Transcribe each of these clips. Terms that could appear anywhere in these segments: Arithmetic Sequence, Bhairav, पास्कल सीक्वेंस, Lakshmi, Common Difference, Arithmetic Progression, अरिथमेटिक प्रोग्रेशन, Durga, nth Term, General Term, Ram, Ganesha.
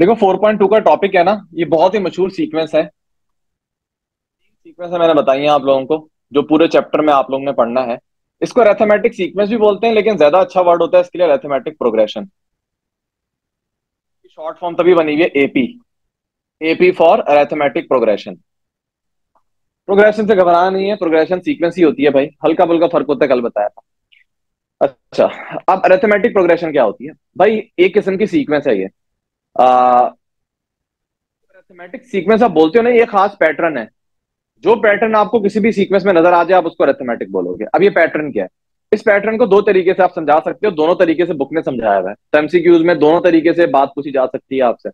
देखो 4.2 का टॉपिक है ना, ये बहुत ही मशहूर सीक्वेंस है। सीक्वेंस मैंने बताई है आप लोगों को, जो पूरे चैप्टर में आप लोगों ने पढ़ना है। इसको अरिथमेटिक सीक्वेंस भी बोलते हैं, लेकिन ज्यादा अच्छा वर्ड होता है इसके लिए अरिथमेटिक प्रोग्रेशन। शॉर्ट फॉर्म तभी बनी हुई है AP, AP for अरिथमेटिक प्रोग्रेशन। Progression से घबराना नहीं है, प्रोग्रेशन सीक्वेंस ही होती है भाई, हल्का फुल्का फर्क होता है, कल बताया था। अच्छा, अब अरिथमेटिक प्रोग्रेशन क्या होती है भाई? एक किस्म की सीक्वेंस है ये, अरिथमेटिक सीक्वेंस आप बोलते हो ना। ये खास पैटर्न है, जो पैटर्न आपको किसी भी सीक्वेंस में नजर आ जाए आप उसको अरिथमेटिक बोलोगे। अब ये पैटर्न क्या है? इस पैटर्न को दो तरीके से आप समझा सकते हो, दोनों तरीके से बुक ने समझाया हुआ है। तो एमसीक्यूज में दोनों तरीके से बात पूछी जा सकती है आपसे।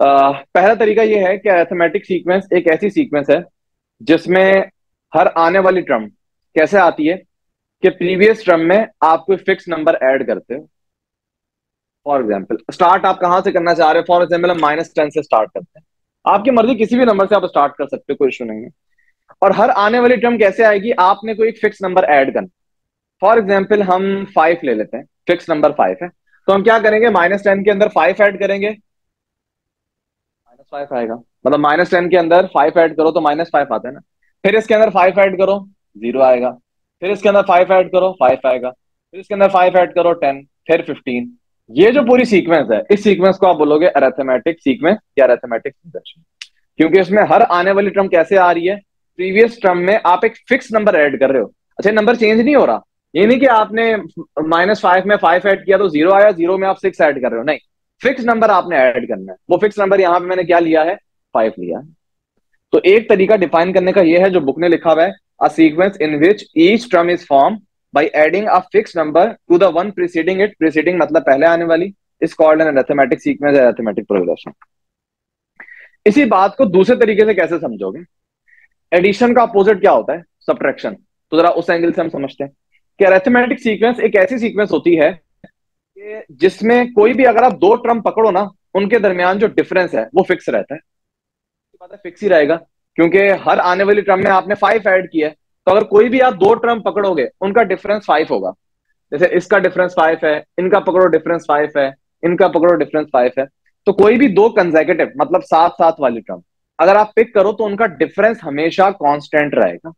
पहला तरीका ये है कि अरिथमेटिक सीक्वेंस एक ऐसी सीक्वेंस है जिसमें हर आने वाली टर्म कैसे आती है कि प्रीवियस टर्म में आप कोई फिक्स नंबर ऐड करते हो। फॉर एग्जाम्पल, स्टार्ट आप कहाँ से करना चाह रहे हो? फॉर एग्जाम्पल हम -10 से स्टार्ट करते हैं, आपकी मर्जी किसी भी नंबर से आप स्टार्ट कर सकते हो, कोई इशू नहीं है। और हर आने वाली टर्म कैसे आएगी? आपने कोई एक फिक्स नंबर ऐड करना। फॉर एग्जाम्पल हम 5 ले लेते हैं, फिक्स नंबर 5 है, तो हम क्या करेंगे? -10 के अंदर 5 ऐड करेंगे, -5 आएगा। मतलब -10 के अंदर 5 ऐड करो तो -5 आता है ना। फिर इसके अंदर 5 ऐड करो, 0 आएगा। फिर इसके अंदर 5 ऐड करो, 5 आएगा। फिर इसके अंदर 5 ऐड करो, 10, फिर 15। ये जो पूरी सीक्वेंस है, इस सीक्वेंस को आप बोलोगे अरिथमेटिक सीक्वेंस या अरिथमेटिक प्रोग्रेशन, क्योंकि इसमें हर आने वाली टर्म कैसे आ रही है? प्रीवियस टर्म में आप एक फिक्स नंबर ऐड कर रहे हो। अच्छा, नंबर चेंज नहीं हो रहा, ये नहीं कि आपने -5 में 5 ऐड किया तो 0 आया, 0 में आप 6 ऐड कर रहे हो, नहीं, फिक्स नंबर आपने ऐड करना है। वो फिक्स नंबर यहाँ पे मैंने क्या लिया है? 5 लिया है। तो एक तरीका डिफाइन करने का ये है जो बुक ने लिखा हुआ है, a sequence in which each term is form by adding a fixed number to the one preceding it, preceding मतलब पहले आने वाली, is called an arithmetic sequence or arithmetic progression। इसी बात को दूसरे तरीके से कैसे समझोगे? एडिशन का अपोजिट क्या होता है? सब्ट्रैक्शन। तो जरा उस एंगल से हम समझते हैं कि अरिथमेटिक सीक्वेंस एक ऐसी सीक्वेंस होती है कि जिसमें कोई भी अगर आप दो टर्म पकड़ो ना, उनके दरमियान जो डिफरेंस है वो फिक्स रहता है। बात है, फिक्स ही रहेगा, क्योंकि हर आने वाली टर्म में आपने 5 ऐड किया है, तो अगर कोई भी आप दो टर्म पकड़ोगे उनका डिफरेंस 5 होगा। जैसे इसका डिफरेंस 5 है, इनका पकड़ो डिफरेंस 5 है, इनका पकड़ो डिफरेंस 5 है। तो कोई भी दो कंसेक्यूटिव मतलब साथ वाली टर्म अगर आप पिक करो तो उनका डिफरेंस हमेशा कांस्टेंट रहेगा।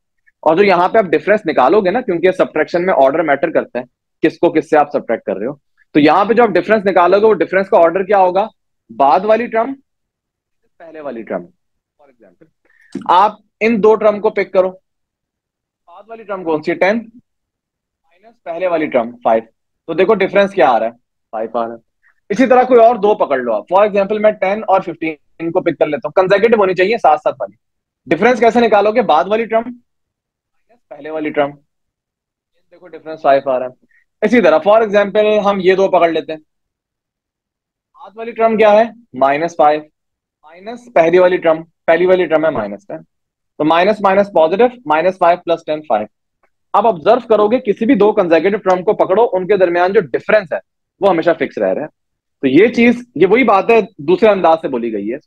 और जो यहाँ पे आप डिफरेंस निकालोगे ना, क्योंकि सब्ट्रैक्शन में ऑर्डर मैटर करता है, किसको किससे आप सब्ट्रैक्ट कर रहे हो, तो यहाँ पे जो आप डिफरेंस निकालोगे वो डिफरेंस का ऑर्डर क्या होगा? बाद वाली टर्म पहले वाली टर्म। फॉर एग्जाम्पल आप इन दो टर्म को पिक करो, बाद वाली टर्म कौन सी है? 10 माइनस पहले वाली टर्म 5, तो देखो डिफरेंस क्या आ रहा है? 5 आ रहा है। इसी तरह कोई और दो पकड़ लो आप। फॉर एग्जांपल मैं 10 और 15 को पिक कर लेता हूँ, कंसेक्यूटिव होनी चाहिए, साथ वाली। डिफरेंस कैसे निकालोगे? बाद वाली टर्म माइनस पहले वाली टर्म, देखो डिफरेंस 5 आ रहा है। इसी तरह फॉर एग्जाम्पल हम ये दो पकड़ लेते हैं, बाद वाली टर्म क्या है? -5 माइनस पहली वाली टर्म है -10, तो -- पॉजिटिव, -5 प्लस 10 5। आप ऑब्जर्व करोगे किसी भी दो कंसेक्यूटिव टर्म को पकड़ो, उनके दरमियान जो डिफरेंस है वो हमेशा फिक्स रह रहा है। तो ये वही बात है, दूसरे अंदाज से बोली गई है।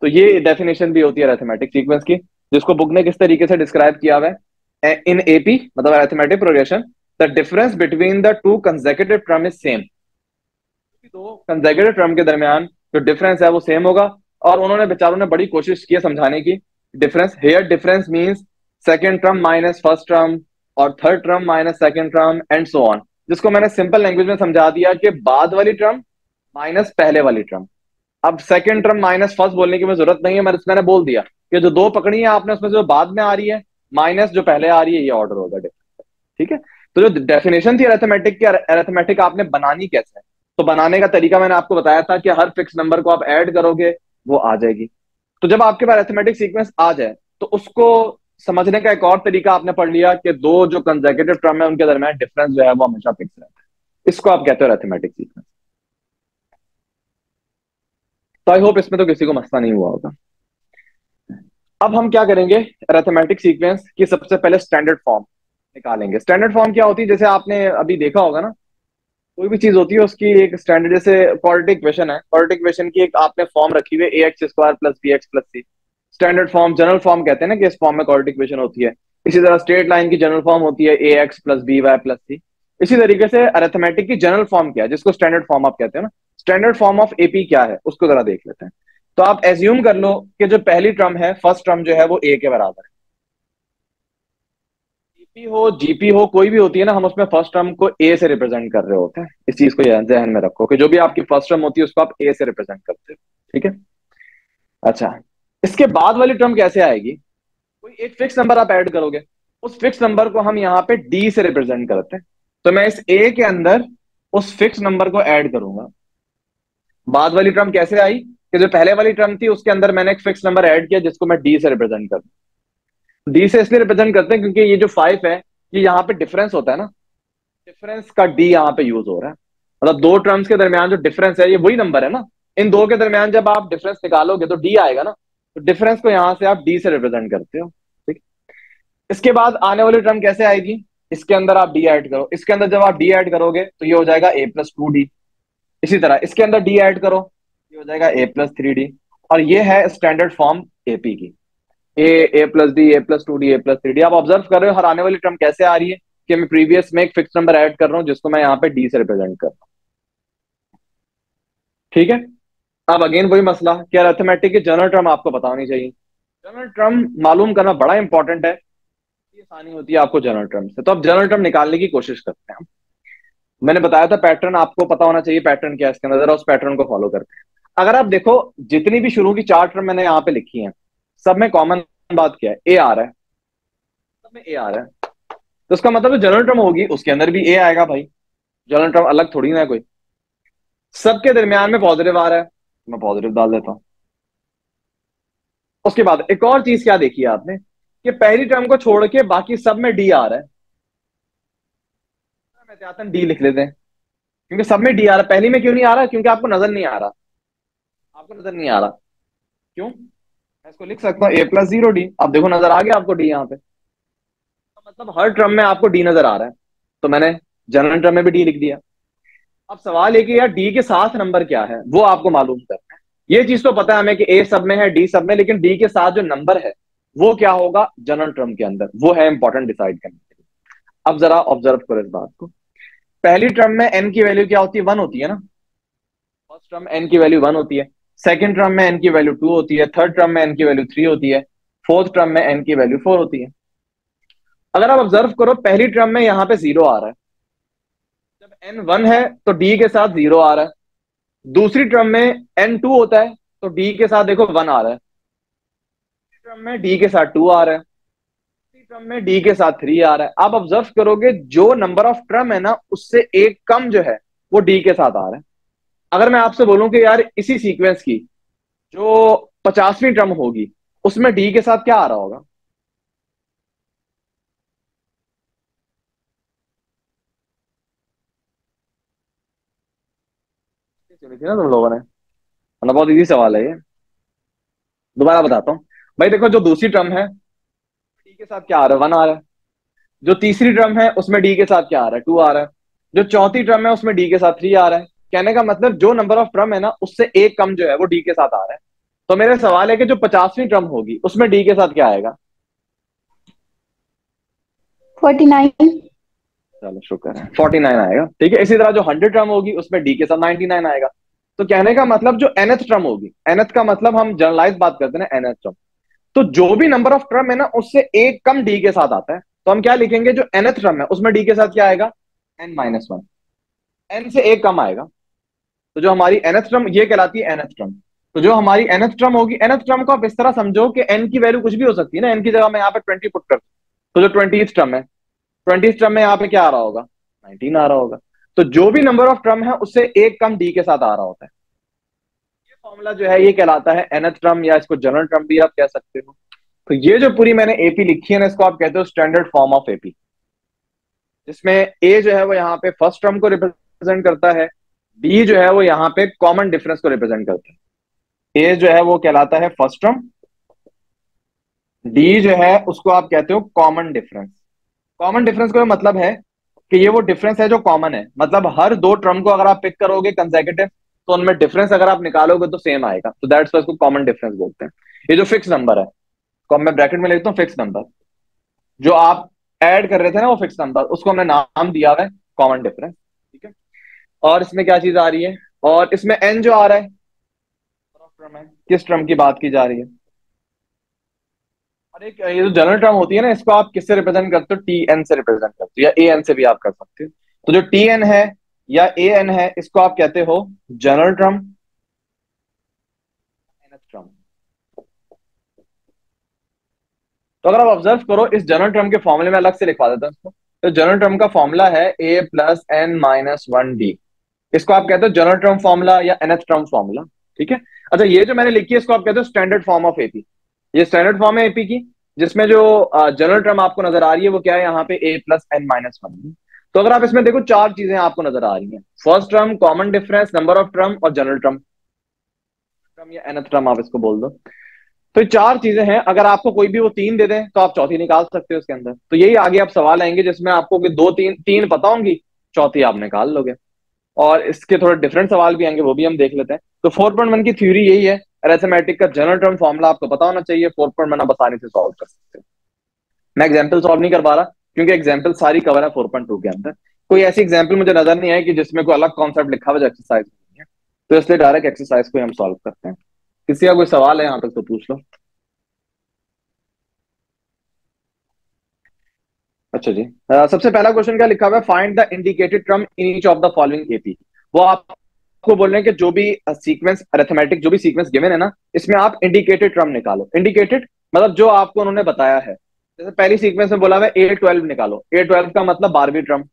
तो ये डेफिनेशन भी होती है अरिथमेटिक सीक्वेंस की, जिसको बुक ने किस तरीके से डिस्क्राइब किया हुआ है। इन एपी मतलब अरिथमेटिक प्रोग्रेशन, the difference between the two consecutive term is same. दो कंसेक्यूटिव टर्म के दरमियान जो डिफरेंस है वो सेम होगा। और उन्होंने बेचारों ने बड़ी कोशिश की है समझाने की, difference here difference means second term minus first term और third term minus second term and so on, जिसको मैंने सिंपल लैंग्वेज में समझा दिया कि बाद वाली टर्म माइनस पहले वाली टर्म। अब सेकेंड टर्म माइनस फर्स्ट बोलने की जरूरत नहीं है, मैंने बोल दिया कि जो दो पकड़ी है आपने उसमें जो बाद में आ रही है माइनस जो पहले आ रही है, ये ऑर्डर होगा डिफरेंस। ठीक है, तो जो डेफिनेशन थी अरिथमेटिक की, अरिथमेटिक आपने बनानी कैसे है? तो बनाने का तरीका मैंने आपको बताया था कि हर फिक्स नंबर को आप ऐड करोगे वो आ जाएगी। तो जब आपके पास अरिथमेटिक सीक्वेंस आ जाए तो उसको समझने का एक और तरीका आपने पढ़ लिया कि दो जो कंसेक्यूटिव टर्म है उनके दरमियान डिफरेंस जो है वो हमेशा फिक्स रहता है, इसको आप कहते हो अरिथमेटिक सीक्वेंस। तो आई होप इसमें तो किसी को मसला नहीं हुआ होगा। अब हम क्या करेंगे? अरिथमेटिक सीक्वेंस की सबसे पहले स्टैंडर्ड फॉर्म निकालेंगे। स्टैंडर्ड फॉर्म क्या होती है? जैसे आपने अभी देखा होगा ना, कोई भी चीज होती है उसकी एक स्टैंडर्ड, जैसे क्वाड्रेटिक इक्वेशन है, क्वाड्रेटिक इक्वेशन की एक आपने फॉर्म रखी हुई है ax2 + bx + c, standard form, general form कहते हैं ना कि इस फॉर्म में क्वाड्रेटिक इक्वेशन होती है। इसी तरह स्ट्रेट लाइन की जनरल फॉर्म होती है ax + by + c। इसी तरीके से अरिथमेटिक की जनरल फॉर्म क्या है, जिसको स्टैंडर्ड फॉर्म आप कहते हो ना, स्टैंडर्ड फॉर्म ऑफ एपी क्या है उसको जरा देख लेते हैं। तो आप एज्यूम कर लो कि जो पहली टर्म है, फर्स्ट टर्म जो है वो ए के बराबर है। जीपी हो, जीपी हो, कोई भी होती है ना, हम उसमें फर्स्ट टर्म को ए से रिप्रेजेंट कर रहे होते हैं। इस चीज को ध्यान में रखो कि जो भी आपकी फर्स्ट टर्म होती है उसको आप ए से रिप्रेजेंट करते हो, ठीक है। अच्छा, इसके बाद वाली टर्म कैसे आएगी? कोई एक फिक्स नंबर आप ऐड करोगे, उस फिक्स नंबर को हम यहाँ पे डी से रिप्रेजेंट करते हैं। तो मैं इस ए के अंदर उस फिक्स नंबर को ऐड करूंगा। बाद वाली टर्म कैसे आई कि जो पहले वाली टर्म थी उसके अंदर मैंने एक फिक्स नंबर ऐड किया जिसको मैं डी से रिप्रेजेंट कर दूं। डी से इसलिए रिप्रेजेंट करते हैं क्योंकि ये जो 5 है ये यहाँ पे डिफरेंस होता है ना, डिफरेंस का डी यहाँ पे यूज हो रहा है। मतलब दो टर्म्स के दरमियान जो डिफरेंस है ये वही नंबर है ना, इन दो के दरमियान जब आप डिफरेंस निकालोगे तो डी आएगा ना, तो डिफरेंस को यहाँ से आप डी से रिप्रेजेंट करते हो, ठीक। इसके बाद आने वाली टर्म कैसे आएगी? इसके अंदर आप डी ऐड करो। इसके अंदर जब आप डी ऐड करोगे तो ये हो जाएगा ए प्लस 2डी। इसी तरह इसके अंदर डी ऐड करो, ये हो जाएगा ए प्लस 3डी। और ये है स्टैंडर्ड फॉर्म एपी की, a plus d, a plus 2डी, ए प्लस 3डी। आप ऑब्जर्व कर रहे हो हर आने वाली टर्म कैसे आ रही है कि मैं प्रीवियस में एक फिक्स नंबर ऐड कर रहा हूँ जिसको मैं यहाँ पे डी से रिप्रेजेंट कर रहा हूँ, ठीक है। अब अगेन वही मसला कि अरिथमेटिक के जनरल टर्म आपको पता होनी चाहिए। जनरल टर्म मालूम करना बड़ा इंपॉर्टेंट है, आसानी होती है आपको जनरल टर्म से। तो आप जनरल टर्म निकालने की कोशिश करते हैं। मैंने बताया था पैटर्न आपको पता होना चाहिए, पैटर्न क्या है इसके अंदर, उस पैटर्न को फॉलो करते हैं। अगर आप देखो जितनी भी शुरू की 4 टर्म मैंने यहाँ पे लिखी है, सब में कॉमन बात क्या है? ए आ रहा है, सब में ए आ रहा है। तो उसका मतलब जनरल टर्म होगी उसके अंदर भी ए आएगा भाई, जनरल टर्म अलग थोड़ी ना है कोई। सबके दरमियान में पॉजिटिव आ रहा है, मैं पॉजिटिव डाल देता हूं। उसके बाद एक और चीज क्या देखी है आपने कि पहली टर्म को छोड़ के बाकी सब में डी आ रहा है। हम एहतियातन डी लिख लेते हैं क्योंकि सब में डी आ रहा है। पहली में क्यों नहीं आ रहा? क्योंकि आपको नजर नहीं आ रहा, आपको नजर नहीं आ रहा। क्यों? मैं इसको लिख सकता हूं ए प्लस 0डी। आप देखो नजर आ गया आपको डी यहाँ पे, तो मतलब हर टर्म में आपको डी नजर आ रहा है। तो मैंने जनरल टर्म में भी डी लिख दिया। अब सवाल है कि यार डी के साथ नंबर क्या है वो आपको मालूम करना है। ये चीज तो पता है हमें कि ए सब में है, डी सब में, लेकिन डी के साथ जो नंबर है वो क्या होगा जनरल टर्म के अंदर, वो है इंपॉर्टेंट डिसाइड करने के लिए। अब जरा ऑब्जर्व करो इस बात को। पहली टर्म में एन की वैल्यू क्या होती है? 1 होती है ना। फर्स्ट टर्म एन की वैल्यू 1 होती है, सेकेंड टर्म में एन की वैल्यू 2 होती है, थर्ड टर्म में एन की वैल्यू 3 होती है, फोर्थ टर्म में एन की वैल्यू 4 होती है। अगर आप ऑब्जर्व करो पहली टर्म में यहाँ पे 0 आ रहा है, जब n 1 है तो d के साथ 0 आ रहा है। दूसरी टर्म में n 2 होता है तो d के साथ देखो 1 आ रहा है, तीसरी टर्म में d के साथ 2 आ रहा है, तीसरी टर्म में d के साथ 3 आ रहा है। आप ऑब्जर्व करोगे जो नंबर ऑफ टर्म है ना उससे एक कम जो है वो d के साथ आ रहा है। अगर मैं आपसे बोलूं कि यार इसी सीक्वेंस की जो 50वीं टर्म होगी उसमें d के साथ क्या आ रहा होगा? थी ना तुम लोगों ने, मतलब बहुत इजी सवाल है ये। दोबारा बताता हूँ भाई, देखो जो दूसरी टर्म है डी के साथ क्या आ रहा है? 1 आ रहा है। जो तीसरी टर्म है उसमें डी के साथ क्या आ रहा है? 2 आ रहा है। जो चौथी टर्म है उसमें डी के साथ 3 आ रहा है। कहने का मतलब जो नंबर ऑफ टर्म है ना उससे एक कम जो है वो डी के साथ आ रहा है। तो मेरा सवाल है कि जो 50वीं टर्म होगी उसमें डी के साथ क्या आएगा? 49। चलो शुक्र है, 49 आएगा, ठीक है। इसी तरह जो 100 टर्म होगी उसमें डी के साथ 99 आएगा। तो कहने का मतलब जो nth टर्म होगी, nth का मतलब हम जनरलाइज बात करते हैं nth टर्म, तो जो भी नंबर ऑफ टर्म है ना उससे एक कम डी के साथ आता है। तो हम क्या लिखेंगे? जो nth टर्म है उसमें डी के साथ क्या आएगा? n-1, n से एक कम आएगा। तो जो हमारी nth टर्म, ये कहलाती है nth टर्म। तो जो हमारी nth टर्म होगी, nth टर्म को आप इस तरह समझो कि n की वैल्यू कुछ भी हो सकती है ना, n की जगह मैं यहाँ पे 20 पुट कर, तो जो 20th टर्म है, 20th टर्म में यहाँ पे क्या आ रहा होगा? 19 आ रहा होगा। तो जो भी नंबर ऑफ टर्म है उससे एक कम डी के साथ आ रहा होता है। ये फॉर्मूला जो है ये कहलाता है nth टर्म, या इसको जनरल टर्म भी आप कह सकते हो। तो ये जो पूरी मैंने एपी लिखी है ना, इसको आप कहते हो स्टैंडर्ड फॉर्म ऑफ एपी, जिसमें ए जो है वो यहाँ पे फर्स्ट टर्म को रिप्रेजेंट करता है, डी जो है वो यहाँ पे कॉमन डिफरेंस को रिप्रेजेंट करता है। ए जो है वो कहलाता है फर्स्ट टर्म, डी जो है उसको आप कहते हो कॉमन डिफरेंस। कॉमन डिफरेंस का मतलब है कि ये वो डिफरेंस है जो कॉमन है, मतलब हर दो टर्म को अगर आप पिक करोगे कंसेक्यूटिव तो उनमें डिफरेंस अगर आप निकालोगे तो सेम आएगा। तो दैट्स वाई इसको कॉमन डिफरेंस बोलते हैं। ये जो फिक्स नंबर है, मैं ब्रैकेट में लिखता हूँ फिक्स नंबर, जो आप ऐड कर रहे थे ना वो फिक्स नंबर, उसको हमने नाम दिया है कॉमन डिफरेंस, ठीक है। और इसमें क्या चीज आ रही है? और इसमें n जो आ रहा है किस टर्म की बात की जा रही है? अरे ये जो जनरल टर्म होती है ना, इसको आप किससे रिप्रेजेंट करते हो? tn से रिप्रेजेंट करते हो, या an से भी आप कर सकते हो। तो जो tn है या an है, इसको आप कहते हो जनरल टर्म, nth टर्म। तो अगर आप ऑब्जर्व करो, इस जनरल टर्म के फॉर्मूले में अलग से लिखवा देता हूं इसको। तो जनरल टर्म का फॉर्मूला है a plus n minus one d, इसको आप कहते हो जनरल टर्म फॉर्मूला या nth टर्म फॉर्मूला, ठीक है। अच्छा, ये जो मैंने लिखी है इसको आप कहते हो स्टैंडर्ड फॉर्म ऑफ एपी। ये स्टैंडर्ड फॉर्म है एपी की, जिसमें जो जनरल टर्म आपको नजर आ रही है वो क्या है? यहाँ पे a plus n minus one d. तो अगर आप इसमें देखो, चार चीजें आपको नजर आ रही है, first term, common difference, number of term और जनरल टर्म, या nth टर्म आप इसको बोल दो। तो ये चार चीजें हैं, अगर आपको कोई भी वो तीन दे दें तो आप चौथी निकाल सकते हो उसके अंदर। तो यही आगे आप सवाल आएंगे जिसमें आपको दो तीन पता होंगी, चौथी आप निकाल लोगे। और इसके थोड़े डिफरेंट सवाल भी आएंगे, वो भी हम देख लेते हैं। तो 4.1 की थ्योरी यही है, अरिथमेटिक का जनरल टर्म फॉर्मूला आपको पता होना चाहिए। 4.1 आप आसानी से सॉल्व कर सकते हो। मैं एग्जाम्पल सॉल्व नहीं कर पा रहा क्योंकि एग्जाम्पल सारी कवर है 4.2 के अंदर। कोई ऐसी एग्जाम्पल मुझे नजर नहीं आई कि जिसमें कोई अलग कॉन्सेप्ट लिखा हुआ एक्सरसाइज नहीं है, तो इसलिए डायरेक्ट एक्सरसाइज को हम सॉल्व करते हैं। किसी का कोई सवाल है यहाँ पे तो पूछ लो। अच्छा जी, सबसे पहला क्वेश्चन क्या लिखा हुआ है? Find the indicated term in each of the following AP. वो आपको बोल रहे हैं कि जो भी सीक्वेंस अरिथमेटिक, जो भी सीक्वेंस गिवन है ना, इसमें आप इंडिकेटेड टर्म निकालो। इंडिकेटेड मतलब जो आपको उन्होंने बताया है। जैसे पहली सीक्वेंस में बोला हुआ है a12 निकालो, a12 का मतलब 12वीं टर्म।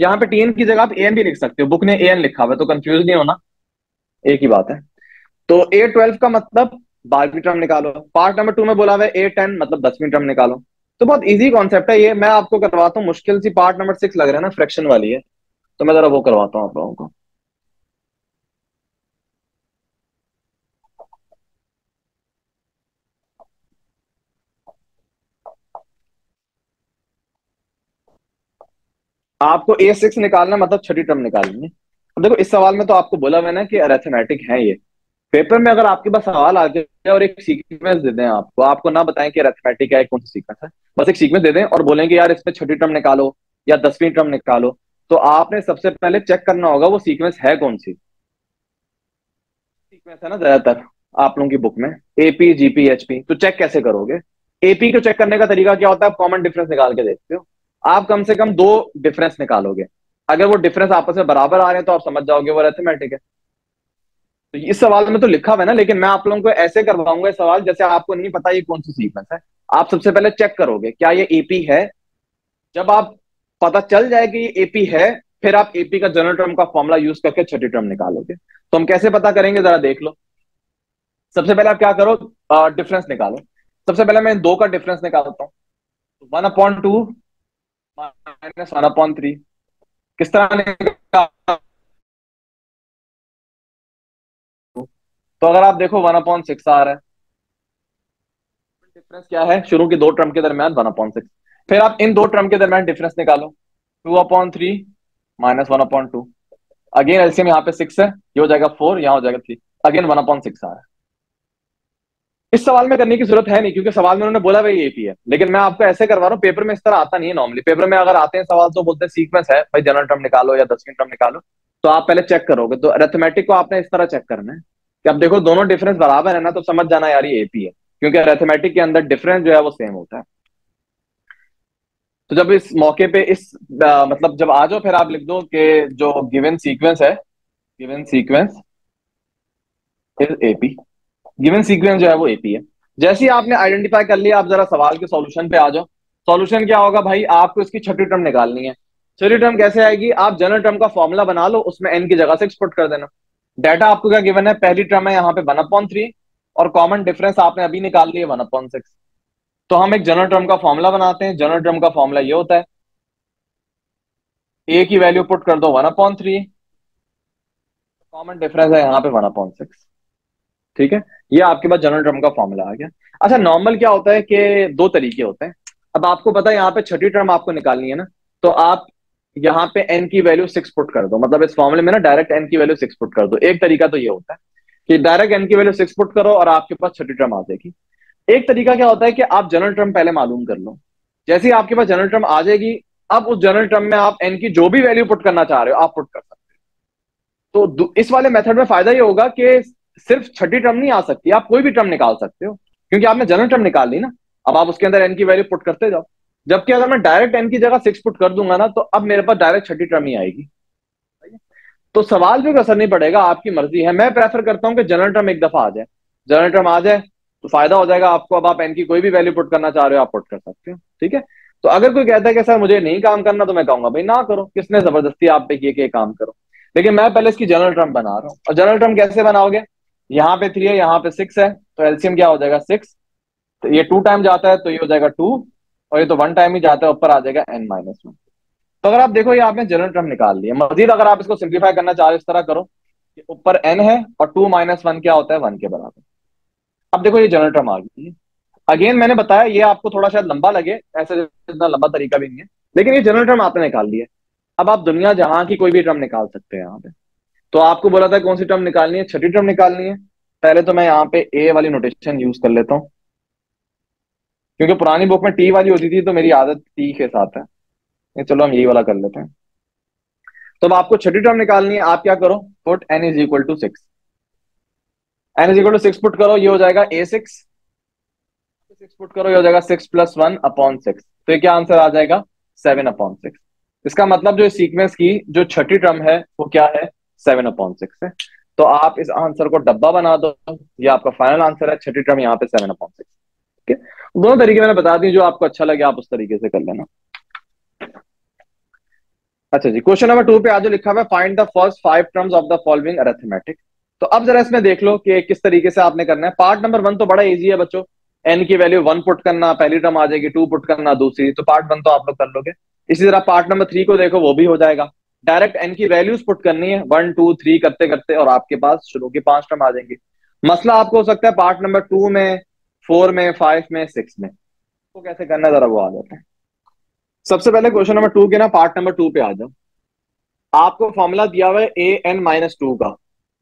यहाँ पे tn की जगह आप an भी लिख सकते हो, बुक ने an लिखा हुआ है तो कंफ्यूज नहीं होना, एक ही बात है। तो A12 का मतलब 12वीं टर्म निकालो। पार्ट नंबर 2 में बोला हुआ है A10 मतलब 10वीं टर्म निकालो। तो बहुत इजी कॉन्सेप्ट है ये, मैं आपको करवाता हूँ। मुश्किल सी पार्ट नंबर 6 लग रहा है ना, फ्रैक्शन वाली है, तो मैं जरा वो करवाता हूँ आप लोगों को। आपको A6 निकालना मतलब 6वीं टर्म निकालनी है। अब देखो, इस सवाल में तो आपको बोला हुआ है ना कि अरिथमेटिक है ये। पेपर में अगर आपके पास सवाल आ जाए और एक सीक्वेंस दे दें आपको, आपको ना बताएं कि अरिथमेटिक है, कौन सी सीक्वेंस है, बस एक सीक्वेंस दे दें और बोलेंगे यार इसमें 6वीं टर्म निकालो या 10वीं टर्म निकालो, तो आपने सबसे पहले चेक करना होगा वो सीक्वेंस है कौन सी। सीक्वेंस है ना ज्यादातर आप लोगों की बुक में, एपी, जीपी, एचपी। तो चेक कैसे करोगे? एपी को चेक करने का तरीका क्या होता है? आप कॉमन डिफरेंस निकाल के देखते हो। आप कम से कम दो डिफरेंस निकालोगे, अगर वो डिफरेंस आपस में बराबर आ रहे हैं तो आप समझ जाओगे वो अरिथमेटिक है। तो इस सवाल में तो लिखा हुआ है ना, लेकिन मैं आप लोगों को ऐसे करवाऊंगा सवाल जैसे आपको नहीं पता ये कौन सी सीक्वेंस है। आप सबसे पहले चेक करोगे क्या ये एपी है। जब आप पता चल जाए कि ये एपी है, फिर आप एपी का जनरल टर्म का फॉर्मूला यूज करके 6वीं टर्म निकालोगे। तो हम कैसे पता करेंगे जरा देख लो। सबसे पहले आप क्या करो, डिफरेंस निकालो। सबसे पहले मैं 2 का डिफरेंस निकालता हूँ, 1/2 माइनस 1/3। किस तरह? तो अगर आप देखो 1/6 आ रहा है। डिफरेंस क्या है? शुरू की 2 टर्म के दरमियान 1/6। फिर आप इन 2 टर्म के दरमियान डिफरेंस निकालो, 2/3 माइनस 1/2। अगेन एलसीएम यहाँ पे 6 है, ये हो जाएगा 4, यहाँ हो जाएगा 3। अगेन 1/6 आ रहा है। इस सवाल में करने की जरूरत है नहीं क्योंकि सवाल में उन्होंने बोला भाई एपी है, लेकिन मैं आपको ऐसे करवा रहा हूँ। पेपर में इस तरह आता नहीं है नॉर्मली। पेपर में अगर आते हैं सवाल तो बोलते हैं सीक्वेंस है भाई, जनरल टर्म निकालो या 10वीं टर्म निकालो। तो आप पहले चेक करोगे। तो अरिथमेटिक को आपने इस तरह चेक करना है कि अब देखो दोनों डिफरेंस बराबर है ना, तो समझ जाना यार ये एपी है, क्योंकि अरिथमेटिक के अंदर डिफरेंस जो है वो सेम होता है। तो जब इस मौके पे मतलब जब आ जाओ, फिर आप लिख दो कि जो गिवन सीक्वेंस है, given sequence is AP. Given sequence जो है वो एपी है। जैसे ही आपने आइडेंटिफाई कर लिया, आप जरा सवाल के सॉल्यूशन पे आ जाओ। सॉल्यूशन क्या होगा भाई? आपको इसकी 6वीं टर्म निकालनी है। 6वीं टर्म कैसे आएगी? आप जनरल टर्म का फॉर्मूला बना लो, उसमें n की जगह 6 पुट कर देना। डाटा आपको क्या गिवन है? पहली टर्म है यहाँ पे 1/3 और कॉमन डिफरेंस आपने अभी निकाल लिया 1/6। तो हम एक जनरल टर्म का फॉर्मूला बनाते हैं। जनरल टर्म का फॉर्मूला ये होता है, ए की वैल्यू पुट कर दो 1/3, कॉमन डिफरेंस है यहाँ पे 1/6, ठीक है। ये आपके पास जनरल टर्म का फॉर्मूला आ गया। अच्छा, नॉर्मल क्या होता है कि 2 तरीके होते हैं। अब आपको पता है यहाँ पे 6वीं टर्म आपको निकालनी है ना, तो आप यहाँ पे n की वैल्यू 6 पुट कर दो। मतलब इस फॉर्मूले में ना डायरेक्ट n की वैल्यू 6 पुट कर दो। एक तरीका तो ये होता है कि डायरेक्ट n की वैल्यू 6 पुट करो और आपके पास 6वीं टर्म आ जाएगी। एक तरीका क्या होता है कि आप जनरल टर्म पहले मालूम कर लो। जैसे ही आपके पास जनरल टर्म आ जाएगी, अब उस जनरल टर्म में आप n की जो भी वैल्यू पुट करना चाह रहे हो आप पुट कर सकते हो। तो इस वाले मेथड में फायदा ये होगा कि सिर्फ छठी टर्म नहीं आ सकती, आप कोई भी टर्म निकाल सकते हो क्योंकि आपने जनरल टर्म निकाल ली ना। अब आप उसके अंदर एन की वैल्यू पुट करते जाओ, जबकि अगर मैं डायरेक्ट एन की जगह 6 पुट कर दूंगा ना तो अब मेरे पास डायरेक्ट छठी टर्म ही आएगी। तो सवाल पे कोई असर नहीं पड़ेगा, आपकी मर्जी है। मैं प्रेफर करता हूं कि जनरल टर्म एक दफा आ जाए, जनरल टर्म आ जाए तो फायदा हो जाएगा आपको। अब आप एन की कोई भी वैल्यू पुट करना चाह रहे हो आप पुट कर सकते हो, ठीक है। तो अगर कोई कहता है कि सर मुझे नहीं काम करना, तो मैं कहूंगा भाई ना करो, किसने जबरदस्ती आप पे किए कि काम करो। लेकिन मैं पहले इसकी जनरल टर्म बना रहा हूँ। और जनरल टर्म कैसे बनाओगे, यहाँ पे 3 है यहाँ पे 6 है तो एलसीएम क्या हो जाएगा 6। तो ये 2 टाइम जाता है तो ये हो जाएगा 2, और ये तो 1 टाइम ही जाता है, ऊपर आ जाएगा n-1। तो अगर आप देखो ये आपने जनरल टर्म निकाल लिया। मजीद अगर आप इसको सिंप्लीफाई करना चाह रहे हो इस तरह करो कि ऊपर n है और 2 - 1 क्या होता है 1 के बराबर। अब देखो ये जनरल टर्म आ गई। अगेन मैंने बताया ये आपको थोड़ा शायद लंबा लगे, ऐसे इतना लंबा तरीका भी नहीं है, लेकिन ये जनरल टर्म आपने निकाल लिया। अब आप दुनिया जहां की कोई भी टर्म निकाल सकते हैं। यहाँ पे तो आपको बोला था कौन सी टर्म निकालनी है, छठी टर्म निकालनी है। पहले तो मैं यहाँ पे ए वाली नोटेशन यूज कर लेता हूँ क्योंकि पुरानी बुक में टी वाली होती थी तो मेरी आदत टी के साथ है। ये चलो हम यही वाला कर लेते हैं। तो अब आपको छठी टर्म निकालनी है, आप क्या करो पुट n=6, n=6 पुट करो, ये हो जाएगा a6, 6 पुट करो ये हो जाएगा 6 + 1/6। तो ये क्या आंसर आ जाएगा 7/6। इसका मतलब जो सीक्वेंस की जो छठी टर्म है वो क्या है 7/6 है। तो आप इस आंसर को डब्बा बना दो, ये आपका फाइनल आंसर है। छठी टर्म यहाँ पे 7/6, ठीक है। दोनों तरीके मैंने बता दी, जो आपको अच्छा लगे आप उस तरीके से कर लेना। अच्छा जी, क्वेश्चन नंबर 2 पे आज जो लिखा हुआ है find the first 5 terms of the following arithmetic. तो अब जरा इसमें देख लो कि किस तरीके से आपने करना है। पार्ट नंबर 1 तो बड़ा ईजी है बच्चों, एन की वैल्यू 1 पुट करना, पहली टर्म आ जाएगी, 2 पुट करना दूसरी, तो पार्ट 1 तो आप लोग कर लोगे। इसी तरह पार्ट नंबर 3 को देखो, वो भी हो जाएगा, डायरेक्ट एन की वैल्यूज पुट करनी है 1, 2, 3 करते करते, और आपके पास शुरू की 5 टर्म आ जाएंगे। मसला आपको हो सकता है पार्ट नंबर 2 में, 4 में, 5 में, 6 में, तो कैसे करना है जरा वो आ जाता है। सबसे पहले क्वेश्चन नंबर 2 के ना पार्ट नंबर 2 पे आ जाओ। आपको फॉर्मूला दिया हुआ है an-2 का।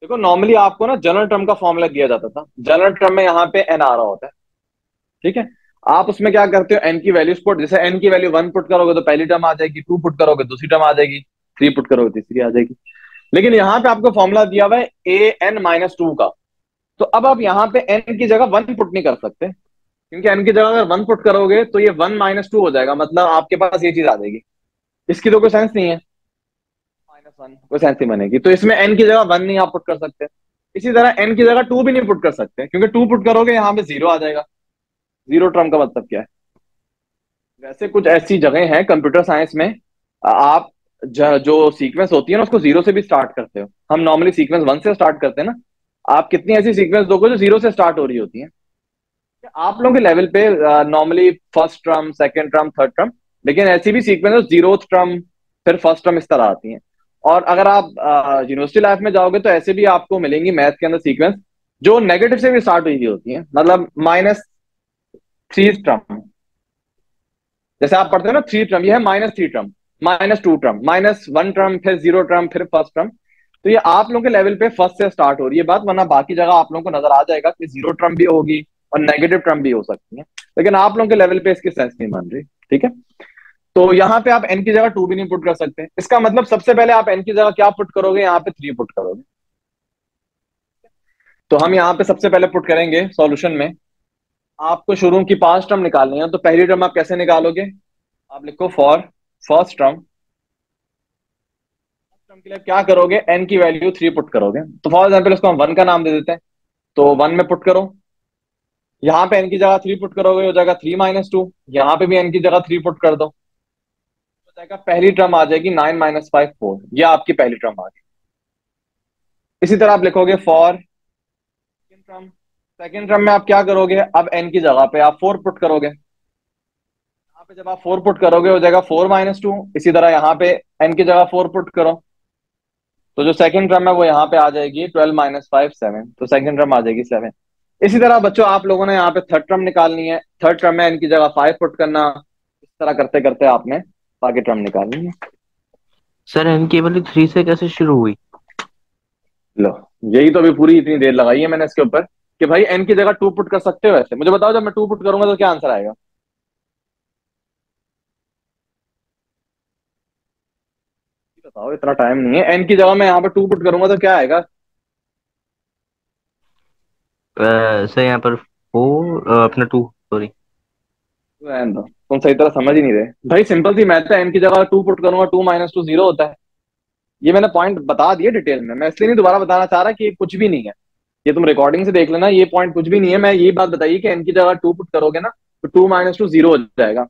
देखो नॉर्मली आपको ना जनरल टर्म का फॉर्मूला दिया जाता था, जनरल टर्म में यहाँ पे एन आ रहा होता है, ठीक है। आप उसमें क्या करते हो एन की वैल्यू पुट, जैसे एन की वैल्यू 1 पुट करोगे तो पहली टर्म आ जाएगी, 2 पुट करोगे दूसरी टर्म आ जाएगी, 3 पुट करोगे तीसरी आ जाएगी। लेकिन यहाँ पे आपको फॉर्मूला दिया हुआ है an-2 का। तो अब आप यहाँ पे एन की जगह 1 पुट नहीं कर सकते क्योंकि एन की जगह अगर 1 पुट करोगे तो ये 1 - 2 हो जाएगा, मतलब आपके पास ये चीज आ जाएगी। इसकी तो कोई सेंस नहीं है, -1 कोई सेंस नहीं बनेगी। तो इसमें एन की जगह 1 नहीं आप पुट कर सकते। इसी तरह एन की जगह 2 भी नहीं पुट कर सकते क्योंकि 2 पुट करोगे यहाँ पे 0 आ जाएगा। 0 टर्म का मतलब क्या है, वैसे कुछ ऐसी जगह हैं कंप्यूटर साइंस में आप जो सीक्वेंस होती है ना उसको 0 से भी स्टार्ट करते हो। हम नॉर्मली सीक्वेंस 1 से स्टार्ट करते हैं ना, आप कितनी ऐसी सीक्वेंस दोगे जो 0 से स्टार्ट हो रही होती है। आप लोगों के लेवल पे normally first term, second term, third term, लेकिन ऐसी भी सीक्वेंस 0th टर्म फिर फर्स्ट टर्म इस तरह आती है। और अगर आप यूनिवर्सिटी लाइफ में जाओगे तो ऐसे भी आपको मिलेंगी मैथ के अंदर सीक्वेंस जो नेगेटिव से भी स्टार्ट हुई होती है, मतलब -3 टर्म, जैसे आप पढ़ते हो ना 3 टर्म, ये है -3 टर्म, -2 टर्म, -1 टर्म, फिर 0 टर्म, फिर फर्स्ट टर्म। तो ये आप लोगों के लेवल पे फर्स्ट से स्टार्ट हो रही है बात, वरना बाकी जगह आप लोगों को नजर आ जाएगा कि 0 टर्म भी होगी और नेगेटिव टर्म भी हो सकती है, लेकिन आप लोगों के लेवल पे इसकी सेंस नहीं बन रही, ठीक है। तो यहाँ पे आप एन की जगह 2 भी नहीं पुट कर सकते। इसका मतलब सबसे पहले आप एन की जगह क्या पुट करोगे, यहाँ पे 3 पुट करोगे। तो हम यहाँ पे सबसे पहले पुट करेंगे सॉल्यूशन में। आपको शुरू की 5 टर्म निकालनी है, तो पहली टर्म आप कैसे निकालोगे, आप लिखो for first term. First term के लिए क्या करोगे, एन की वैल्यू 3 पुट करोगे। तो फॉर एग्जाम्पल इसको हम 1 का नाम दे देते हैं, तो 1 में पुट करो, यहाँ पे एन की जगह 3 पुट करोगे हो जाएगा 3 - 2, यहाँ पे भी एन की जगह 3 पुट कर दो हो जाएगा, पहली टर्म आ जाएगी 9 - 5, 4, यह आपकी पहली टर्म आ गई। इसी तरह आप लिखोगे for second term. Second term में आप क्या करोगे, अब एन की जगह पे आप 4 पुट करोगे। यहाँ पे जब आप 4 पुट करोगे हो जाएगा 4 - 2। इसी तरह यहाँ पे एन की जगह 4 पुट करो तो जो सेकेंड टर्म है वो यहाँ पे आ जाएगी 12 - 5, 7, तो सेकेंड टर्म आ जाएगी 7। इसी तरह बच्चों आप लोगों ने यहाँ पे थर्ड टर्म निकालनी है। थर्ड टर्म में एन की जगह 5 पुट करना, इस तरह करते करते आपने बाकी टर्म निकालनी है। सर एन की वैल्यू 3 से कैसे शुरू हुई? लो यही तो अभी पूरी इतनी देर लगाई है मैंने इसके ऊपर कि भाई एन की जगह 2 पुट कर सकते हो। वैसे मुझे बताओ जब मैं 2 पुट करूंगा तो क्या आंसर आएगा, बताओ, इतना टाइम नहीं है। एन की जगह मैं यहाँ पर 2 पुट करूंगा तो क्या आएगा? सर यहाँ पर 4 अपना 2, सॉरी एन था। तुम सही तरह समझ ही नहीं रहे भाई, सिंपल सी मैथ है। एन की जगह 2 पुट करूंगा, 2 - 2 0 होता है। ये मैंने पॉइंट बता दिए डिटेल में, मैं इसलिए नहीं दोबारा बताना चाह रहा कि ये कुछ भी नहीं है। ये तुम रिकॉर्डिंग से देख लेना, ये पॉइंट कुछ भी नहीं है। मैं ये बात बताइए कि एन की जगह 2 पुट करोगे ना तो 2 - 2 0 हो जाएगा।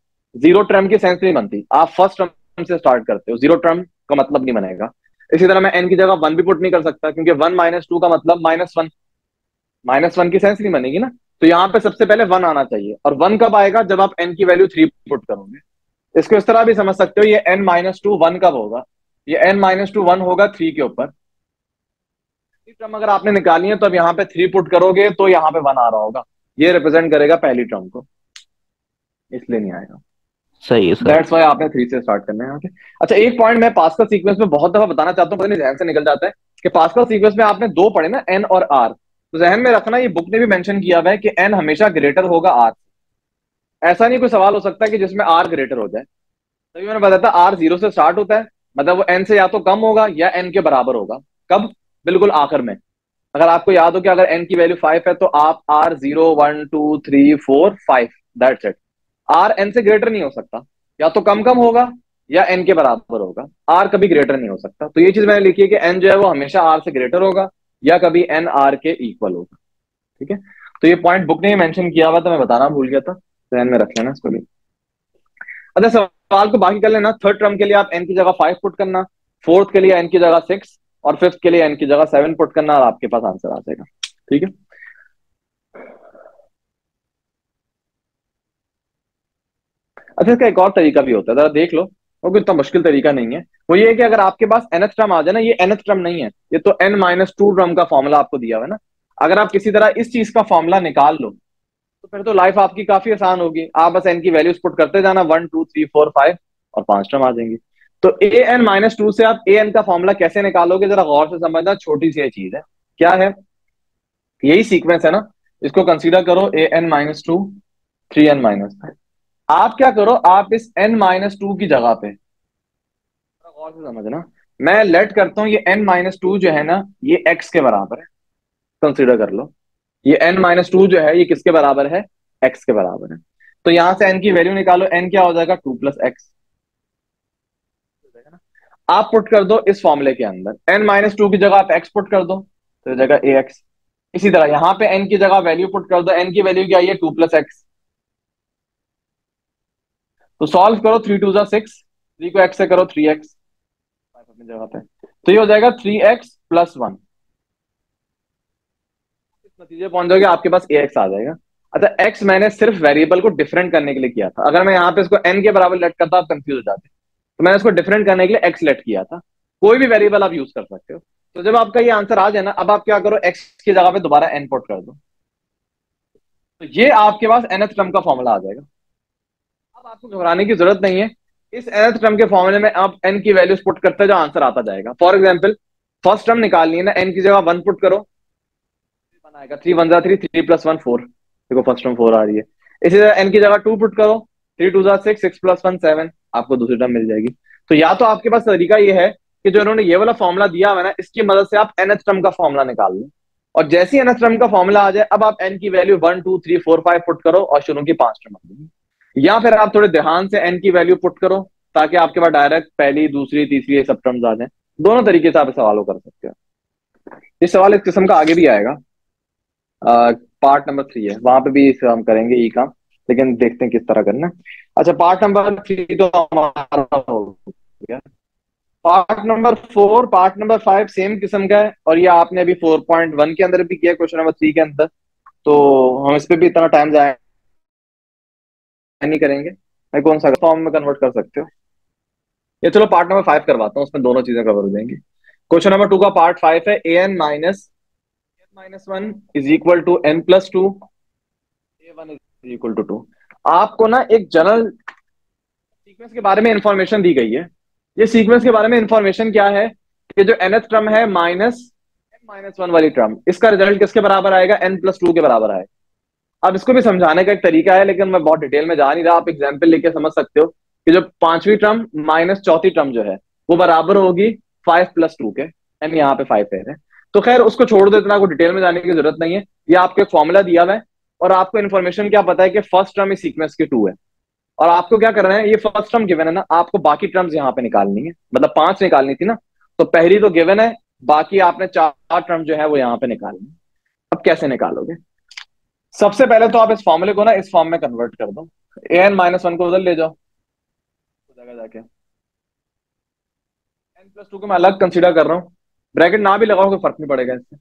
0 टर्म की सेंस नहीं बनती, आप फर्स्ट टर्म से स्टार्ट करते हो, 0 टर्म का मतलब नहीं बनेगा। इसी तरह मैं एन की जगह 1 भी पुट नहीं कर सकता, क्योंकि 1 - 2 का मतलब -1 की सेंस नहीं बनेगी ना। तो यहाँ पे सबसे पहले 1 आना चाहिए, और 1 कब आएगा? जब आप एन की वैल्यू 3 पुट करोगे। इसको इस तरह भी समझ सकते हो, ये n - 2 1 कब होगा? ये n - 2 1 होगा 3 के ऊपर। टर्म अगर आपने निकाली है तो अब यहाँ पे 3 पुट करोगे तो यहाँ पे 1 आ रहा होगा, ये रिप्रेजेंट करेगा पहली टर्म को, इसलिए नहीं आएगा। सही है सर, दैट्स व्हाई आपने 3 से स्टार्ट करना है यहाँ पे। अच्छा, एक पॉइंट मैं पास्कल सीक्वेंस में बहुत दफा बताना चाहता हूँ, पता नहीं जहन से निकल जाता है कि पास्कल सीक्वेंस में आपने 2 पढ़े ना, एन और आर, तो जहन में रखना। ये बुक ने भी मेंशन किया हुआ है कि एन हमेशा ग्रेटर होगा आर। ऐसा नहीं कोई सवाल हो सकता कि जिसमें आर ग्रेटर हो जाए। तभी मैंने बताया था आर 0 से स्टार्ट होता है, मतलब वो एन से या तो कम होगा या एन के बराबर होगा। कब? बिल्कुल आखिर में। अगर आपको याद हो कि अगर एन की वैल्यू 5 है तो आप r 0 1 2 3 4 5, that's it. R n से ग्रेटर नहीं हो सकता, या तो कम कम होगा या एन के बराबर होगा, आर कभी ग्रेटर नहीं हो सकता। तो ये चीज मैंने लिखी है कि एन जो है वो हमेशा आर से ग्रेटर होगा या कभी एन आर के इक्वल होगा। ठीक है, तो ये पॉइंट बुक ने मेंशन किया हुआ था, मैं बताना भूल गया था, ध्यान में रख लेना इसको भी। अच्छा, सवाल को बाकी कर लेना। थर्ड टर्म के लिए आप एन की जगह 5 पुट करना, फोर्थ के लिए एन की जगह 6 और फिफ्थ के लिए एन की जगह 7 पुट करना, और आपके पास आंसर आ जाएगा। ठीक है, अच्छा, इसका एक और तरीका भी होता है, जरा देख लो, वो कोई इतना मुश्किल तरीका नहीं है। वो ये है कि अगर आपके पास nth टर्म आ जाए ना, ये nth टर्म नहीं है, ये तो n - 2 टर्म का फॉर्मूला आपको दिया हुआ है ना। अगर आप किसी तरह इस चीज का फॉर्मूला निकाल लो तो फिर तो लाइफ आपकी काफी आसान होगी। आप बस n की वैल्यूज पुट करते जाना, 1 2 3 4 5 और 5 टर्म आ जाएंगे। तो an - 2 से आप an का फॉर्मूला कैसे निकालोगे, जरा गौर से समझना। छोटी सी ये चीज है, क्या है? यही सीक्वेंस है ना, इसको कंसिडर करो an - 2 3n - 5। आप क्या करो, आप इस n - 2 की जगह पे, गौर से समझना, मैं लेट करता हूँ ये n - 2 जो है ना, ये x के बराबर है, कंसीडर कर लो। ये n - 2 जो है ये किसके बराबर है? x के बराबर है। तो यहाँ से n की वैल्यू निकालो, n क्या हो जाएगा? 2 + x। आप पुट कर दो इस फॉर्मूले के अंदर, n - 2 की जगह आप x पुट कर दो तो हो जाएगा ax। इसी तरह यहाँ पे n की जगह वैल्यू पुट कर दो, n की वैल्यू क्या आई है? 2 + x। तो सॉल्व करो, 3 × 2 = 6, 3 को x से करो 3x, अपनी जगह पे, तो ये हो जाएगा 3x + 1। इस नतीजे पहुंच जाओगे, आपके पास ax आ जाएगा। अच्छा, x मैंने सिर्फ वेरिएबल को डिफरेंट करने के लिए किया था। अगर मैं यहाँ पे इसको n के बराबर लेट करता आप कंफ्यूज हो जाते, तो मैंने इसको डिफरेंट करने के लिए x लेट किया था। कोई भी वेरिएबल आप यूज कर सकते हो। तो जब आपका ये आंसर आ जाए ना, अब आप क्या करो, x की जगह पे दोबारा n पुट कर दो, तो ये आपके पास nth टर्म का फॉर्मूला आ जाएगा। आपको घबराने की जरूरत नहीं है, इस nth टर्म के फॉर्मूले में आप n की वैल्यूज पुट करते जाओ, आंसर आता जाएगा। फॉर एग्जांपल, फर्स्ट टर्म निकालनी है ना, n की जगह 1 पुट करो, बनाएगा 3 × 1 = 3, 3 + 1 4, देखो फर्स्ट टर्म 4 आ रही है। इसी तरह n की जगह 2 पुट करो, 3 × 2 = 6, 6 + 1 = 7, आपको दूसरी टर्म मिल जाएगी। तो या तो आपके पास तरीका ये है कि जो उन्होंने ये वाला फॉर्मूला दिया हुआ है ना, इसकी मदद से आप nth टर्म का फॉर्मूला निकाल लो, और जैसे ही nth टर्म का फॉर्मूला आ जाए, अब आप n की वैल्यू 1 2 3 4 5 पुट करो और शुरू की 5 टर्म आ जाएगी। या फिर आप थोड़े ध्यान से n की वैल्यू पुट करो, ताकि आपके पास डायरेक्ट पहली, दूसरी, तीसरी सब टर्म्स आ जाए। दोनों तरीके से आप इस सवाल को कर सकते हो। ये सवाल इस किस्म का आगे भी आएगा, पार्ट नंबर 3 है, वहां पे भी हम करेंगे ये काम, लेकिन देखते हैं किस तरह करना। अच्छा, पार्ट नंबर 3 तो हमारा हो गया। Part number 4, part number 5 same किस्म का है, और ये आपने अभी 4.1 के अंदर भी किया, क्वेश्चन नंबर 3 के अंदर, तो हम इस पर भी इतना टाइम जाए नहीं करेंगे। मैं कौन सा फॉर्म में कन्वर्ट कर सकते हो ये, चलो पार्ट नंबर 5 करवाता हूँ, उसमें दोनों चीजें कवर हो जाएंगी। क्वेश्चन नंबर 2 का पार्ट 5 है, an - 1 = n + 2, a1 = 2। आपको ना एक जनरल सीक्वेंस के बारे में इंफॉर्मेशन दी गई है। ये सीक्वेंस के बारे में इंफॉर्मेशन क्या है कि जो nth टर्म है -n - 1 वाली टर्म, इसका रिजल्ट किसके बराबर आएगा? n + 2 के बराबर आएगा। अब इसको भी समझाने का एक तरीका है, लेकिन मैं बहुत डिटेल में जा नहीं रहा, आप एग्जांपल लेके समझ सकते हो कि जो 5वीं टर्म - चौथी टर्म जो है, वो बराबर होगी 5 + 2 के, एम यहाँ पे 5 है। तो खैर उसको छोड़ दो, इतना आपको डिटेल में जाने की जरूरत नहीं है। ये आपको एक फॉर्मूला दिया हुआ है और आपको इन्फॉर्मेशन क्या पता है कि फर्स्ट टर्म इस सीक्वेंस के 2 है, और आपको क्या करना है, ये फर्स्ट टर्म गिवन है ना, आपको बाकी टर्म्स यहाँ पे निकालनी है, मतलब 5 निकालनी थी ना, तो पहली तो गिवन है, बाकी आपने 4 टर्म जो है वो यहाँ पे निकालनी है। अब कैसे निकालोगे, सबसे पहले तो आप इस फॉर्मूले को ना इस फॉर्म में कन्वर्ट कर दो, an-1 को उधर ले जाओ, जगह जाके n+2 को मैं अलग कंसीडर कर रहा हूँ, ब्रैकेट ना भी लगाओ कोई फर्क नहीं पड़ेगा इससे।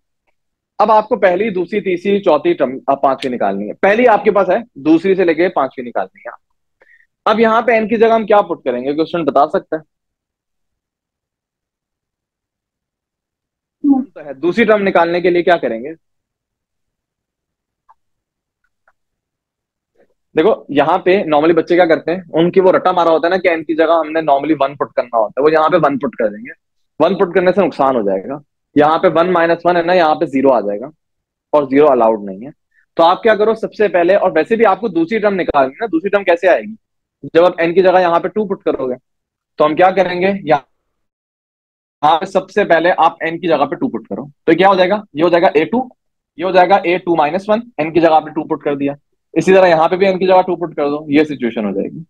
अब आपको पहली, दूसरी, तीसरी, चौथी टर्म, अब 5वीं निकालनी है। पहली आपके पास है, दूसरी से लेके 5वीं निकालनी है। अब यहाँ पे n की जगह हम क्या पुट करेंगे, क्वेश्चन बता सकता है? तो है दूसरी टर्म निकालने के लिए क्या करेंगे, देखो यहाँ पे नॉर्मली बच्चे क्या करते हैं, उनकी वो रट्टा मारा होता है ना कि n की जगह हमने नॉर्मली 1 पुट करना होता है, वो यहाँ पे 1 पुट कर देंगे। 1 पुट करने से नुकसान हो जाएगा, यहाँ पे 1 - 1 है ना, यहाँ पे 0 आ जाएगा और 0 अलाउड नहीं है। तो आप क्या करो सबसे पहले, और वैसे भी आपको दूसरी टर्म निकालनी है, दूसरी टर्म कैसे आएगी, जब आप n की जगह यहाँ पे 2 पुट करोगे। तो हम क्या करेंगे, यहाँ पे सबसे पहले आप n की जगह पे 2 पुट करो, तो क्या हो जाएगा, ये हो जाएगा a2, ये हो जाएगा a2 - 1, n की जगह आपने 2 पुट कर दिया। इसी तरह यहाँ पे भी n की जगह 2 पुट कर दो, ये सिचुएशन हो जाएगी।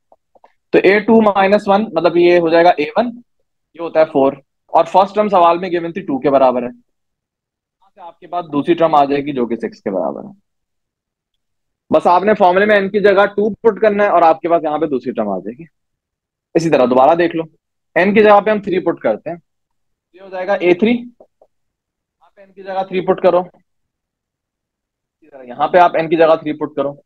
तो a2 - 1 मतलब ये हो जाएगा a1, ये होता है 4, और फर्स्ट टर्म सवाल में गिवन थी 2 के बराबर है। आपके पास दूसरी टर्म आ जाएगी जो कि 6 के बराबर है। बस आपने फॉर्मूले में n की जगह 2 पुट करना है और आपके पास यहाँ पे दूसरी टर्म आ जाएगी। इसी तरह दोबारा देख लो, n की जगह पे हम 3 पुट करते हैं, ये हो जाएगा a3, यहाँ पे n की जगह 3 पुट करो, इसी तरह यहाँ पे आप n की जगह 3 पुट करो।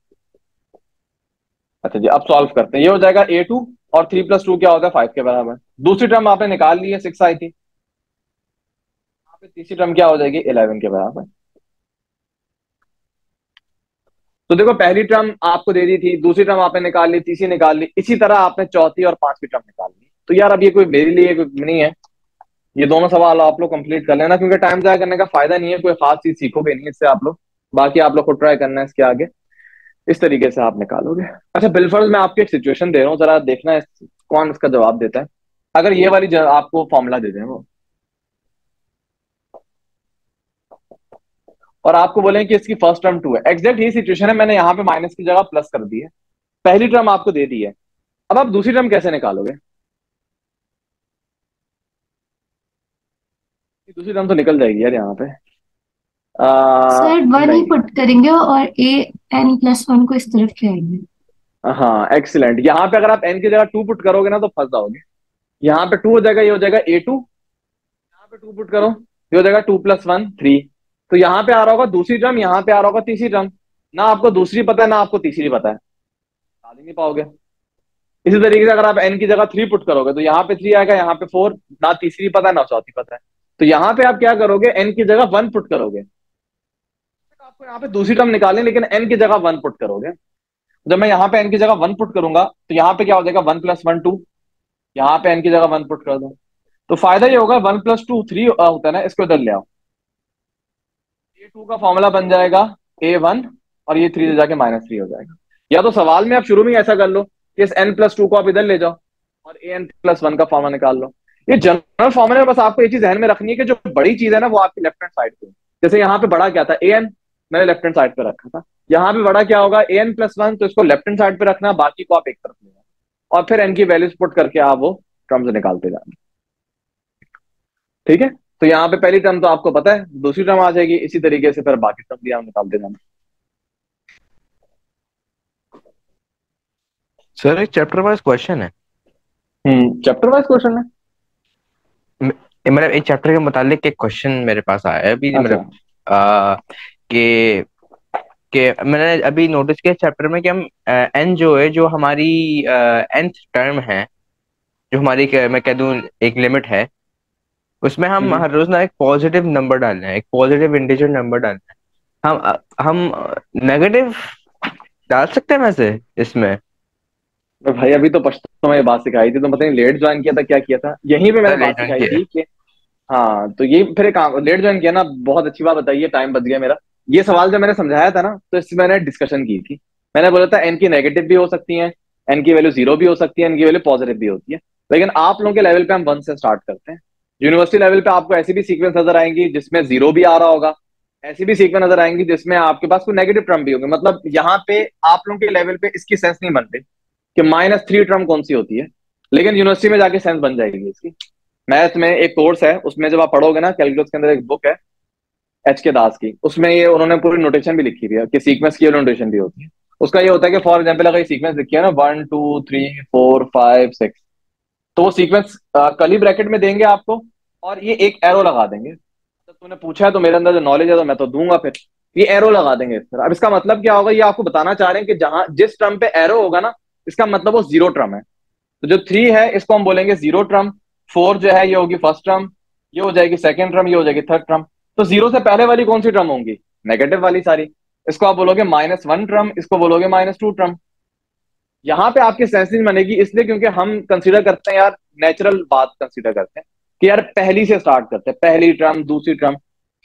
अच्छा जी, अब सॉल्व करते हैं, ये हो जाएगा a2 और 3 + 2 क्या होता है, 5 के बराबर। दूसरी टर्म आपने निकाल ली है, 6 आई थी, यहाँ पे तीसरी टर्म क्या हो जाएगी, 11 के बराबर। तो देखो पहली टर्म आपको दे दी थी, दूसरी टर्म आपने निकाल ली, तीसरी निकाल ली, इसी तरह आपने चौथी और 5वीं टर्म निकाल ली। तो यार अब ये कोई मेरे लिए कोई नहीं है, ये दोनों सवाल आप लोग कंप्लीट कर लेना, क्योंकि टाइम जाया करने का फायदा नहीं है, कोई खास चीज सीखोगे नहीं इससे आप लोग, बाकी आप लोग को ट्राई करना है इसके आगे, इस तरीके से आप निकालोगे। अच्छा बिलफर्ज मैं आपको एक सिचुएशन दे रहा हूँ, जरा देखना है कौन इसका जवाब देता है। अगर ये वाली आपको फॉर्मूला दे दें वो, और आपको बोलें कि इसकी फर्स्ट टर्म 2 है, एग्जैक्ट यही सिचुएशन है, मैंने यहाँ पे माइनस की जगह प्लस कर दी है, पहली टर्म आपको दे दी है, अब आप दूसरी टर्म कैसे निकालोगे, दूसरी टर्म तो निकल जाएगी यार यहाँ पे। सर 1 ही पुट करेंगे और an+1 को इस तरफ ले आएंगे। हाँ एक्सीलेंट, यहाँ पे अगर आप n की जगह 2 पुट करोगे ना तो फंस जाओगे, यहाँ पे 2 हो जाएगा, ये हो जाएगा a2, यहाँ पे 2 पुट करो, ये हो जाएगा 2 + 1 3, तो यहाँ पे आ रहा होगा दूसरी टर्म, यहाँ पे आ रहा होगा तीसरी टर्म, ना आपको दूसरी पता है ना आपको तीसरी पता है, निकाल ही नहीं पाओगे। इसी तरीके से अगर आप n की जगह 3 पुट करोगे तो यहाँ पे 3 आएगा, यहाँ पे 4, ना तीसरी पता है ना चौथी पता है। तो यहाँ पे आप क्या करोगे, n की जगह 1 पुट करोगे, तो आपको यहाँ पे दूसरी टर्म निकालनी, लेकिन n की जगह 1 पुट करोगे। जब मैं यहाँ पे n की जगह 1 पुट करूंगा तो यहाँ पे क्या हो जाएगा, 1 + 1 2, यहाँ पे n की जगह 1 पुट कर दो, तो फायदा ये होगा 1 + 2 3 होता है ना, इसको उधर ले आओ, a2 का फॉर्मूला बन जाएगा a1 और ये 3 ले जाके -3 हो जाएगा। या तो सवाल में आप शुरू में ऐसा कर लो कि इस n+2 को आप इधर ले जाओ और an+1 का फॉर्मूला निकाल लो। ये जनरल फॉर्मूला है, बस आपको ये चीज ध्यान में रखनी है कि जो बड़ी चीज है ना वो आपकी लेफ्ट हैंड साइड पे, जैसे यहाँ पे बड़ा क्या था an, मैंने लेफ्ट हैंड साइड पे रखा था, यहाँ पे बड़ा क्या होगा an+1, तो इसको लेफ्ट हैंड साइड पे रखना, बाकी को आप एक तरफ ले जाओ और फिर n की वैल्यूज पुट करके आप वो टर्म्स निकालते जाना, ठीक है। तो यहाँ पे पहली टर्म तो आपको पता है, दूसरी टर्म आ जाएगी, इसी तरीके से फिर बाकी टर्म भी हम निकालते जाना। सर एक चैप्टर वाइज क्वेश्चन है। चैप्टर वाइज क्वेश्चन है, मतलब एक चैप्टर के मुतालिक एक क्वेश्चन मेरे पास आया है अभी, मतलब के मैंने अभी नोटिस किया चैप्टर में कि हम n जो है, जो हमारी nth टर्म है, जो हमारी मैं कह दूं एक लिमिट है, उसमें हम हर रोज ना एक पॉजिटिव नंबर डालना है, एक पॉजिटिव इंटीजर नंबर डालना है। हम नेगेटिव डाल सकते हैं वैसे इसमें? भाई अभी तो पश्तो में ये बात सिखाई थी, तो पता नहीं लेट ज्वाइन किया था क्या किया था, यहीं पे मैंने बात सिखाई थी कि हाँ, तो ये फिर लेट ज्वाइन किया ना, बहुत अच्छी बात बताइए, टाइम बच गया मेरा। ये सवाल जब मैंने समझाया था ना तो इससे मैंने डिस्कशन की थी, मैंने बोला था n की नेगेटिव भी हो सकती है, n की वैल्यू 0 भी हो सकती है, n की वैल्यू पॉजिटिव भी होती है। लेकिन आप लोगों के लेवल पे हम 1 से स्टार्ट करते हैं। यूनिवर्सिटी लेवल पे आपको ऐसी भी सीक्वेंस नजर आएंगी जिसमें 0 भी आ रहा होगा, ऐसी भी सीक्वेंस नजर आएंगी जिसमें आपके पास कोई नेगेटिव टर्म भी होंगे। मतलब यहाँ पे आप लोगों के लेवल पे इसकी सेंस नहीं बनती कि -3 टर्म कौन सी होती है, लेकिन यूनिवर्सिटी में जाके सेंस बन जाएगी इसकी। मैथ में एक कोर्स है, उसमें जब आप पढ़ोगे ना, कैलकुलस के अंदर एक बुक है HK दास की, उसमें ये उन्होंने पूरी नोटेशन भी लिखी हुई है कि सीक्वेंस की नोटेशन भी होती है। उसका ये होता है कि फॉर एग्जाम्पल अगर ये सीक्वेंस लिखी है ना 1 2 3 4 5 6, तो वो सीक्वेंस कली ब्रैकेट में देंगे आपको और ये एक एरो लगा देंगे। तो तूने पूछा है तो मेरे अंदर जो नॉलेज है तो मैं तो दूंगा, फिर ये एरो लगा देंगे इस तरह। अब इसका मतलब क्या होगा, ये आपको बताना चाह रहे हैं कि जहां जिस टर्म पे एरो होगा ना, इसका मतलब वो 0 टर्म है। तो जो 3 है इसको हम बोलेंगे 0 टर्म, 4 जो है ये होगी 1st टर्म, ये हो जाएगी 2nd टर्म, ये हो जाएगी 3rd टर्म। तो 0 से पहले वाली कौन सी टर्म होंगी, नेगेटिव वाली सारी। इसको आप बोलोगे -1 टर्म, इसको बोलोगे -2 टर्म। यहाँ पे आपकी सेंस नहीं बनेगी, इसलिए क्योंकि हम कंसीडर करते हैं यार, नेचुरल बात कंसीडर करते हैं कि यार पहली से स्टार्ट करते हैं, पहली टर्म, दूसरी टर्म।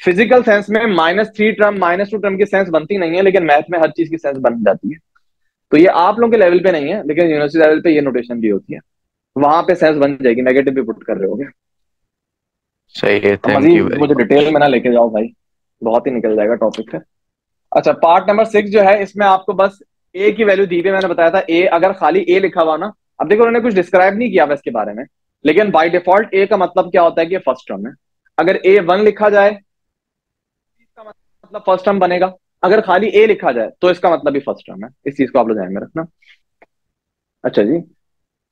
फिजिकल सेंस में -3 टर्म, -2 टर्म की सेंस बनती नहीं है, लेकिन मैथ में हर चीज की सेंस बन जाती है। तो ये आप लोगों के लेवल पे नहीं है, लेकिन यूनिवर्सिटी लेवल पे ये नोटेशन भी होती है, वहां पे सेंस बन जाएगी। नेगेटिव भी पुट कर रहे होगे, सही है। Thank you. मुझे डिटेल में ना लेके जाओ भाई, बहुत ही निकल जाएगा टॉपिक से। अच्छा, पार्ट नंबर 6 जो है, इसमें आपको बस ए की वैल्यू दी हुई। मैंने बताया था ए, अगर खाली ए लिखा हुआ ना, अब देखो उन्होंने कुछ डिस्क्राइब नहीं किया इसके बारे में, लेकिन बाय डिफॉल्ट ए का मतलब क्या होता है कि फर्स्ट टर्म है। अगर A1 लिखा जाए इसका मतलब फर्स्ट टर्म बनेगा, अगर खाली ए लिखा जाए तो इसका मतलब भी फर्स्ट टर्म है। इस चीज को आप लोग ध्यान में रखना। अच्छा जी,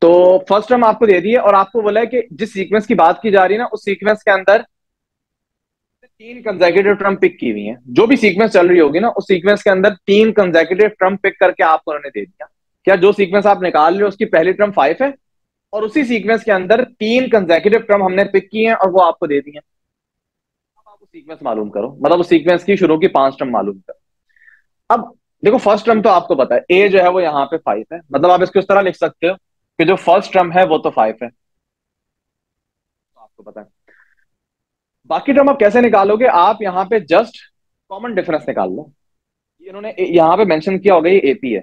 तो फर्स्ट टर्म आपको दे दी है और आपको बोला है कि जिस सीक्वेंस की बात की जा रही है ना, उस सीक्वेंस के अंदर 3 कंसेक्यूटिव टर्म पिक की हुई हैं। जो भी सीक्वेंस चल रही होगी ना, उस सीक्वेंस के अंदर 3 कंसेक्यूटिव टर्म पिक करके आपको उन्होंने दे दिया। क्या जो सीक्वेंस आप निकाल रहे हो उसकी पहली टर्म 5 है और उसी सीक्वेंस के अंदर 3 कंसेक्यूटिव टर्म हमने पिक की हैं और वो आपको दे दी हैं। अब आप उस सीक्वेंस मालूम करो, मतलब उस सीक्वेंस की शुरू की 5 टर्म मालूम करो। अब देखो, फर्स्ट टर्म तो आपको पता है ए जो है वो यहाँ पे 5 है, मतलब आप इसको इस तरह लिख सकते हो कि जो फर्स्ट टर्म है वो तो 5 है, तो आपको पता है। बाकी टर्म आप कैसे निकालोगे, आप यहाँ पे जस्ट कॉमन डिफरेंस निकाल लो। इन्होंने यहाँ पे मेंशन किया होगा ये एपी है,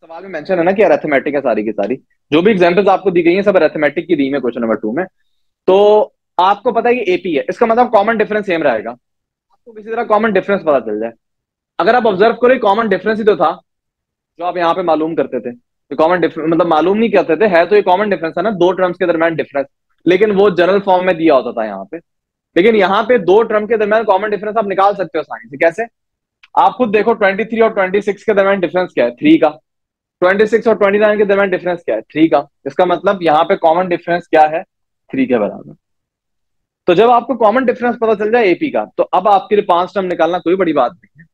सवाल में मेंशन है ना कि अरिथमेटिक है सारी की सारी। जो भी एग्जांपल्स आपको दी गई हैं सब अरिथमेटिक की दी में क्वेश्चन नंबर 2 में। तो आपको पता है ये एपी है, इसका मतलब कॉमन डिफरेंस सेम रहेगा। आपको किसी तरह कॉमन डिफरेंस पता चल जाए। अगर आप ऑब्जर्व करो, कॉमन डिफरेंस ही तो था जो आप यहाँ पे मालूम करते थे। कॉमन डिफरेंस मतलब मालूम नहीं करते थे, है तो ये कॉमन डिफरेंस है ना, 2 टर्म्स के दरमियान डिफरेंस, लेकिन वो जनरल फॉर्म में दिया होता था यहाँ पे। लेकिन यहाँ पे 2 टर्म के दरमियान कॉमन डिफरेंस आप निकाल सकते हो साइंस से। कैसे, आप खुद देखो 23 और 26 के दरमियान डिफरेंस क्या है, 3 का। 26 और 29 के दरमियान डिफरेंस क्या है, 3 का। इसका मतलब यहाँ पे कॉमन डिफरेंस क्या है, 3 के बराबर। तो जब आपको कॉमन डिफरेंस पता चल जाए एपी का, तो अब आपके लिए 5 टर्म निकालना कोई बड़ी बात नहीं है।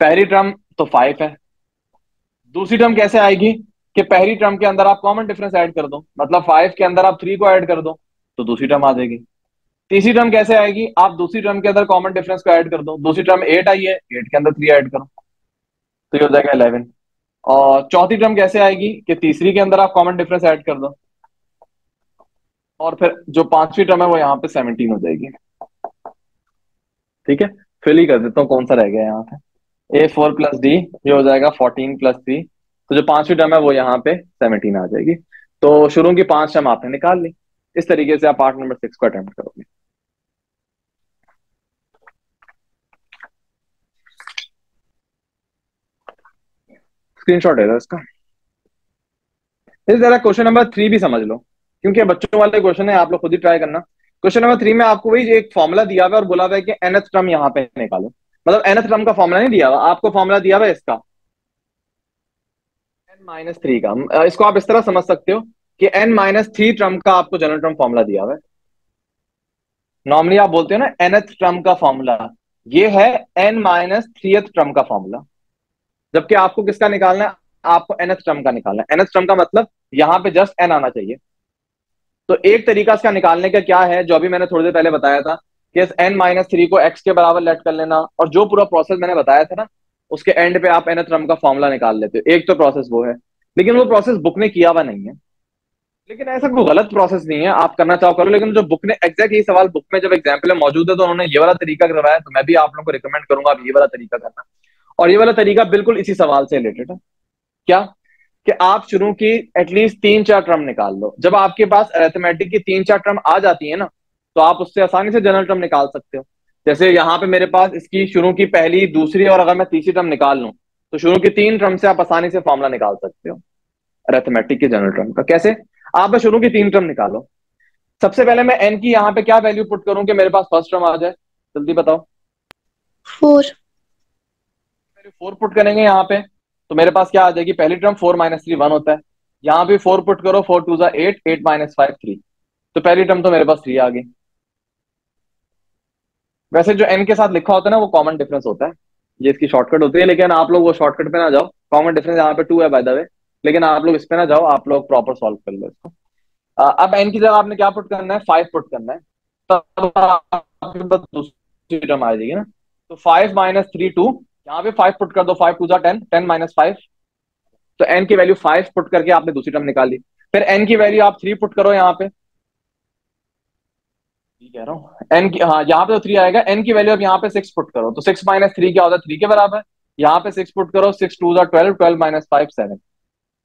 पहली टर्म तो 5 है, दूसरी टर्म कैसे आएगी कि पहली टर्म के अंदर आप कॉमन डिफरेंस ऐड कर दो, मतलब 5 के अंदर आप 3 को ऐड कर दो तो दूसरी टर्म आ जाएगी। तीसरी टर्म कैसे आएगी, आप दूसरी टर्म के अंदर कॉमन डिफरेंस को ऐड कर दो, दूसरी टर्म 8 आई है, 8 के अंदर 3 ऐड करो तो ये हो जाएगा 11। और चौथी टर्म कैसे आएगी कि तीसरी के अंदर आप कॉमन डिफरेंस ऐड कर दो और फिर जो 5वीं टर्म है वो यहाँ पे 17 हो जाएगी। ठीक है, फिल ही कर देता हूँ, कौन सा रह गया यहाँ पे, A4+D ये हो जाएगा 14+C, तो जो 5वीं टर्म है वो यहाँ पे 17 आ जाएगी। तो शुरू की 5 टर्म आपने निकाल ली। इस तरीके से आप पार्ट नंबर 6 को अटेम्प्ट करोगे। स्क्रीनशॉट है इसका। इस तरह क्वेश्चन नंबर 3 भी समझ लो, क्योंकि बच्चों वाले क्वेश्चन है, आप लोग खुद ही ट्राई करना। क्वेश्चन नंबर 3 में आपको वही एक फॉर्मुला दिया हुआ है और बोला हुआ है कि nth टर्म यहाँ पे निकालो। मतलब nth टर्म का फॉर्मुला नहीं दिया हुआ, आपको फॉर्मुला दिया हुआ है इसका -3 का। इसको आप इस तरह समझ सकते हो कि n-3 टर्म का आपको जनरल टर्म फॉर्मूला दिया हुआ है। नॉर्मली आप बोलते हो ना nth टर्म का फॉर्मूला, ये है n-3th टर्म का फॉर्मूला, जबकि आपको किसका निकालना है, आपको nth टर्म का निकालना है। nth टर्म का मतलब यहाँ पे जस्ट n आना चाहिए। तो एक तरीका इसका निकालने का क्या है, जो अभी मैंने थोड़ी देर पहले बताया था कि इस n-3 को x के बराबर लेट कर लेना, और जो पूरा प्रोसेस मैंने बताया था ना, उसके एंड पे आप nth टर्म का फॉर्मूला निकाल लेते हो। एक तो प्रोसेस वो है, लेकिन वो प्रोसेस बुक ने किया हुआ नहीं है। लेकिन ऐसा कोई गलत प्रोसेस नहीं है, आप करना चाहो करो। लेकिन जो बुक ने एग्जैक्ट ये सवाल बुक में जब एग्जाम्पल में मौजूद है तो उन्होंने ये वाला तरीका करवाया, तो मैं भी आप लोगों को रिकमेंड करूंगा आप ये वाला तरीका करना। और ये वाला तरीका बिल्कुल इसी सवाल से रिलेटेड है। क्या कि आप शुरू की एटलीस्ट 3-4 टर्म निकाल लो। जब आपके पास अरिथमेटिक की 3-4 टर्म आ जाती है ना, तो आप उससे आसानी से जनरल टर्म निकाल सकते हो। जैसे यहाँ पे मेरे पास इसकी शुरू की पहली, दूसरी और अगर मैं तीसरी टर्म निकाल लूँ, तो शुरू की 3 टर्म से आप आसानी से फॉर्मूला निकाल सकते हो अरिथमेटिक के जनरल टर्म का। कैसे? आप शुरू की 3 टर्म निकालो। सबसे पहले मैं एन की यहाँ पे क्या वैल्यू पुट करूँ कि मेरे पास फर्स्ट टर्म आ जाए, जल्दी बताओ। 4 पुट करेंगे यहाँ पे, तो मेरे पास क्या आ जाएगी पहली टर्म। 4 - 3 1 होता है, यहाँ भी 4 पुट करो। 4 × 2 = 8, 8 - 5 3। तो पहली टर्म तो मेरे पास 3 आ गई। वैसे जो एन के साथ लिखा होता है ना, वो कॉमन डिफरेंस होता है, ये इसकी शॉर्टकट होती है। लेकिन आप लोग वो शॉर्टकट पे ना जाओ, कॉमन डिफरेंस यहाँ पे 2 है बाय द वे, लेकिन आप लोग इस पे ना जाओ, आप लोग प्रॉपर सॉल्व कर लो इसको। अब एन की जगह आपने क्या पुट करना है, 5 पुट करना है, तब आपके पास दूसरी टर्म आ जाएगी ना। तो 5 - 3 2, यहाँ पे 5 पुट कर दो। 5 × 2 = 10, 10 - 5, तो एन की वैल्यू 5 पुट करके आपने दूसरी टर्म निकाल ली। फिर एन की वैल्यू आप 3 पुट करो यहाँ पे, ठीक कह रहा हूँ एन की, हाँ यहाँ पे तो 3 आएगा। एन की वैल्यू अब यहाँ पे 6 पुट करो। तो 6 - 3 क्या होता है, 3 के बराबर। यहाँ पे 6 पुट करो। 6 × 2 = 12, 12 - 5 7।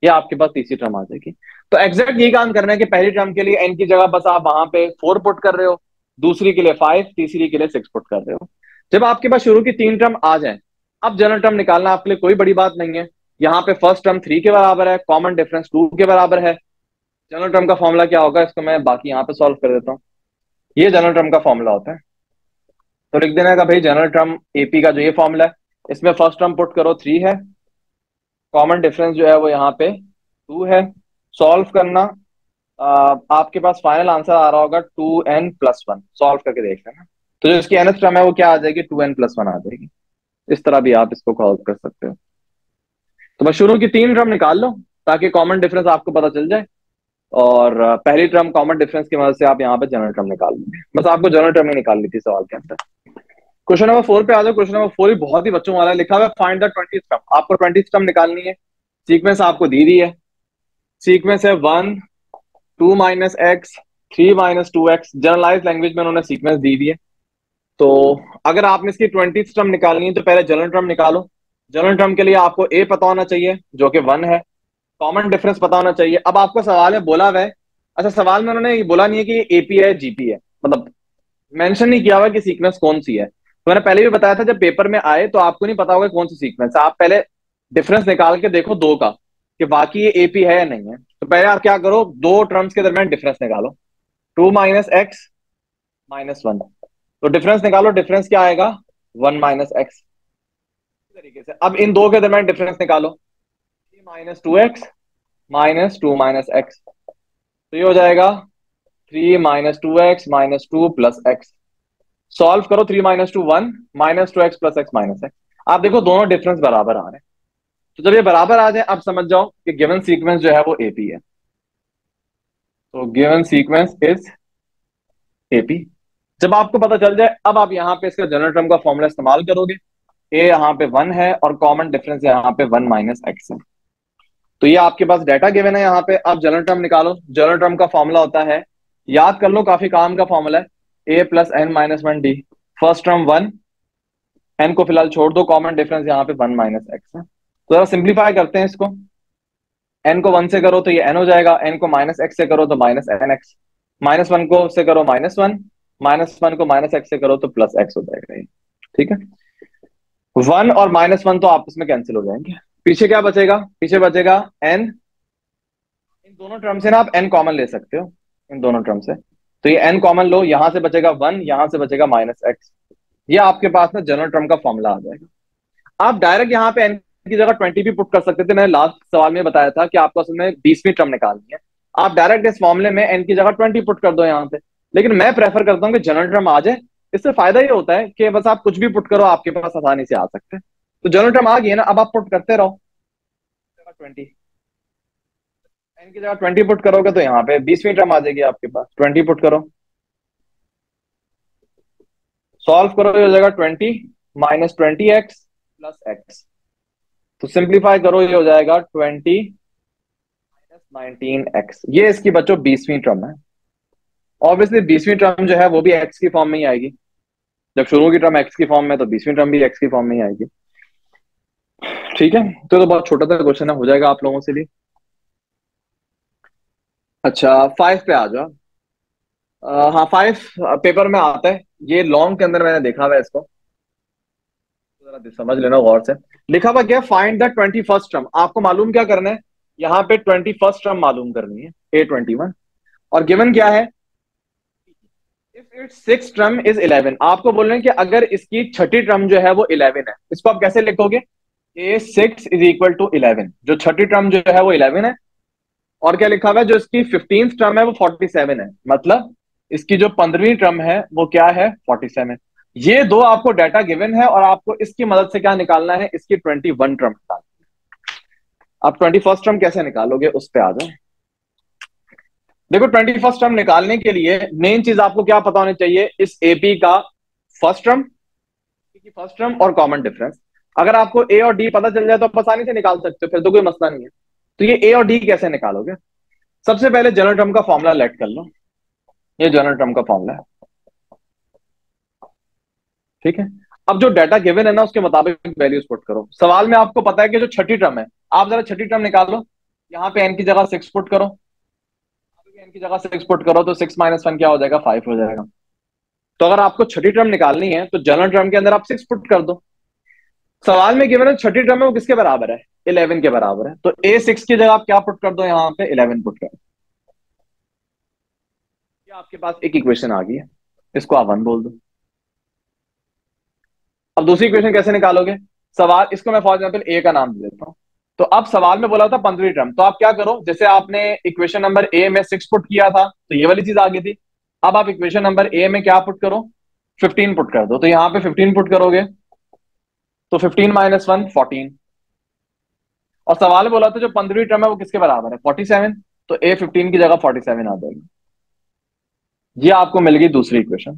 ये आपके पास तीसरी टर्म आ जाएगी। तो एग्जैक्ट ये काम करना है कि पहली टर्म के लिए एन की जगह बस आप वहां पे 4 पुट कर रहे हो, दूसरी के लिए 5, तीसरी के लिए 6 पुट कर रहे हो। जब आपके पास शुरू की 3 टर्म आ जाए, अब जनरल टर्म निकालना आपके लिए कोई बड़ी बात नहीं है। यहाँ पे फर्स्ट टर्म 3 के बराबर है, कॉमन डिफरेंस 2 के बराबर है। जनरल टर्म का फॉर्मूला क्या होगा, इसको मैं बाकी यहाँ पे सॉल्व कर देता हूँ। ये जनरल टर्म का फॉर्मूला होता है, तो लिख देना का भाई जनरल टर्म एपी का जो ये फॉर्मूला है, इसमें फर्स्ट टर्म पुट करो 3 है, कॉमन डिफरेंस जो है वो यहाँ पे 2 है। सॉल्व करना, आपके पास फाइनल आंसर आ रहा होगा 2n+1। सॉल्व करके देख लेना, तो जो इसकी nth टर्म है वो क्या आ जाएगी, 2n+1 आ जाएगी। इस तरह भी आप इसको सॉल्व कर सकते हो। तो बस शुरू की 3 टर्म निकाल लो, ताकि कॉमन डिफरेंस आपको पता चल जाए, और पहली टर्म कॉमन डिफरेंस की मदद से आप यहाँ पे जनरल टर्म निकाल लेंगे। बस आपको जनरल टर्म ही निकाल ली थी सवाल के अंदर। क्वेश्चन नंबर 4 पे आ जाओ। क्वेश्चन नंबर 4 ही बहुत ही बच्चों वाला है, लिखा हुआ है फाइंड द 20th टर्म। आपको 20th टर्म निकालनी है। सीक्वेंस आपको दी दी है, सीक्वेंस है 1 2 - x 3 - 2x। जनरलाइज लैंग्वेज में उन्होंने सीक्वेंस दी दी है। तो अगर आपने इसकी 20th टर्म निकालनी है, तो पहले जनरल टर्म निकालो। जनरल टर्म के लिए आपको a पता होना चाहिए, जो कि 1 है। कॉमन डिफरेंस पता होना चाहिए। अब आपको सवाल है, बोला हुआ है, अच्छा सवाल में उन्होंने ये बोला नहीं है कि ये एपी है जीपी है, मतलब मेंशन नहीं किया हुआ कि सीक्वेंस कौन सी है। तो मैंने पहले भी बताया था, जब पेपर में आए तो आपको नहीं पता होगा कौन सी सीक्वेंस है। आप पहले डिफरेंस निकाल के देखो 2 का, कि बाकी ये एपी है या नहीं है। तो पहले आप क्या करो, 2 टर्म्स के दरमियान डिफरेंस निकालो, 2 - x - 1। तो डिफरेंस निकालो, डिफरेंस क्या आएगा, 1 - x। इस तरीके से अब इन 2 के दरमियान डिफरेंस निकालो, -2x - 2 - x। तो ये हो जाएगा 3 - 2x - 2 + x। सॉल्व करो, 3 - 2 1 - 2x + x - x। आप देखो दोनों डिफरेंस बराबर आ रहे हैं। तो जब ये बराबर आ जाए, आप समझ जाओ कि गिवन सीक्वेंस जो है वो एपी है। तो गिवन सीक्वेंस इज एपी। जब आपको पता चल जाए, अब आप यहाँ पे इसका जनरल टर्म का फॉर्मूला इस्तेमाल करोगे। ए यहाँ पे 1 है और कॉमन डिफरेंस यहाँ पे 1 - x है। तो ये आपके पास डाटा गिवन है। यहाँ पे आप जनरल टर्म निकालो। जनरल टर्म का फॉर्मूला होता है, याद कर लो, काफी काम का फॉर्मूला है, a + n - 1d। First term 1, n को फिलहाल छोड़ दो, कॉमन डिफरेंस यहाँ पे 1 - x है। तो जरा सिंप्लीफाई करते हैं इसको। n को 1 से करो तो ये n हो जाएगा, n को -x से करो तो -nx, -1 को से करो -1, -1 को -x से करो तो +x हो जाएगा। ठीक है, 1 और -1 तो आपस में कैंसिल हो जाएंगे। पीछे क्या बचेगा, पीछे बचेगा n। इन दोनों टर्म से ना आप n कॉमन ले सकते हो, इन दोनों टर्म से। तो ये n कॉमन लो, यहाँ से बचेगा 1, यहाँ से बचेगा -x। ये आपके पास ना जनरल टर्म का फॉर्मूला आ जाएगा। आप डायरेक्ट यहाँ पे n की जगह 20 भी पुट कर सकते थे। मैंने लास्ट सवाल में बताया था कि आपको असल में 20वीं टर्म निकालनी है। आप डायरेक्ट इस फॉर्मूले में n की जगह 20 पुट कर दो यहाँ पे। लेकिन मैं प्रेफर करता हूँ कि जनरल टर्म आ जाए। इससे फायदा ये होता है कि बस आप कुछ भी पुट करो, आपके पास आसानी से आ सकते हैं। तो जनरल टर्म आ गई है ना, अब आप पुट करते रहो। 20 की जगह 20 पुट करोगे तो यहाँ पे 20वीं टर्म आ जाएगी आपके पास। 20 पुट करो, सॉल्व करो, ये हो जाएगा 20 - 20x + x। तो सिंप्लीफाई करो, ये हो जाएगा 20 - 19x। ये इसकी बच्चों 20वीं टर्म है। ऑब्वियसली 20वीं टर्म जो है वो भी x की फॉर्म में ही आएगी। जब शुरू की टर्म x की फॉर्म में, तो 20वीं टर्म भी x की फॉर्म में ही आएगी। ठीक है, तो बहुत छोटा सा क्वेश्चन है, हो जाएगा आप लोगों से भी। अच्छा 5 पे आ जाओ। हाँ 5 पेपर में आता है, ये लॉन्ग के अंदर मैंने देखा हुआ है, इसको जरा समझ लेना गौर से। लिखा हुआ क्या, फाइंड द 21st टर्म। आपको मालूम क्या करना है, यहाँ पे 21st टर्म मालूम करनी है A21, और गिवन क्या है, if it's 6th term is 11। आपको बोल रहे हैं कि अगर इसकी 6ठी टर्म जो है वो 11 है, इसको आप कैसे लिखोगे, A6 इज इक्वल टू 11, जो 6ठी टर्म जो है वो 11 है। और क्या लिखा हुआ है, जो इसकी 15th टर्म है वो 47 है, मतलब इसकी जो 15वीं टर्म है वो क्या है, 47। ये दो आपको डाटा गिवन है और आपको इसकी मदद से क्या निकालना है, इसकी 21 टर्म निकालना है। आप 21st टर्म कैसे निकालोगे उस पे आ जाओ। देखो 21st टर्म निकालने के लिए मेन चीज आपको क्या पता होनी चाहिए, इस एपी का फर्स्ट टर्म और कॉमन डिफरेंस। अगर आपको ए और डी पता चल जाए तो आप आसानी से निकाल सकते हो, फिर तो कोई मसला नहीं है। तो ये ए और डी कैसे निकालोगे, सबसे पहले जनरल टर्म का फॉर्मूला लेट कर लो, ये जनरल टर्म का फॉर्मूला है, ठीक है। अब जो डाटा गिवन है ना उसके मुताबिक वैल्यूज पुट करो। सवाल में आपको पता है कि जो 6ठी टर्म है, आप जरा 6ठी टर्म निकालो, यहाँ पे n की जगह 6 पुट करो, n की जगह 6 पुट करो तो 6 - 1 क्या हो जाएगा, 5 हो जाएगा। तो अगर आपको 6ठी टर्म निकालनी है तो जनरल टर्म के अंदर आप 6 पुट कर दो। सवाल में गिवन है 6ठी टर्म है वो किसके बराबर है, 11 के बराबर है, तो A6 की जगह आप क्या पुट कर दो, यहाँ पे 11 पुट कर दो। आपके पास एक इक्वेशन आ गई है, इसको आप 1 बोल दो। अब दूसरी इक्वेशन कैसे निकालोगे, सवाल इसको मैं फॉर एग्जांपल A का नाम दे देता हूं। तो अब सवाल में बोला था 15वीं टर्म, तो आप क्या करो, जैसे आपने इक्वेशन नंबर A में 6 पुट किया था तो ये वाली चीज आ गई थी। अब आप इक्वेशन नंबर A में क्या पुट करो, 15 पुट कर दो, तो यहाँ पे 15 पुट करोगे तो 15 - 1 14। और सवाल में बोला था जो 15वीं टर्म है वो किसके बराबर है, 47, तो A15 की जगह 47 आ जाएगी। ये आपको मिल गई दूसरी इक्वेशन,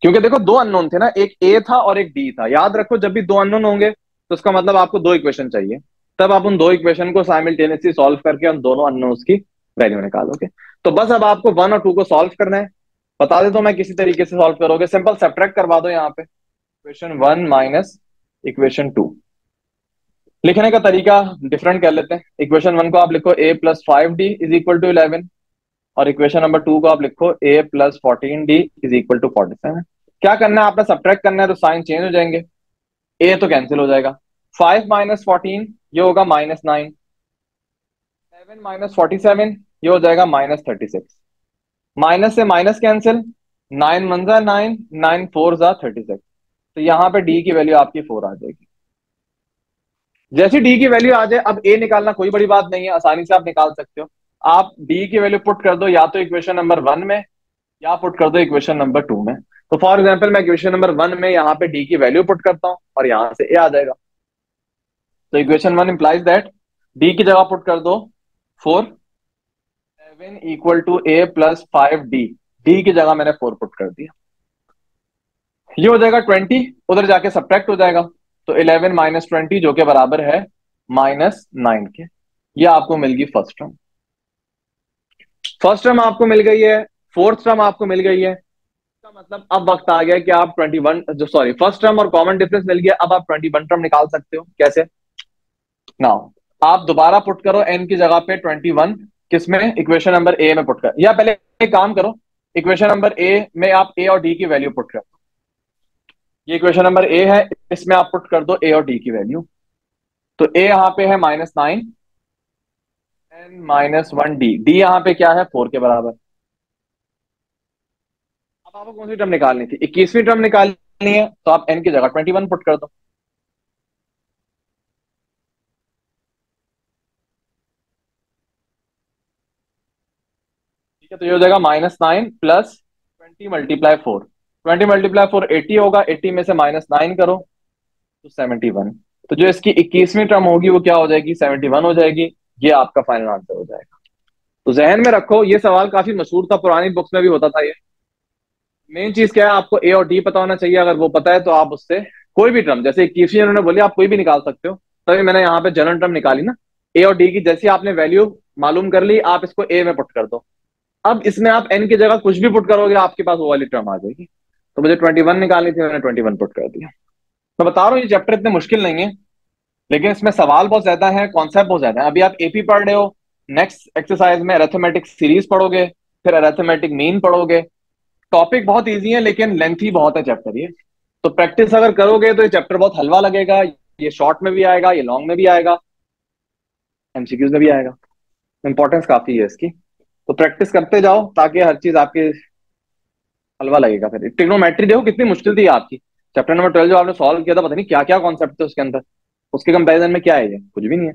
क्योंकि देखो दो अननोन थे ना, एक ए था और एक डी था। याद रखो जब भी दो अननोन होंगे तो उसका मतलब आपको दो इक्वेशन चाहिए, तब आप उन दो इक्वेशन को साइमल्टेनियसली सॉल्व करके उन दोनों अननोन्स की वैल्यू निकालोगे। तो बस अब आपको 1 और 2 को सॉल्व करना है। बता देता हूं मैं किसी तरीके से सॉल्व करोगे, सिंपल सबट्रैक्ट करवा दो। यहाँ पे इक्वेशन 1 - इक्वेशन 2 लिखने का तरीका डिफरेंट कर लेते हैं। इक्वेशन 1 को आप लिखो A + 5D = 11, और इक्वेशन नंबर 2 को आप लिखो A + 14D = 47। क्या करना है, आपने सब्ट्रैक्ट करना है तो साइन चेंज हो जाएंगे, ए तो कैंसिल हो जाएगा। 5 - 14 ये होगा -9, 7 - 47 ये हो जाएगा -36, माइनस से माइनस कैंसिल, 9 × 1 = 9, 9 × 4 = 36। तो यहाँ पे डी की वैल्यू आपकी 4 आ जाएगी। जैसी डी की वैल्यू आ जाए, अब ए निकालना कोई बड़ी बात नहीं है, आसानी से आप निकाल सकते हो। आप डी की वैल्यू पुट कर दो या तो इक्वेशन नंबर 1 में, या पुट कर दो इक्वेशन नंबर 2 में। तो फॉर एग्जांपल मैं इक्वेशन नंबर 1 में यहाँ पे डी की वैल्यू पुट करता हूँ और यहाँ से ए आ जाएगा। तो इक्वेशन 1 इंप्लाइज दैट डी की जगह पुट कर दो 4, 7 = A + 5D, डी की जगह मैंने 4 पुट कर दिया। ये हो जाएगा 20, उधर जाके सब्ट्रैक्ट हो जाएगा, तो 11 - 20 जो के बराबर है -9 के। ये आपको मिल गई फर्स्ट टर्म आपको मिल गई है, 4th टर्म आपको मिल गई है। इसका मतलब अब वक्त आ गया कि आप 21 फर्स्ट टर्म और कॉमन डिफरेंस मिल गया, अब आप 21 टर्म निकाल सकते हो। कैसे, नाउ आप दोबारा पुट करो n की जगह पे 21 किसमें, इक्वेशन नंबर a में पुट कर, या पहले एक काम करो इक्वेशन नंबर a में आप a और d की वैल्यू पुट कर दो। ये इक्वेशन नंबर a है, इसमें आप पुट कर दो a और d की वैल्यू। तो a यहाँ पे है -9 -1D, डी यहाँ पे क्या है, 4 के बराबर। अब आपको कौन सी टर्म निकालनी थी, 21वीं टर्म निकालनी है, तो आप n की जगह 21 पुट कर दो। ठीक है, तो ये हो जाएगा -9 + 20 × 4, 20 × 4 80 होगा, 80 में से -9 करो तो 71। तो जो इसकी 21वीं टर्म होगी वो क्या हो जाएगी, 71 हो जाएगी। ये आपका फाइनल आंसर हो जाएगा। तो जहन में रखो, ये सवाल काफी मशहूर था, पुरानी बुक्स में भी होता था। ये मेन चीज क्या है, आपको ए और डी पता होना चाहिए। अगर वो पता है तो आप उससे कोई भी टर्म, जैसे 21वीं उन्होंने बोली आप कोई भी निकाल सकते हो, तभी मैंने यहाँ पे जनरल टर्म निकाली ना ए और डी की। जैसे आपने वैल्यू मालूम कर ली, आप इसको ए में पुट कर दो। अब इसमें आप एन की जगह कुछ भी पुट करोगे, आपके पास वो वाली टर्म आ जाएगी। तो मुझे 21 निकालनी थी, मैंने 21 पुट कर दिया। मैं बता रहा हूँ ये चैप्टर इतने मुश्किल नहीं है, लेकिन इसमें सवाल बहुत ज्यादा है, कॉन्सेप्ट बहुत ज्यादा है। अभी आप एपी पढ़ रहे हो, नेक्स्ट एक्सरसाइज में अरिथमेटिक सीरीज पढ़ोगे, फिर अरिथमेटिक मीन पढ़ोगे। टॉपिक बहुत इजी है लेकिन लेंथी बहुत है चैप्टर ये, तो प्रैक्टिस अगर करोगे तो ये चैप्टर बहुत हलवा लगेगा। ये शॉर्ट में भी आएगा, ये लॉन्ग में भी आएगा, एमसीक्यूज में भी आएगा। इंपॉर्टेंस काफी है इसकी, तो प्रैक्टिस करते जाओ ताकि हर चीज आपके हलवा लगेगा। फिर ट्रिग्नोमेट्री देखो कितनी मुश्किल थी आपकी, चैप्टर नंबर 12 जो आपने सॉल्व किया था, पता नहीं क्या क्या कॉन्सेप्ट थे उसके अंदर, उसके कंपेरिजन में क्या है ये, कुछ भी नहीं है।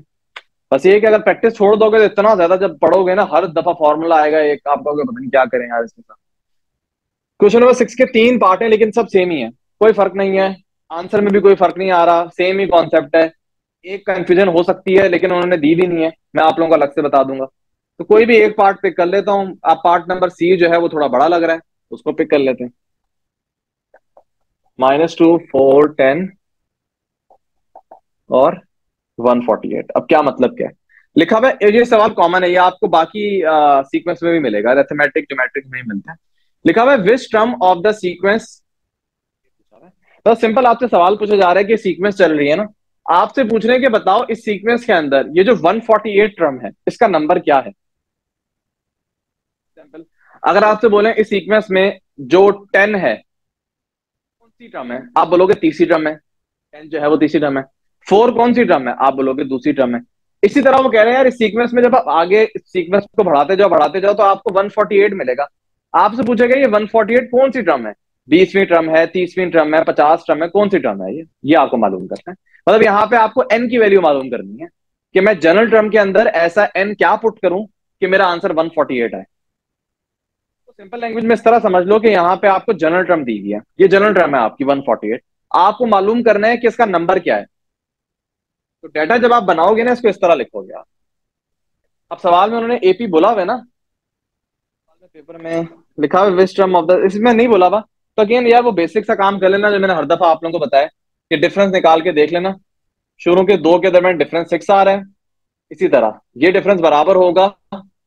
बस ये कि अगर प्रैक्टिस छोड़ दोगे तो इतना ज्यादा जब पढ़ोगे ना, हर दफा फॉर्मूला आएगा एक, आप कहोगे पता नहीं क्या करेंगे यार इसके साथ। क्वेश्चन नंबर 6 के 3 पार्ट हैं लेकिन सब सेम ही है, कोई फर्क नहीं है, आंसर में भी कोई फर्क नहीं आ रहा, सेम ही कॉन्सेप्ट है। एक कंफ्यूजन हो सकती है लेकिन उन्होंने दी भी नहीं है, मैं आप लोगों को अलग से बता दूंगा। तो कोई भी एक पार्ट पिक कर लेता हूँ। आप पार्ट नंबर C जो है वो थोड़ा बड़ा लग रहा है, उसको पिक कर लेते हैं। -2, 4, 10 और 148। अब क्या मतलब क्या है लिखा हुआ है, ये सवाल कॉमन है, ये आपको बाकी सीक्वेंस में भी मिलेगा, अरिथमेटिक ज्योमेट्रिक में ही मिलता है। लिखा हुआ है which term of the sequence. तो सिंपल आपसे सवाल पूछा जा रहा है कि सीक्वेंस चल रही है ना, आपसे पूछ रहे हैं कि बताओ इस सीक्वेंस के अंदर ये जो 148 टर्म है इसका नंबर क्या है। सिंपल, अगर आपसे बोले इस सीक्वेंस में जो 10 है कौन सी टर्म है, आप बोलोगे तीसरी टर्म है। 10 जो है वो तीसरी टर्म है। 4 कौन सी टर्म है, आप बोलोगे दूसरी टर्म है। इसी तरह वो कह रहे हैं यार इस सीक्वेंस में जब आप आगे सीक्वेंस को बढ़ाते जाओ तो आपको 148 मिलेगा। आपसे पूछेगा ये 148 कौन सी टर्म है, 20वीं टर्म है, 30वीं टर्म है, 50 टर्म है, कौन सी टर्म है ये आपको मालूम करना है। मतलब यहाँ पे आपको n की वैल्यू मालूम करनी है कि मैं जनरल टर्म के अंदर ऐसा n क्या पुट करूं कि मेरा आंसर 148 है। तो सिंपल लैंग्वेज में इस तरह समझ लो कि यहाँ पे आपको जनरल टर्म दी गई है, ये जनरल टर्म है आपकी 148, आपको मालूम करना है कि इसका नंबर क्या है। तो डाटा जब आप बनाओगे ना इसको इस तरह लिखोगे आप। अब सवाल में उन्होंने एपी बोला हुआ है ना पेपर में, लिखा हुआ विच टर्म ऑफ द, इसमें नहीं बोला हुआ। तो अगेन यार वो बेसिक सा काम कर लेना जो मैंने हर दफा आप लोगों को बताया कि डिफरेंस निकाल के देख लेना। शुरू के 2 के दरमियान डिफरेंस 6 आ रहा है, इसी तरह ये डिफरेंस बराबर होगा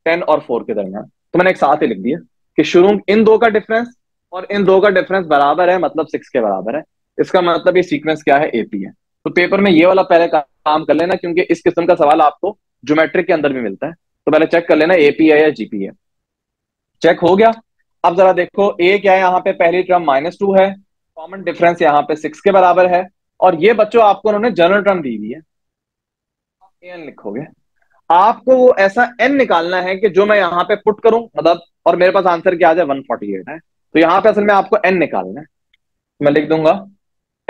10 और 4 के दरमियान। तो मैंने एक साथ ही लिख दिया कि शुरू इन 2 का डिफरेंस और इन 2 का डिफरेंस बराबर है, मतलब 6 के बराबर है। इसका मतलब ये सीक्वेंस क्या है, एपी है। तो पेपर में ये वाला पहले काम कर लेना क्योंकि इस किस्म का सवाल आपको ज्योमेट्रिक के अंदर भी मिलता है। तो पहले चेक कर लेना एपी है या जीपी है। चेक हो गया। अब जरा देखो ए क्या है यहाँ पे, पहली टर्म -2 है, कॉमन डिफरेंस यहाँ पे 6 के बराबर है, और ये बच्चों आपको उन्होंने जनरल टर्म दी हुई है। आप n लिखोगे, आपको वो ऐसा n निकालना है कि जो मैं यहाँ पे पुट करूं मतलब, और मेरे पास आंसर क्या आ जाए 148 है। तो यहाँ पे असल में आपको n निकालना है। मैं लिख दूंगा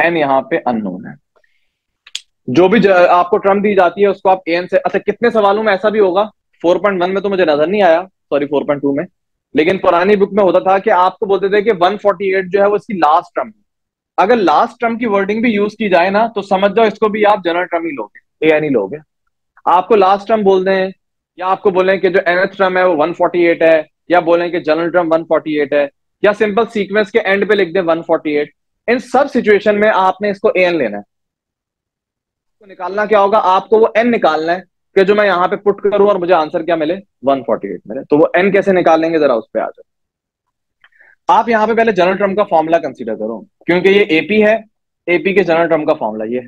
n यहाँ पे अननोन है। जो भी आपको टर्म दी जाती है उसको आप an से, अच्छा कितने सवालों में ऐसा भी होगा, 4.1 में तो मुझे नजर नहीं आया, सॉरी 4.2 में, लेकिन पुरानी बुक में होता था कि आपको बोलते थे कि 148 जो है वो इसकी लास्ट टर्म है। अगर लास्ट टर्म की वर्डिंग भी यूज की जाए ना तो समझ जाओ इसको भी आप जनरल टर्म ही लोगे, एन ही लोगे। आपको लास्ट टर्म बोल दें या आपको बोलें कि जो nth टर्म है वो 148 है, या बोलें कि जनरल टर्म 148 है, या सिंपल सीक्वेंस के एंड पे लिख दें 148, इन सब सिचुएशन में आपने इसको एन लेना है। तो निकालना क्या होगा, आपको वो एन निकालना है कि जो मैं यहाँ पे पुट करूं और मुझे आंसर क्या मिले, 148 मिले। तो वो n कैसे निकालेंगे जरा उस पर आ जाओ। आप यहाँ पे पहले जनरल टर्म का फॉर्मूला कंसीडर करो क्योंकि ये एपी है, एपी के जनरल टर्म का फॉर्मूला ये है।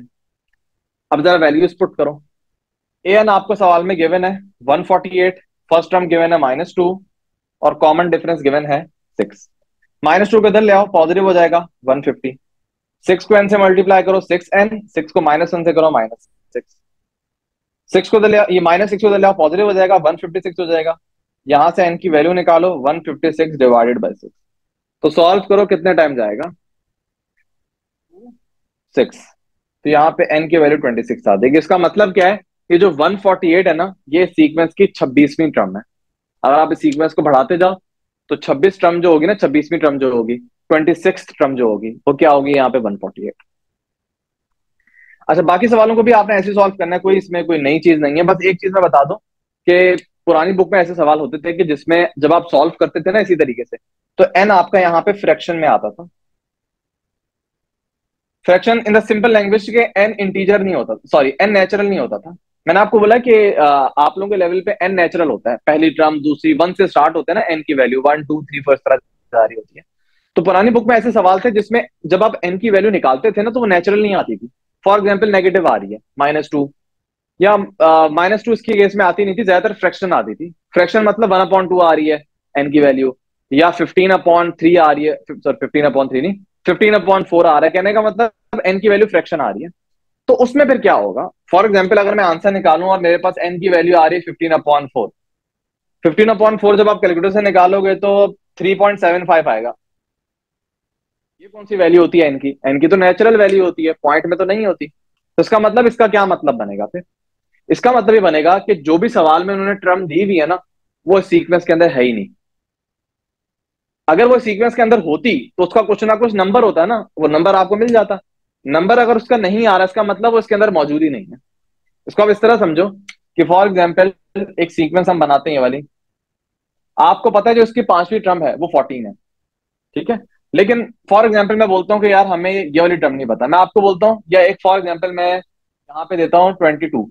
अब जरा वैल्यूज पुट करो। an आपको सवाल में गिवन है 148, फर्स्ट टर्म गिवन है -2 और कॉमन डिफरेंस गिवन है 6। -2 को इधर ले आओ, पॉजिटिव हो जाएगा 150। 6 को n से मल्टीप्लाई करो 6n, 6 को -1 से करो -6, 6 को दिया ये -6 को दिया पॉजिटिव हो जाएगा 156 हो जाएगा। यहां से n की वैल्यू निकालो 156 डिवाइडेड बाय 6। तो सॉल्व करो कितने टाइम जाएगा, 6। तो यहाँ पे n की वैल्यू 26 आ जाएगी। इसका मतलब क्या है, ये जो 148 है ना ये सीक्वेंस की 26वीं टर्म है। अगर आप इस सीक्वेंस को बढ़ाते जाओ तो 26 टर्म जो होगी ना, 26वीं टर्म जो होगी, 26th टर्म जो होगी वो क्या होगी यहाँ पे 148। अच्छा बाकी सवालों को भी आपने ऐसे सॉल्व करना है, कोई इसमें कोई नई चीज नहीं है। बस एक चीज मैं बता दूं कि पुरानी बुक में ऐसे सवाल होते थे कि जिसमें जब आप सॉल्व करते थे ना इसी तरीके से, तो n आपका यहाँ पे फ्रैक्शन में आता था। Fraction in the simple language के n इंटीजर नहीं होता, सॉरी n नेचुरल नहीं होता था। मैंने आपको बोला कि आप लोगों के लेवल पे n नेचुरल होता है, पहली टर्म दूसरी 1 से स्टार्ट होता है ना, n की वैल्यू 1 2 3 4 इस तरह जारी होती है। तो पुरानी बुक में ऐसे सवाल थे जिसमें जब आप n की वैल्यू निकालते थे ना तो वो नेचुरल नहीं आती थी। फॉर एग्जाम्पल नेगेटिव आ रही है -2, या -2 इसके केस में आती नहीं थी, ज्यादातर फ्रैक्शन आती थी। फ्रैक्शन मतलब 1/2 आ रही है एन की वैल्यू, या 15/3 आ रही है, सॉरी 15/3 नहीं 15/4 आ रहा है। कहने का मतलब एन की वैल्यू फ्रैक्शन आ रही है। तो उसमें फिर क्या होगा, फॉर एग्जाम्पल अगर मैं आंसर निकालूं और मेरे पास एन की वैल्यू आ रही है 15/4, 15/4 जब आप कैलकुलेटर से निकालोगे तो 3.75 आएगा। ये कौन सी वैल्यू होती है एन की? एन की तो नेचुरल वैल्यू होती है, पॉइंट में तो नहीं होती। तो इसका मतलब, इसका क्या मतलब बनेगा फिर? इसका मतलब ये बनेगा कि जो भी सवाल में उन्होंने टर्म दी हुई है ना, वो सीक्वेंस के अंदर है ही नहीं। अगर वो सीक्वेंस के अंदर होती तो उसका कुछ ना कुछ नंबर होता है ना, वो नंबर आपको मिल जाता। नंबर अगर उसका नहीं आ रहा, इसका मतलब वो इसके अंदर मौजूद ही नहीं है। इसको आप इस तरह समझो कि फॉर एग्जाम्पल एक सीक्वेंस हम बनाते हैं, ये वाली आपको पता है जो इसकी 5वीं टर्म है वो 14 है, ठीक है। लेकिन फॉर एग्जाम्पल मैं बोलता हूँ कि यार हमें ये वाली टर्म नहीं पता, मैं आपको बोलता हूँ, या एक फॉर एग्जाम्पल मैं यहाँ पे देता हूँ 22,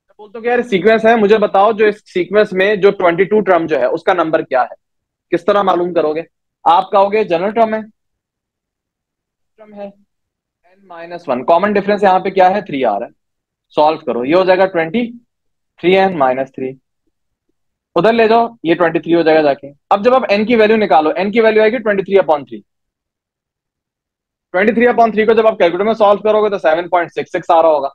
मैं बोलता हूँ कि यार सीक्वेंस है, मुझे बताओ जो इस सीक्वेंस में जो 22 टर्म जो है उसका नंबर क्या है। किस तरह मालूम करोगे? आप कहोगे जनरल टर्म है, टर्म है n-1, कॉमन डिफरेंस यहाँ पे क्या है 3 आ रहा है, सॉल्व करो, ये हो जाएगा 23n-3। उधर ले जाओ, ये 23 हो जाएगा जाके। अब जब आप n की वैल्यू निकालो, n की वैल्यू आएगी 23/3। 23/3 को जब आप कैलकुलेटर में सॉल्व करोगे तो 7.66 आ रहा होगा।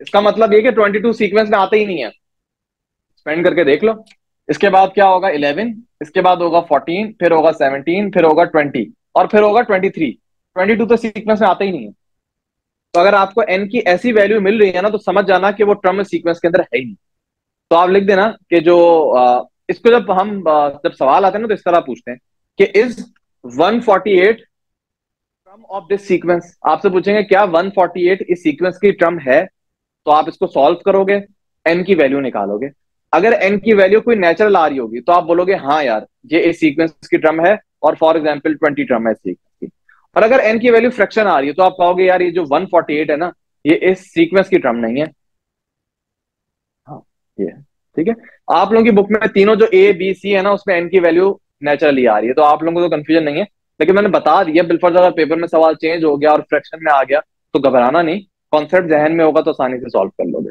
इसका मतलब ये कि 22 सीक्वेंस में आते ही नहीं है। एक्सपेंड करके देख लो, इसके बाद क्या होगा 11, इसके बाद होगा 14, फिर होगा 17, फिर होगा 20 और फिर होगा 23। 22 तो सीक्वेंस में आते ही नहीं है। तो अगर आपको n की ऐसी वैल्यू मिल रही है ना, तो समझ जाना कि वो टर्म सीक्वेंस के अंदर है ही नहीं। तो आप लिख देना कि जो इसको जब हम जब सवाल आते हैं ना, तो इस तरह पूछते हैं कि is 148 term of this sequence. आपसे पूछेंगे क्या 148 इस सीक्वेंस की टर्म है, तो आप इसको सॉल्व करोगे, n की वैल्यू निकालोगे। अगर n की वैल्यू कोई नेचुरल आ रही होगी तो आप बोलोगे हाँ यार ये इस सीक्वेंस की टर्म है, और फॉर एग्जाम्पल 20 टर्म है इस सीक्वेंस की। और अगर n की वैल्यू फ्रैक्शन आ रही है तो आप कहोगे यार ये जो 148 है ना, ये इस सीक्वेंस की टर्म नहीं है। हाँ ये ठीक है। आप लोगों की बुक में तीनों जो A, B, C है ना, उसमें n की वैल्यू नेचुरली आ रही है, तो आप लोगों को तो कंफ्यूजन नहीं है। लेकिन मैंने बता दिया, बिल्कुल ज्यादा पेपर में सवाल चेंज हो गया और फ्रैक्शन में आ गया तो घबराना नहीं, कॉन्सेप्ट जहन में होगा तो आसानी से सॉल्व कर लोगे।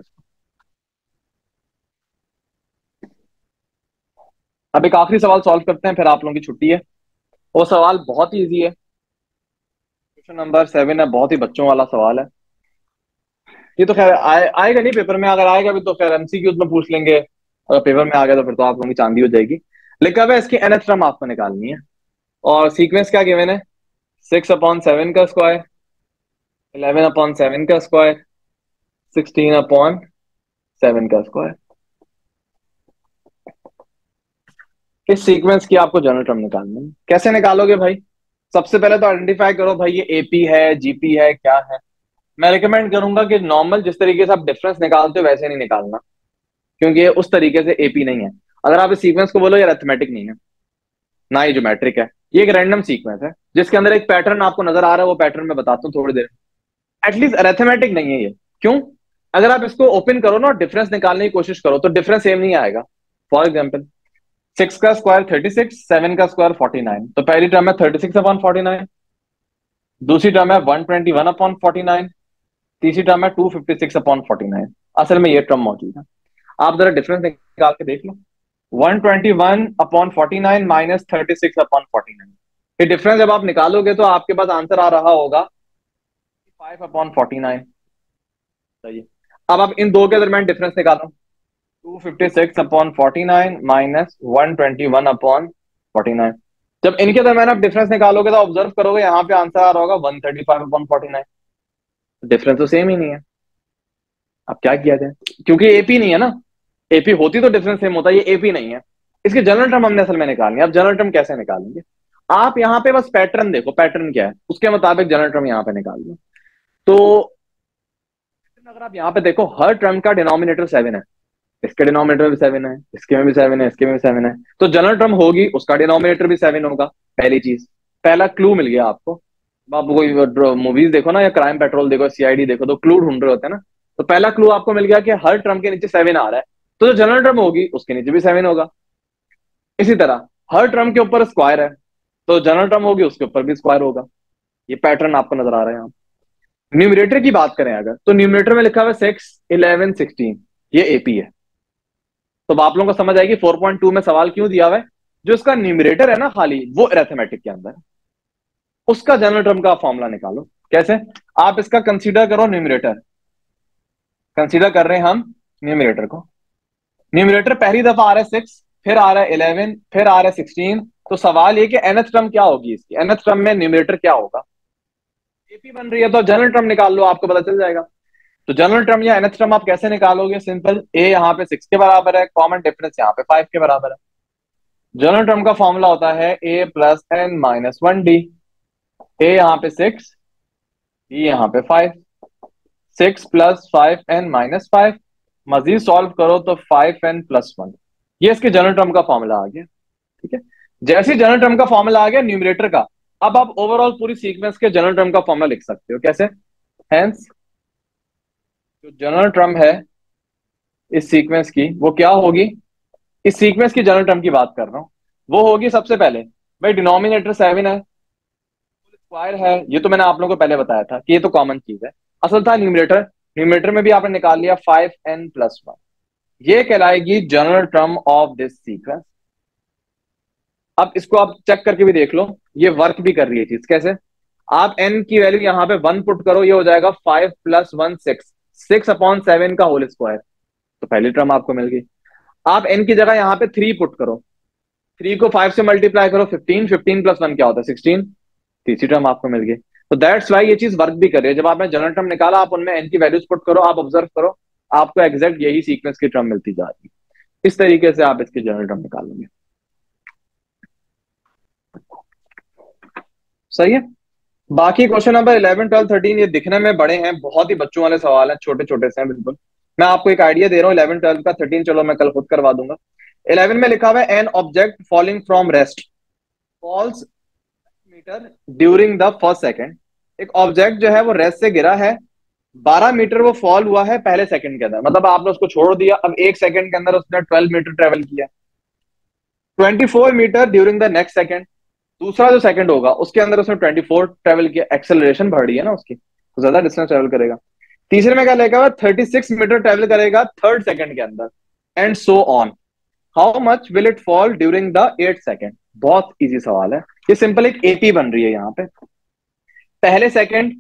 अब एक आखिरी सवाल सॉल्व करते हैं, फिर आप लोगों की छुट्टी है। वो सवाल बहुत ईजी है, नंबर 7 है, बहुत ही बच्चों वाला सवाल है ये। तो खैर आएगा नहीं पेपर में, अगर आएगा भी तो खैर एमसीक्यूज में पूछ लेंगे, अगर पेपर में आ गया तो फिर तो आप लोगों की चांदी हो जाएगी। लिखा हुआ है इसकी nth टर्म आपको निकालनी है, और सीक्वेंस क्या गिवन है 6/7 का स्क्वायर, 11/7 का स्क्वायर, 16/7 का स्क्वायर। इस सीक्वेंस की आपको जनरल टर्म निकालनी है। कैसे निकालोगे भाई? सबसे पहले तो आइडेंटिफाई करो भाई ये एपी है, जीपी है, क्या है। मैं रिकमेंड करूंगा कि नॉर्मल जिस तरीके से आप डिफरेंस निकालते हो वैसे नहीं निकालना, क्योंकि उस तरीके से एपी नहीं है। अगर आप इस सीक्वेंस को बोलो ये अरिथमेटिक नहीं है, ना ये ज्योमेट्रिक है, ये एक रैंडम सीक्वेंस है जिसके अंदर एक पैटर्न आपको नजर आ रहा है। वो पैटर्न मैं बताता हूँ थोड़ी देर। एटलीस्ट अरिथमेटिक नहीं है ये। क्यों? अगर आप इसको ओपन करो ना, डिफरेंस निकालने की कोशिश करो तो डिफरेंस सेम नहीं आएगा। फॉर एग्जाम्पल 6 का स्क्वायर 36, 7 का स्क्वायर 49। तो पहली टर्म है 36/49, दूसरी टर्म है 121/49, तीसरी टर्म है 256/49। असल में ये टर्म मौजूद है। आप जरा डिफरेंस निकाल के देख लो, 121/49 -36/49। ये डिफरेंस जब आप निकालोगे तो आपके पास आंसर आ रहा होगा 5/49। सही। अब आप इन दो के दरमियान डिफरेंस निकालो, 256/49 -121/49। जब इनके दरमियान आप डिफरेंस निकालोगे तो ऑब्जर्व करोगे यहाँ पे आंसर आ रहा होगा 135/49। डिफरेंस तो सेम ही नहीं है। अब क्या किया जाए, क्योंकि एपी नहीं है ना। एपी होती तो डिफरेंस सेम होता है, ये एपी नहीं है। इसके जनरल टर्म हमने असल में निकालनी है। अब जनरल टर्म कैसे निकालेंगे? आप यहाँ पे बस पैटर्न देखो, पैटर्न क्या है उसके मुताबिक जनरल टर्म यहाँ पे निकाल लो। तो अगर आप यहाँ पे देखो, हर टर्म का डिनोमिनेटर 7 है, इसके डिनोमिनेटर भी 7 है, इसके में भी 7 है, इसके में भी 7 है। तो जनरल टर्म होगी, उसका डिनोमिनेटर भी 7 होगा। पहली चीज, पहला क्लू मिल गया आपको। आप कोई मूवीज देखो ना, या क्राइम पेट्रोल देखो, सीआईडी देखो, तो क्लू ढूंढ रहे होते हैं ना। तो पहला क्लू आपको मिल गया कि हर टर्म के नीचे 7 आ रहा है, तो जो जनरल टर्म होगी उसके नीचे भी 7 होगा। इसी तरह हर टर्म के ऊपर स्क्वायर है, तो जनरल टर्म होगी उसके ऊपर भी स्क्वायर होगा। ये पैटर्न आपको नजर आ रहा है। न्यूमरेटर की बात करें अगर, तो न्यूमरेटर में लिखा हुआ 6, 11, 16, ये एपी है। तो आप लोगों को समझ आएगी 4.2 में सवाल क्यों दिया हुआ है। जो इसका न्यूमरेटर है ना खाली, वो अरिथमेटिक के अंदर है, उसका जनरल टर्म का फॉर्मूला निकालो। कैसे? आप इसका कंसीडर करो न्यूमरेटर, कंसीडर कर रहे हैं हम न्यूमरेटर को। न्यूमरेटर पहली दफा आ रहा है 6, फिर आ रहा है 11, फिर आ रहा है 16। तो सवाल ये कि nth टर्म क्या होगी इसकी, nth टर्म में न्यूमरेटर क्या होगा। एपी बन रही है तो जनरल टर्म निकाल लो, आपको पता चल जाएगा। तो जनरल टर्म या nth टर्म आप कैसे निकालोगे? सिंपल, a यहाँ पे 6 के बराबर है, कॉमन डिफरेंस यहाँ पे 5 के बराबर है। जनरल टर्म का फॉर्मूला होता है a plus n minus 1d। a यहाँ पे 6, d यहाँ पे 5, 6 प्लस 5n माइनस 5। मजीद सॉल्व करो तो 5n प्लस 1, ये इसके जनरल टर्म का फॉर्मूला आ गया। ठीक है, जैसे ही जनरल टर्म का फॉर्मूला आ गया न्यूमरेटर का, अब आप ओवरऑल पूरी सीक्वेंस के जनरल टर्म का फॉर्मूला लिख सकते हो। कैसे? हेंस जो जनरल टर्म है इस सीक्वेंस की, वो क्या होगी, इस सीक्वेंस की जनरल टर्म की बात कर रहा हूँ, वो होगी सबसे पहले भाई डिनोमिनेटर 7 है, स्क्वायर है, ये तो मैंने आप लोगों को पहले बताया था कि ये तो कॉमन चीज है। असल था न्यूमरेटर, न्यूमरेटर में भी आपने निकाल लिया 5n प्लस 1, ये कहलाएगी general term of this sequence. अब इसको आप चेक करके भी देख लो, ये वर्क भी कर रही है चीज। कैसे? आप n की वैल्यू यहाँ पे 1 पुट करो, ये हो जाएगा 5 प्लस 1 6, 6/7 का होल स्क्वायर, तो पहली टर्म आपको मिल गई। आप n की जगह यहाँ पे 3 पुट करो, 3 को 5 से मल्टीप्लाई करो 15, 15 प्लस 1 क्या होता है 16, तीसरी टर्म आपको मिल गई। तो दैट्स वाई ये चीज वर्क भी कर रही है। जब आपने जनरल टर्म निकाला, आप उनमें n की वैल्यूज पुट करो, आप ऑब्जर्व करो, आपको एग्जैक्ट यही सीक्वेंस की टर्म मिलती जा रही है। इस तरीके से आप इसके जनरल टर्म निकालोगे। सही है। बाकी क्वेश्चन नंबर 11, 12, 13 ये दिखने में बड़े हैं, बहुत ही बच्चों वाले सवाल हैं, छोटे छोटे से हैं बिल्कुल। मैं आपको एक आइडिया दे रहा हूँ 11, 12 का। 13 चलो मैं कल खुद करवा दूंगा। 11 में लिखा हुआ है an object falling from rest falls metre during the first second. एक ऑब्जेक्ट जो है वो रेस्ट से गिरा है, 12 मीटर वो फॉल हुआ है पहले सेकंड के अंदर, मतलब आपने उसको छोड़ दिया, अब एक सेकंड के अंदर उसने 12 मीटर ट्रेवल किया। 24 metre during the next second, दूसरा जो सेकंड होगा उसके अंदर उसने 24 ट्रेवल किया, एक्सेलरेशन बढ़ रही है ना उसकी, तो ज्यादा डिस्टेंस ट्रेवल करेगा। तीसरे में क्या लिखा हुआ, 36 मीटर ट्रेवल करेगा थर्ड सेकंड के अंदर, and so on. How much will it fall during the 8th second. बहुत ईजी सवाल है ये, सिंपल एक एपी बन रही है यहाँ पे। पहले सेकंड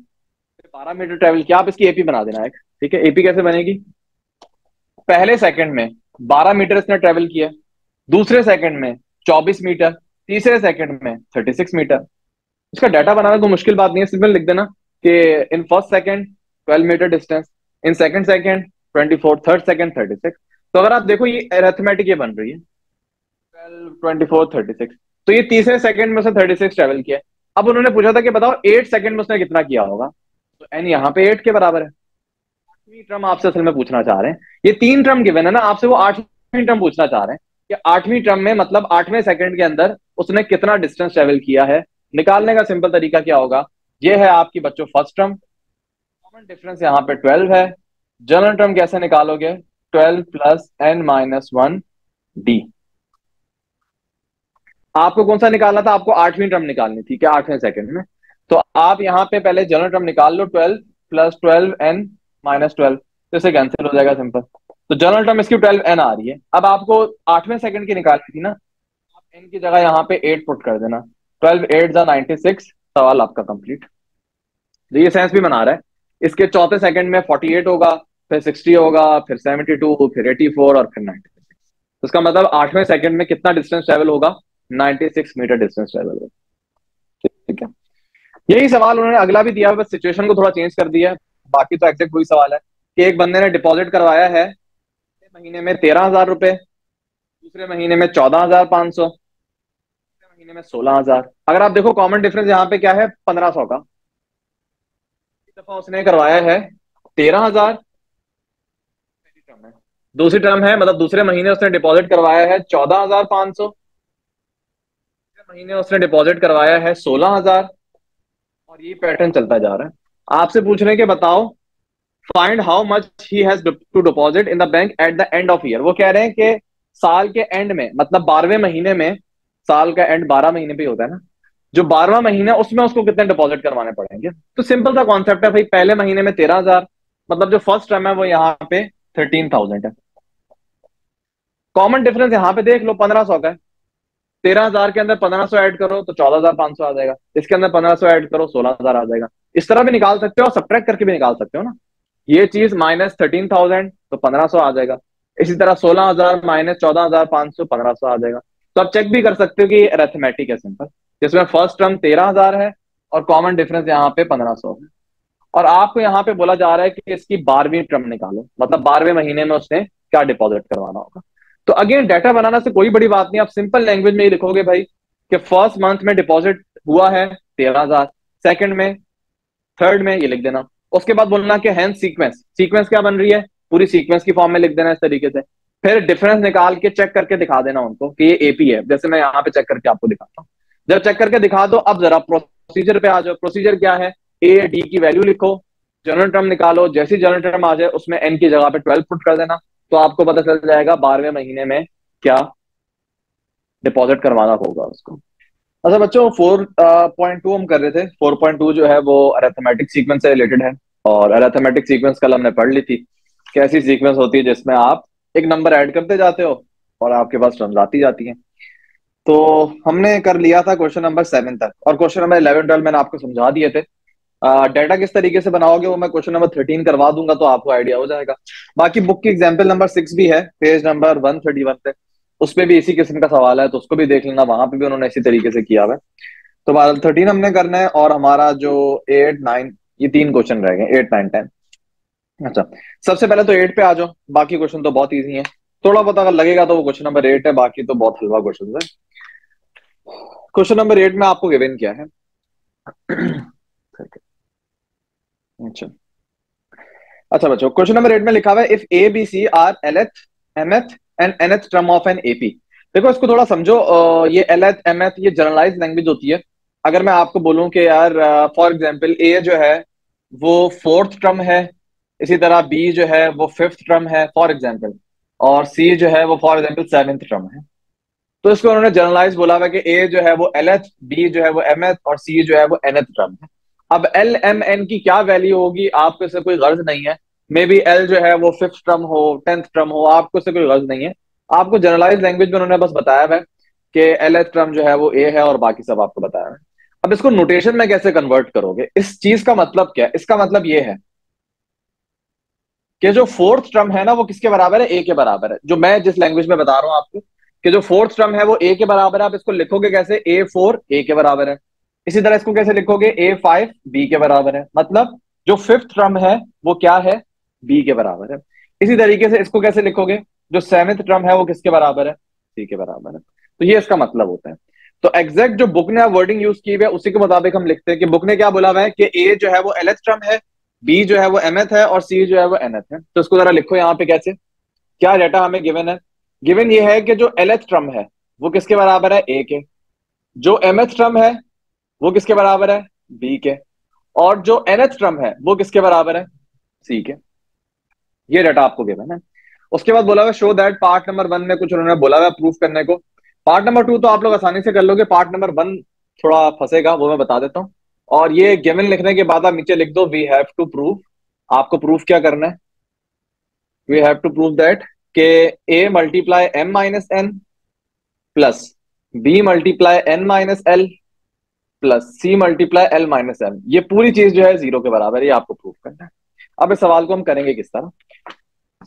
12 मीटर ट्रेवल किया, आप इसकी एपी बना देना एक। ठीक है, एपी कैसे बनेगी, पहले सेकंड में 12 मीटर इसने ट्रेवल किया, दूसरे सेकंड में 24 मीटर, तीसरे सेकंड में 36 मीटर। इसका डाटा बनाना कोई मुश्किल बात नहीं है, सिंपल लिख देना कि in first second 12 metre distance, in second second 24, third second 36। तो अगर आप देखो ये अरिथमेटिक ये बन रही है 12, 24, 36, तो ये तीसरे सेकंड में उसने 36 ट्रेवल किया। अब उन्होंने पूछा था कि बताओ 8 सेकंड में उसने कितना किया होगा, तो n यहाँ पे 8 के बराबर है। 8वीं टर्म आपसे असल में पूछना चाह रहे हैं, ये 3 टर्म गिवन है ना, आपसे वो 8वीं टर्म पूछना चाह रहे हैं कि 8वीं टर्म में मतलब 8वें सेकंड के अंदर उसने कितना डिस्टेंस ट्रेवल किया है। निकालने का सिंपल तरीका क्या होगा, ये है आपकी बच्चों फर्स्ट टर्म, कॉमन डिफरेंस यहाँ पे 12 है। जनरल टर्म कैसे निकालोगे, 12 प्लस n माइनस 1d। आपको कौन सा निकालना था, आपको 8वीं टर्म निकालनी थी क्या 8वें सेकंड में, तो आप यहाँ पे पहले जनरल टर्म निकाल लो 12 प्लस 12n माइनस 12, तो इसे कैंसिल हो जाएगा सिंपल। तो जनरल टर्म इसकी 12n आ रही है। अब आपको 8वें सेकंड की निकालनी थी ना, आप n की जगह यहाँ पे 8 पुट कर देना, 12 8 96, सवाल आपका कंप्लीट। तो ये सेंस भी बना रहा है, इसके चौथे सेकंड में 48 होगा, फिर 60 होगा, फिर 72, फिर 84 और फिर 96। तो इसका मतलब 8वें सेकंड में कितना डिस्टेंस ट्रेवल होगा, 96 मीटर डिस्टेंस ट्रेवल होगा। ठीक है, यही सवाल उन्होंने अगला भी दिया है, बस सिचुएशन को थोड़ा चेंज कर दिया है, बाकी तो एग्जैक्ट वही सवाल है कि एक बंदे ने डिपॉजिट करवाया है महीने में 13,000 रुपए, दूसरे महीने में 14,500, तीसरे महीने में 16,000। अगर आप देखो कॉमन डिफरेंस यहाँ पे क्या है, 1,500 का। एक दफा उसने करवाया है 13,000, दूसरी टर्म है मतलब दूसरे महीने उसने डिपॉजिट करवाया है 14,500, तीसरे महीने उसने डिपॉजिट करवाया है 16,000, और ये पैटर्न चलता जा रहा है। आपसे पूछ रहे हैं कि बताओ find how much he has to deposit in the bank at the end of year. वो कह रहे हैं कि साल के एंड में मतलब 12वें महीने में, साल का एंड 12 महीने पे होता है ना, जो 12वां महीना उसमें उसको कितने डिपॉजिट करवाने पड़ेंगे। तो सिंपल सा कॉन्सेप्ट है भाई, पहले महीने में 13,000, मतलब जो फर्स्ट टर्म है वो यहाँ पे 13,000 है। कॉमन डिफरेंस यहाँ पे देख लो 1,500 का है, 13,000 के अंदर 1,500 ऐड करो तो 14,500 आ जाएगा, इसके अंदर 1,500 ऐड करो 16,000 आ जाएगा। इस तरह भी निकाल सकते हो और सब्ट्रैक्ट करके भी निकाल सकते हो ना, ये चीज माइनस 13,000 तो 1,500 आ जाएगा, इसी तरह 16,000 माइनस 14,500 1,500 आ जाएगा। तो आप चेक भी कर सकते हो कि ये अरिथमेटिक है सिंपल, जिसमें फर्स्ट टर्म 13,000 है और कॉमन डिफरेंस यहाँ पे 1,500 है, और आपको यहाँ पे बोला जा रहा है कि इसकी 12वीं टर्म निकालो, मतलब 12वें महीने में उसने क्या डिपॉजिट करवाना होगा। तो अगेन डाटा बनाना से कोई बड़ी बात नहीं, आप सिंपल लैंग्वेज में ही लिखोगे भाई कि फर्स्ट मंथ में डिपॉजिट हुआ है 13,000, सेकेंड में, थर्ड में, ये लिख देना। उसके बाद बोलना कि हैंड सीक्वेंस, सीक्वेंस क्या बन रही है पूरी सीक्वेंस की फॉर्म में लिख देना इस तरीके से, फिर डिफरेंस निकाल के चेक करके दिखा देना उनको कि ये एपी है, जैसे मैं यहाँ पे चेक करके आपको दिखाता हूँ। जब चेक करके दिखा दो, अब जरा प्रोसीजर पे आ जाओ। प्रोसीजर क्या है, ए डी की वैल्यू लिखो, जनरल टर्म निकालो, जैसी जनरल टर्म आ जाए उसमें एन की जगह पे 12 पुट कर देना, तो आपको पता चल जाएगा 12वें महीने में क्या डिपॉजिट करवाना होगा उसको। अच्छा बच्चों, 4.2 हम कर रहे थे, 4.2 जो है वो अरिथमेटिक सीक्वेंस से रिलेटेड है, और अरिथमेटिक सीक्वेंस कल हमने पढ़ ली थी, कैसी सीक्वेंस होती है जिसमें आप एक नंबर ऐड करते जाते हो और आपके पास टर्म्स आती जाती हैं। तो हमने कर लिया था क्वेश्चन नंबर 7 तक, और क्वेश्चन नंबर 11, 12 मैंने आपको समझा दिए थे। डाटा किस तरीके से बनाओगे वो मैं क्वेश्चन नंबर 13 करवा दूंगा, तो आपको आइडिया हो जाएगा। बाकी बुक की एग्जाम्पल नंबर 6 भी है, पेज नंबर 131 पे, उसपे भी इसी किस्म का सवाल है, तो उसको भी देख लेना, वहां पे भी उन्होंने इसी तरीके से किया हुआ है। तो 13 हमने करना है, और हमारा जो 8, 9 ये 3 क्वेश्चन रह गए, 8, 9, 10। अच्छा सबसे पहले तो 8 पे आ जाओ, बाकी क्वेश्चन तो बहुत ईजी है, थोड़ा बहुत अगर लगेगा तो वो क्वेश्चन नंबर 8 है, बाकी तो बहुत हलवा क्वेश्चन है। क्वेश्चन नंबर 8 में आपको गिवन क्या है, अच्छा बच्चों क्वेश्चन नंबर 8 में लिखा हुआ है if a b c are lth mth and nth term of an AP. देखो इसको थोड़ा समझो, ये एलथ एमथ ये जनरलाइज लैंग्वेज होती है। अगर मैं आपको बोलूं कि यार फॉर एग्जांपल ए जो है वो 4th टर्म है, इसी तरह बी जो है वो 5th टर्म है फॉर एग्जांपल, और सी जो है वो फॉर एग्जांपल 7th टर्म है, तो इसको उन्होंने जनरलाइज बोला हुआ कि ए जो है वो एलथ, बी जो है वो एमथ, और सी जो है वो nth टर्म है। अब एल एम एन की क्या वैल्यू होगी आपको इससे कोई गर्ज नहीं है, मे बी एल जो है वो 5th टर्म हो, 10th टर्म हो, आपको इससे कोई गर्ज नहीं है। आपको जनरलाइज लैंग्वेज में उन्होंने बस बताया है कि एलथ टर्म जो है वो ए है, और बाकी सब आपको बताया है। अब इसको नोटेशन में कैसे कन्वर्ट करोगे, इस चीज का मतलब क्या है, इसका मतलब ये है कि जो 4th टर्म है ना वो किसके बराबर है, ए के बराबर है। जो मैं जिस लैंग्वेज में बता रहा हूँ आपको कि जो 4th टर्म है वो ए के बराबर है, आप इसको लिखोगे कैसे, A4 ए के बराबर है। इसी तरह इसको कैसे लिखोगे, A5 बी के बराबर है, मतलब जो 5th टर्म है वो क्या है, बी के बराबर है। इसी तरीके से इसको कैसे लिखोगे, जो 7th टर्म है वो किसके बराबर है, सी के बराबर है। तो ये इसका मतलब होता है। तो एग्जैक्ट जो बुक ने वर्डिंग यूज की है उसी के मुताबिक हम लिखते हैं कि बुक ने क्या बोला हुआ है कि ए जो है वो एलथ टर्म है, बी जो है वो एमथ है, और सी जो है वो एनथ है। तो इसको जरा लिखो यहाँ पे कैसे, क्या डाटा हमें गिवन है। गिवन ये है कि जो एलथ टर्म है वो किसके बराबर है, ए के, जो एमथ टर्म है वो किसके बराबर है, बी के, और जो nth टर्म है वो किसके बराबर है, सी के। ये डाटा आपको गिवन है। उसके बाद बोला हुआ शो दैट, पार्ट नंबर 1 में कुछ उन्होंने बोला हुआ प्रूफ करने को। पार्ट नंबर 2 तो आप लोग आसानी से कर लोगे, पार्ट नंबर 1 थोड़ा फंसेगा, वो मैं बता देता हूँ। और ये गिवन लिखने के बाद आप नीचे लिख दो वी हैव टू प्रूव, आपको प्रूफ क्या करना है, we have to prove that के a multiply m minus n plus b multiply n minus l plus c multiply l minus m, ये पूरी चीज जो है 0 के बराबर है, ये आपको प्रूफ करना है। अब इस सवाल को हम करेंगे किस तरह,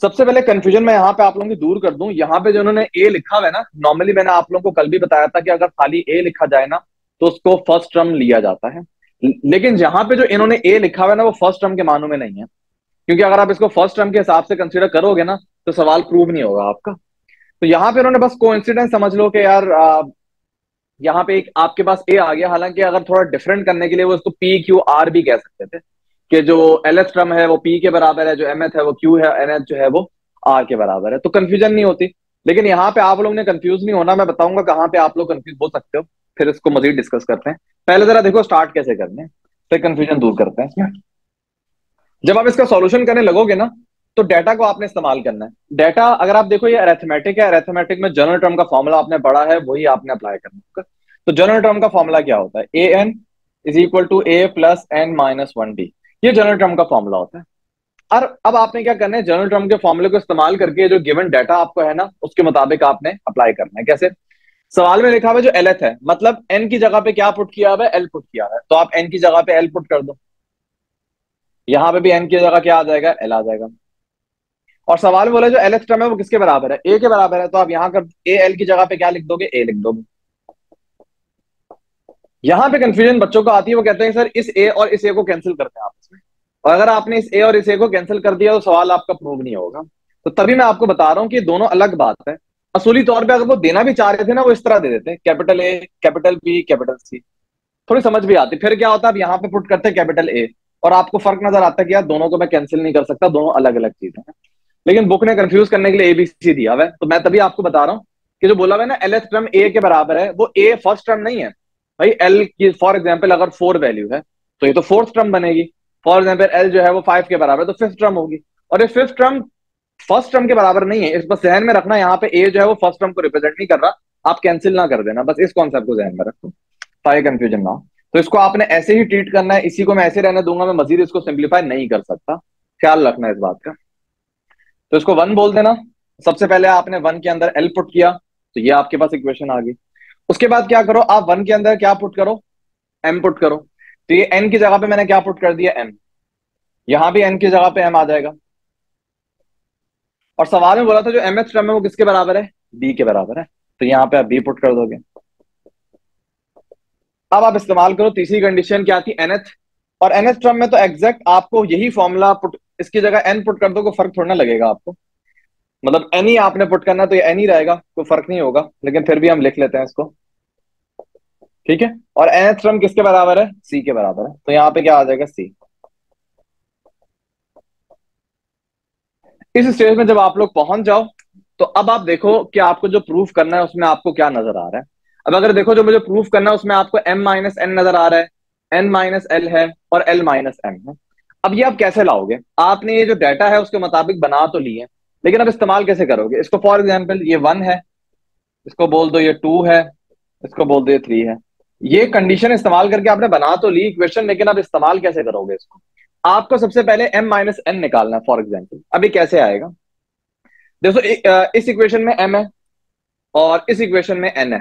सबसे पहले कंफ्यूजन मैं यहाँ पे आप लोगों की दूर कर दूं। यहाँ पे जो उन्होंने ए लिखा हुआ है ना, नॉर्मली मैंने आप लोगों को कल भी बताया था कि अगर खाली ए लिखा जाए ना तो उसको फर्स्ट टर्म लिया जाता है, लेकिन यहाँ पे जो इन्होंने ए लिखा हुआ है ना वो फर्स्ट टर्म के मानों में नहीं है, क्योंकि अगर आप इसको फर्स्ट टर्म के हिसाब से कंसिडर करोगे ना तो सवाल प्रूव नहीं होगा आपका। तो यहाँ पे उन्होंने बस कोइंसिडेंस समझ लो कि यार यहाँ पे एक आपके पास ए आ गया, हालांकि अगर थोड़ा डिफरेंट करने के लिए वो इसको पी क्यू आर भी कह सकते थे, कि जो एलथ टर्म है वो पी के बराबर है, जो एमएथ है वो क्यू है, एनएथ जो है वो आर के बराबर है, तो कंफ्यूजन नहीं होती। लेकिन यहाँ पे आप लोग ने कंफ्यूज नहीं होना, मैं बताऊंगा कहाँ पे आप लोग कंफ्यूज हो सकते हो, फिर इसको मजीद डिस्कस करते हैं। पहले जरा देखो स्टार्ट कैसे करते हैं, फिर कंफ्यूजन दूर करते हैं इसमें। जब आप इसका सोल्यूशन करने लगोगे ना तो डाटा को आपने इस्तेमाल करना है। डाटा अगर आप देखो ये अरिथमेटिक है, अरिथमेटिक में जनरल टर्म का फॉर्मूला आपने पढ़ा है, वही आपने अप्लाई करना होगा। तो जनरल टर्म का फॉर्मूला क्या होता है, a n is equal to A plus n minus one d, ये जनरल टर्म का फॉर्मूला होता है। और अब आपने क्या करना है, जनरल टर्म के फॉर्मूले को इस्तेमाल करके जो गिवन डाटा आपको है ना उसके मुताबिक आपने अप्लाई करना है। कैसे, सवाल में लिखा हुआ जो एलथ है, मतलब एन की जगह पे क्या पुट किया हुआ है, एल पुट किया हुआ है, तो आप एन की जगह पे एल पुट कर दो, यहाँ पे भी एन की जगह क्या आ जाएगा, एल आ जाएगा। और सवाल बोला जो एलथ टर्म है वो किसके बराबर है, ए के बराबर है, तो आप यहाँ कर ए एल की जगह पे क्या लिख दोगे, ए लिख दोगे। यहाँ पे कंफ्यूजन बच्चों को आती है, वो कहते हैं सर इस ए और इस ए को कैंसिल करते हैं आपस में, और अगर आपने इस ए और इस ए को कैंसिल कर दिया तो सवाल आपका प्रूव नहीं होगा। तो तभी मैं आपको बता रहा हूँ कि दोनों अलग बात है। असूली तौर पे अगर वो देना भी चाह रहे थे ना वो इस तरह दे देते, capital A capital B capital C, थोड़ी समझ भी आती। फिर क्या होता है, आप यहाँ पे पुट करते कैपिटल ए और आपको फर्क नजर आता है कि यार दोनों को मैं कैंसिल नहीं कर सकता, दोनों अलग अलग चीजें हैं, लेकिन बुक ने कंफ्यूज करने के लिए ए बी सी दिया हुआ है। तो मैं तभी आपको बता रहा हूँ कि जो बोला हुआ है ना एलथ टर्म ए के बराबर है, वो ए फर्स्ट टर्म नहीं है भाई। एल की फॉर एग्जाम्पल अगर फोर वैल्यू है तो ये तो फोर्थ टर्म बनेगी, फॉर एग्जाम्पल एल जो है वो फाइव के बराबर तो फिफ्थ टर्म होगी, और ये फिफ्थ टर्म फर्स्ट टर्म के बराबर नहीं है। इस बस जहन में रखना, यहाँ पे ए जो है वो फर्स्ट टर्म को रिप्रेजेंट नहीं कर रहा, आप कैंसिल ना कर देना, बस इस कॉन्सेप्ट को जहन में रखो ताकि कंफ्यूजन ना हो। तो इसको आपने ऐसे ही ट्रीट करना है, इसी को मैं ऐसे रहने दूंगा, मैं मजीद इसको सिंप्लीफाई नहीं कर सकता, ख्याल रखना इस बात का। तो इसको वन बोल देना, सबसे पहले आपने वन के अंदर एल पुट किया तो ये आपके पास इक्वेशन आ गई। उसके बाद क्या करो, आप वन के अंदर क्या पुट करो, एम पुट करो, तो ये एन की जगह पे मैंने क्या पुट कर दिया, एम, यहां भी एन की जगह पे एम आ जाएगा। और सवाल में बोला था जो एमएच टर्म है वो किसके बराबर है, बी के बराबर है, तो यहाँ पे आप बी पुट कर दोगे। अब आप इस्तेमाल करो तीसरी कंडीशन क्या थी, एनएच, और एनएच टर्म में तो एग्जैक्ट आपको यही फॉर्मूला पुट, इसकी जगह एन पुट कर दो, कोई फर्क थोड़ा ना लगेगा आपको, मतलब एन ही आपने पुट करना तो ये एन ही रहेगा, कोई फर्क नहीं होगा, लेकिन फिर भी हम लिख लेते हैं इसको, ठीक है। और nth टर्म किसके बराबर है, c के बराबर है, तो यहाँ पे क्या आ जाएगा, c। इस स्टेज में जब आप लोग पहुंच जाओ तो अब आप देखो कि आपको जो प्रूफ करना है उसमें आपको क्या नजर आ रहा है। अब अगर देखो जो मुझे प्रूफ करना है उसमें आपको m माइनस एन नजर आ रहा है, n माइनस एल है और l माइनस एम है। अब ये आप कैसे लाओगे, आपने ये जो डाटा है उसके मुताबिक बना तो लिए, लेकिन अब इस्तेमाल कैसे करोगे इसको। फॉर एग्जाम्पल ये वन है, इसको बोल दो ये टू है, इसको बोल दो ये थ्री है, ये कंडीशन इस्तेमाल करके आपने बना तो ली इक्वेशन, लेकिन आप इस्तेमाल कैसे करोगे इसको। आपको सबसे पहले m माइनस एन निकालना है। फॉर एग्जाम्पल अभी कैसे आएगा, देखो इस इक्वेशन में m है और इस इक्वेशन में n है,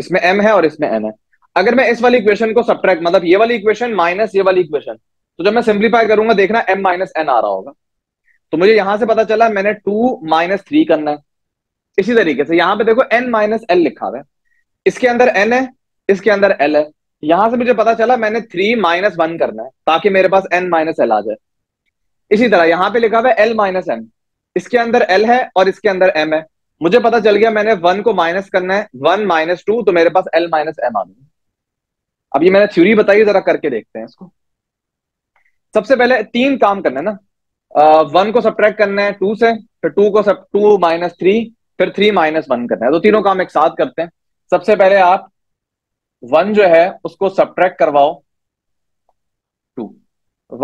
इसमें m है और इसमें n है। अगर मैं इस वाली इक्वेशन को सब्ट्रैक्ट, मतलब ये वाली इक्वेशन माइनस ये वाली इक्वेशन, तो जब मैं सिंप्लीफाई करूंगा देखना m माइनस एन आ रहा होगा। तो मुझे यहां से पता चला मैंने 2 माइनस 3 करना है। इसी तरीके से यहाँ पे देखो n माइनस एल लिखा हुआ है, इसके अंदर n है, इसके अंदर L है, यहां से मुझे पता चला मैंने 3 माइनस 1 करना है ताकि मेरे पास n माइनस एल आ जाए। इसी तरह यहाँ पे लिखा हुआ है L माइनस एम, इसके अंदर L है और इसके अंदर M है, मुझे पता चल गया मैंने 1 को माइनस करना है, 1 माइनस 2, तो मेरे पास L माइनस एम आ गया। अब ये मैंने थ्योरी बताई, जरा करके देखते हैं इसको। सबसे पहले 3 काम करना है ना, 1 को सब्ट्रैक्ट करना है 2 से, फिर 2 को 2 माइनस 3, फिर 3 माइनस 1 करना है, तो तीनों काम एक साथ करते हैं। सबसे पहले आप 1 जो है उसको सब्ट्रैक्ट करवाओ 2,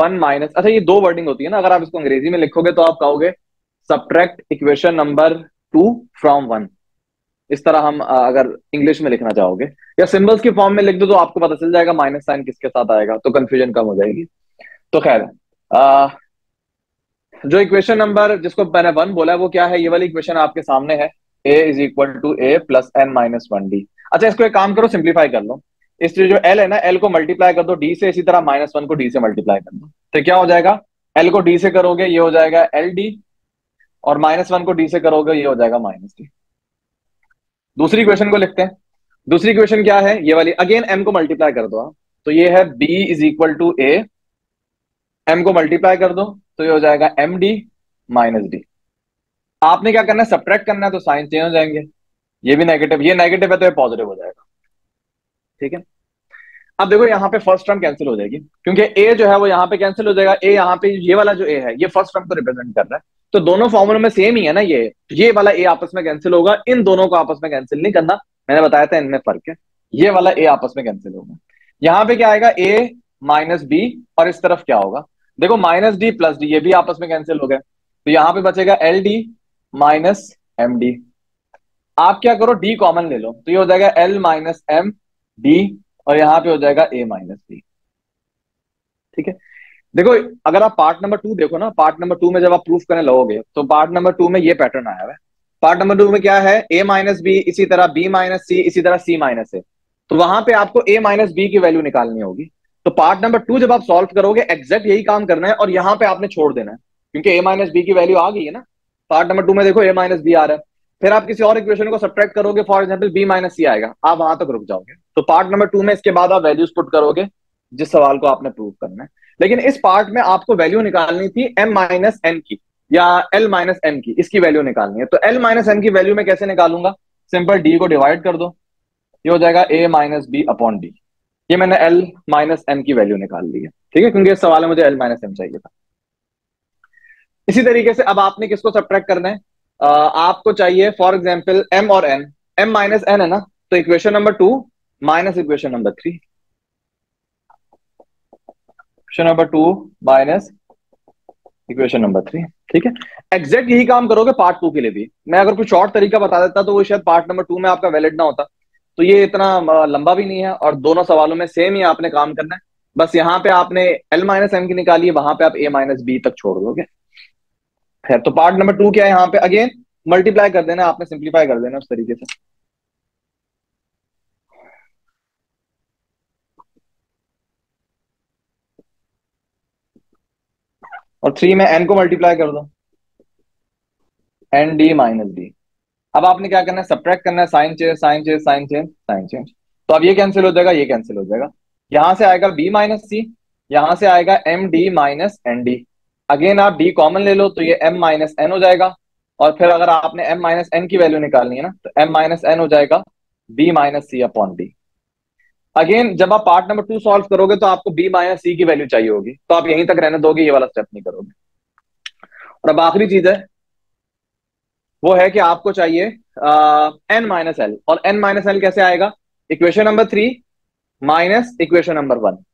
1 माइनस, अच्छा ये दो वर्डिंग होती है ना, अगर आप इसको अंग्रेजी में लिखोगे तो आप कहोगे सब्ट्रैक्ट इक्वेशन नंबर 2 फ्रॉम 1, इस तरह हम अगर इंग्लिश में लिखना चाहोगे, या सिंबल्स के फॉर्म में लिख दो तो आपको पता चल जाएगा माइनस साइन किसके साथ आएगा, तो कंफ्यूजन कम हो जाएगी। तो खैर जो इक्वेशन नंबर जिसको मैंने 1 बोला है वो क्या है, ये वाली इक्वेशन आपके सामने है, a is equal to A plus n minus one d. अच्छा इसको एक काम करो, सिंप्लीफाई कर लो, इस जो एल है ना एल को मल्टीप्लाई कर दो डी से, इसी तरह माइनस वन को डी से मल्टीप्लाई कर दो, तो क्या हो जाएगा, एल को डी से करोगे ये हो जाएगा एल डी, और माइनस वन को डी से करोगे ये हो जाएगा माइनस डी। दूसरी इक्वेशन को लिखते हैं, दूसरी इक्वेशन क्या है, ये वाली, अगेन एम को मल्टीप्लाई कर दो आप, तो ये है b is equal to a, m को मल्टीप्लाई कर दो तो ये हो जाएगा एम डी माइनस डी। आपने क्या करना है, सब्ट्रैक्ट करना है, तो साइन चेंज हो जाएंगे, ये भी नेगेटिव, ये नेगेटिव है तो ये पॉजिटिव हो जाएगा, ठीक है। अब देखो यहाँ पे फर्स्ट टर्म कैंसिल हो जाएगी, क्योंकि ए जो है वो यहाँ पे कैंसिल हो जाएगा, ए यहाँ पे ये वाला जो ए है ये फर्स्ट टर्म को रिप्रेजेंट कर रहा है, तो दोनों फॉर्मूले में सेम ही है ना, ये वाला ए आपस में कैंसिल होगा, इन दोनों को आपस में कैंसिल नहीं करना, मैंने बताया था इनमें फर्क है, ये वाला ए आपस में कैंसिल होगा। यहाँ पे क्या आएगा ए माइनस बी, और इस तरफ क्या होगा, देखो माइनस डी प्लस डी, ये भी आपस में कैंसिल हो गया, तो यहाँ पे बचेगा l d minus m d. आप क्या करो डी कॉमन ले लो, तो ये हो जाएगा एल माइनस एम डी और यहाँ पे हो जाएगा ए माइनस डी। ठीक है, देखो अगर आप पार्ट नंबर टू देखो ना, पार्ट नंबर टू में जब आप प्रूफ करने लगोगे तो पार्ट नंबर टू में ये पैटर्न आया हुआ है। पार्ट नंबर टू में क्या है, ए माइनस बी, इसी तरह बी माइनस सी, इसी तरह सी माइनस ए। तो वहां पे आपको ए माइनस बी की वैल्यू निकालनी होगी। तो पार्ट नंबर टू जब आप सॉल्व करोगे एग्जैक्ट यही काम करना है और यहाँ पे आपने छोड़ देना है क्योंकि ए माइनस बी की वैल्यू आ गई है ना। पार्ट नंबर टू में देखो ए माइनस बी आ रहा है, फिर आप किसी और इक्वेशन को सब्ट्रैक्ट करोगे, for example b minus c आएगा, आप वहां तक रुक जाओगे। तो पार्ट नंबर टू में इसके बाद आप वैल्यूज पुट करोगे जिस सवाल को आपने प्रूव करना है। लेकिन इस पार्ट में आपको वैल्यू निकालनी थी एम माइनस एन की या L माइनस एम की, इसकी वैल्यू निकालनी है। तो L माइनस एम की वैल्यू मैं कैसे निकालूंगा, सिंपल D को डिवाइड कर दो, ये हो जाएगा A minus b upon d. ये मैंने L माइनस एम की वैल्यू निकाल ली है, ठीक है, क्योंकि इस सवाल में मुझे L माइनस एम चाहिए था। इसी तरीके से अब आपने किसको सब्ट्रैक्ट करना है, आपको चाहिए फॉर एग्जाम्पल M और N, M माइनस N है ना, तो equation number two minus equation number three, equation number two minus equation number three. ठीक है, एग्जैक्ट यही काम करोगे पार्ट टू के लिए भी। मैं अगर कुछ शॉर्ट तरीका बता देता तो वो शायद पार्ट नंबर टू में आपका वैलिड ना होता। तो ये इतना लंबा भी नहीं है और दोनों सवालों में सेम ही आपने काम करना है, बस यहाँ पे आपने एल माइनस एम की निकाली है, वहां पे आप ए माइनस बी तक छोड़ दोगे। खैर, तो पार्ट नंबर टू क्या है, यहाँ पे अगेन मल्टीप्लाई कर देना, आपने सिंप्लीफाई कर देना उस तरीके से। और थ्री में एन को मल्टीप्लाई कर दो, एन डी माइनस डी। अब आपने क्या करना है, सब्ट्रैक्ट करना है, sign change sign change sign change sign change. तो अब ये कैंसिल हो जाएगा, ये कैंसिल हो जाएगा, यहां से आएगा बी माइनस सी, यहां से आएगा m d minus n d. Again आप डी कॉमन ले लो तो ये एम माइनस एन हो जाएगा, और फिर अगर आपने एम माइनस एन की वैल्यू निकालनी है ना तो एम माइनस एन हो जाएगा b minus c upon d. Again जब आप पार्ट नंबर टू सॉल्व करोगे तो आपको b माइनस सी की वैल्यू चाहिए होगी, तो आप यहीं तक रहने दोगे, ये वाला स्टेप नहीं करोगे। और अब आखिरी चीज है, वो है कि आपको चाहिए n माइनस एल, और n माइनस एल कैसे आएगा, equation number three minus equation number one.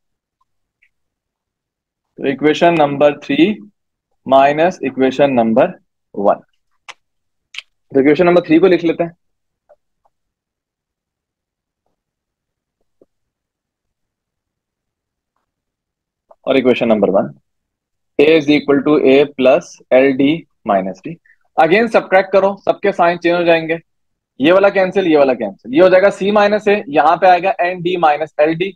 तो equation number three minus equation number one, तो इक्वेशन नंबर थ्री को लिख लेते हैं। और equation number one, a is equal to A plus l d minus d. Again subtract करो, सबके sign change हो जाएंगे, ये वाला कैंसिल, ये वाला कैंसिल, ये हो जाएगा सी माइनस ए, यहाँ पे आएगा n d minus l d.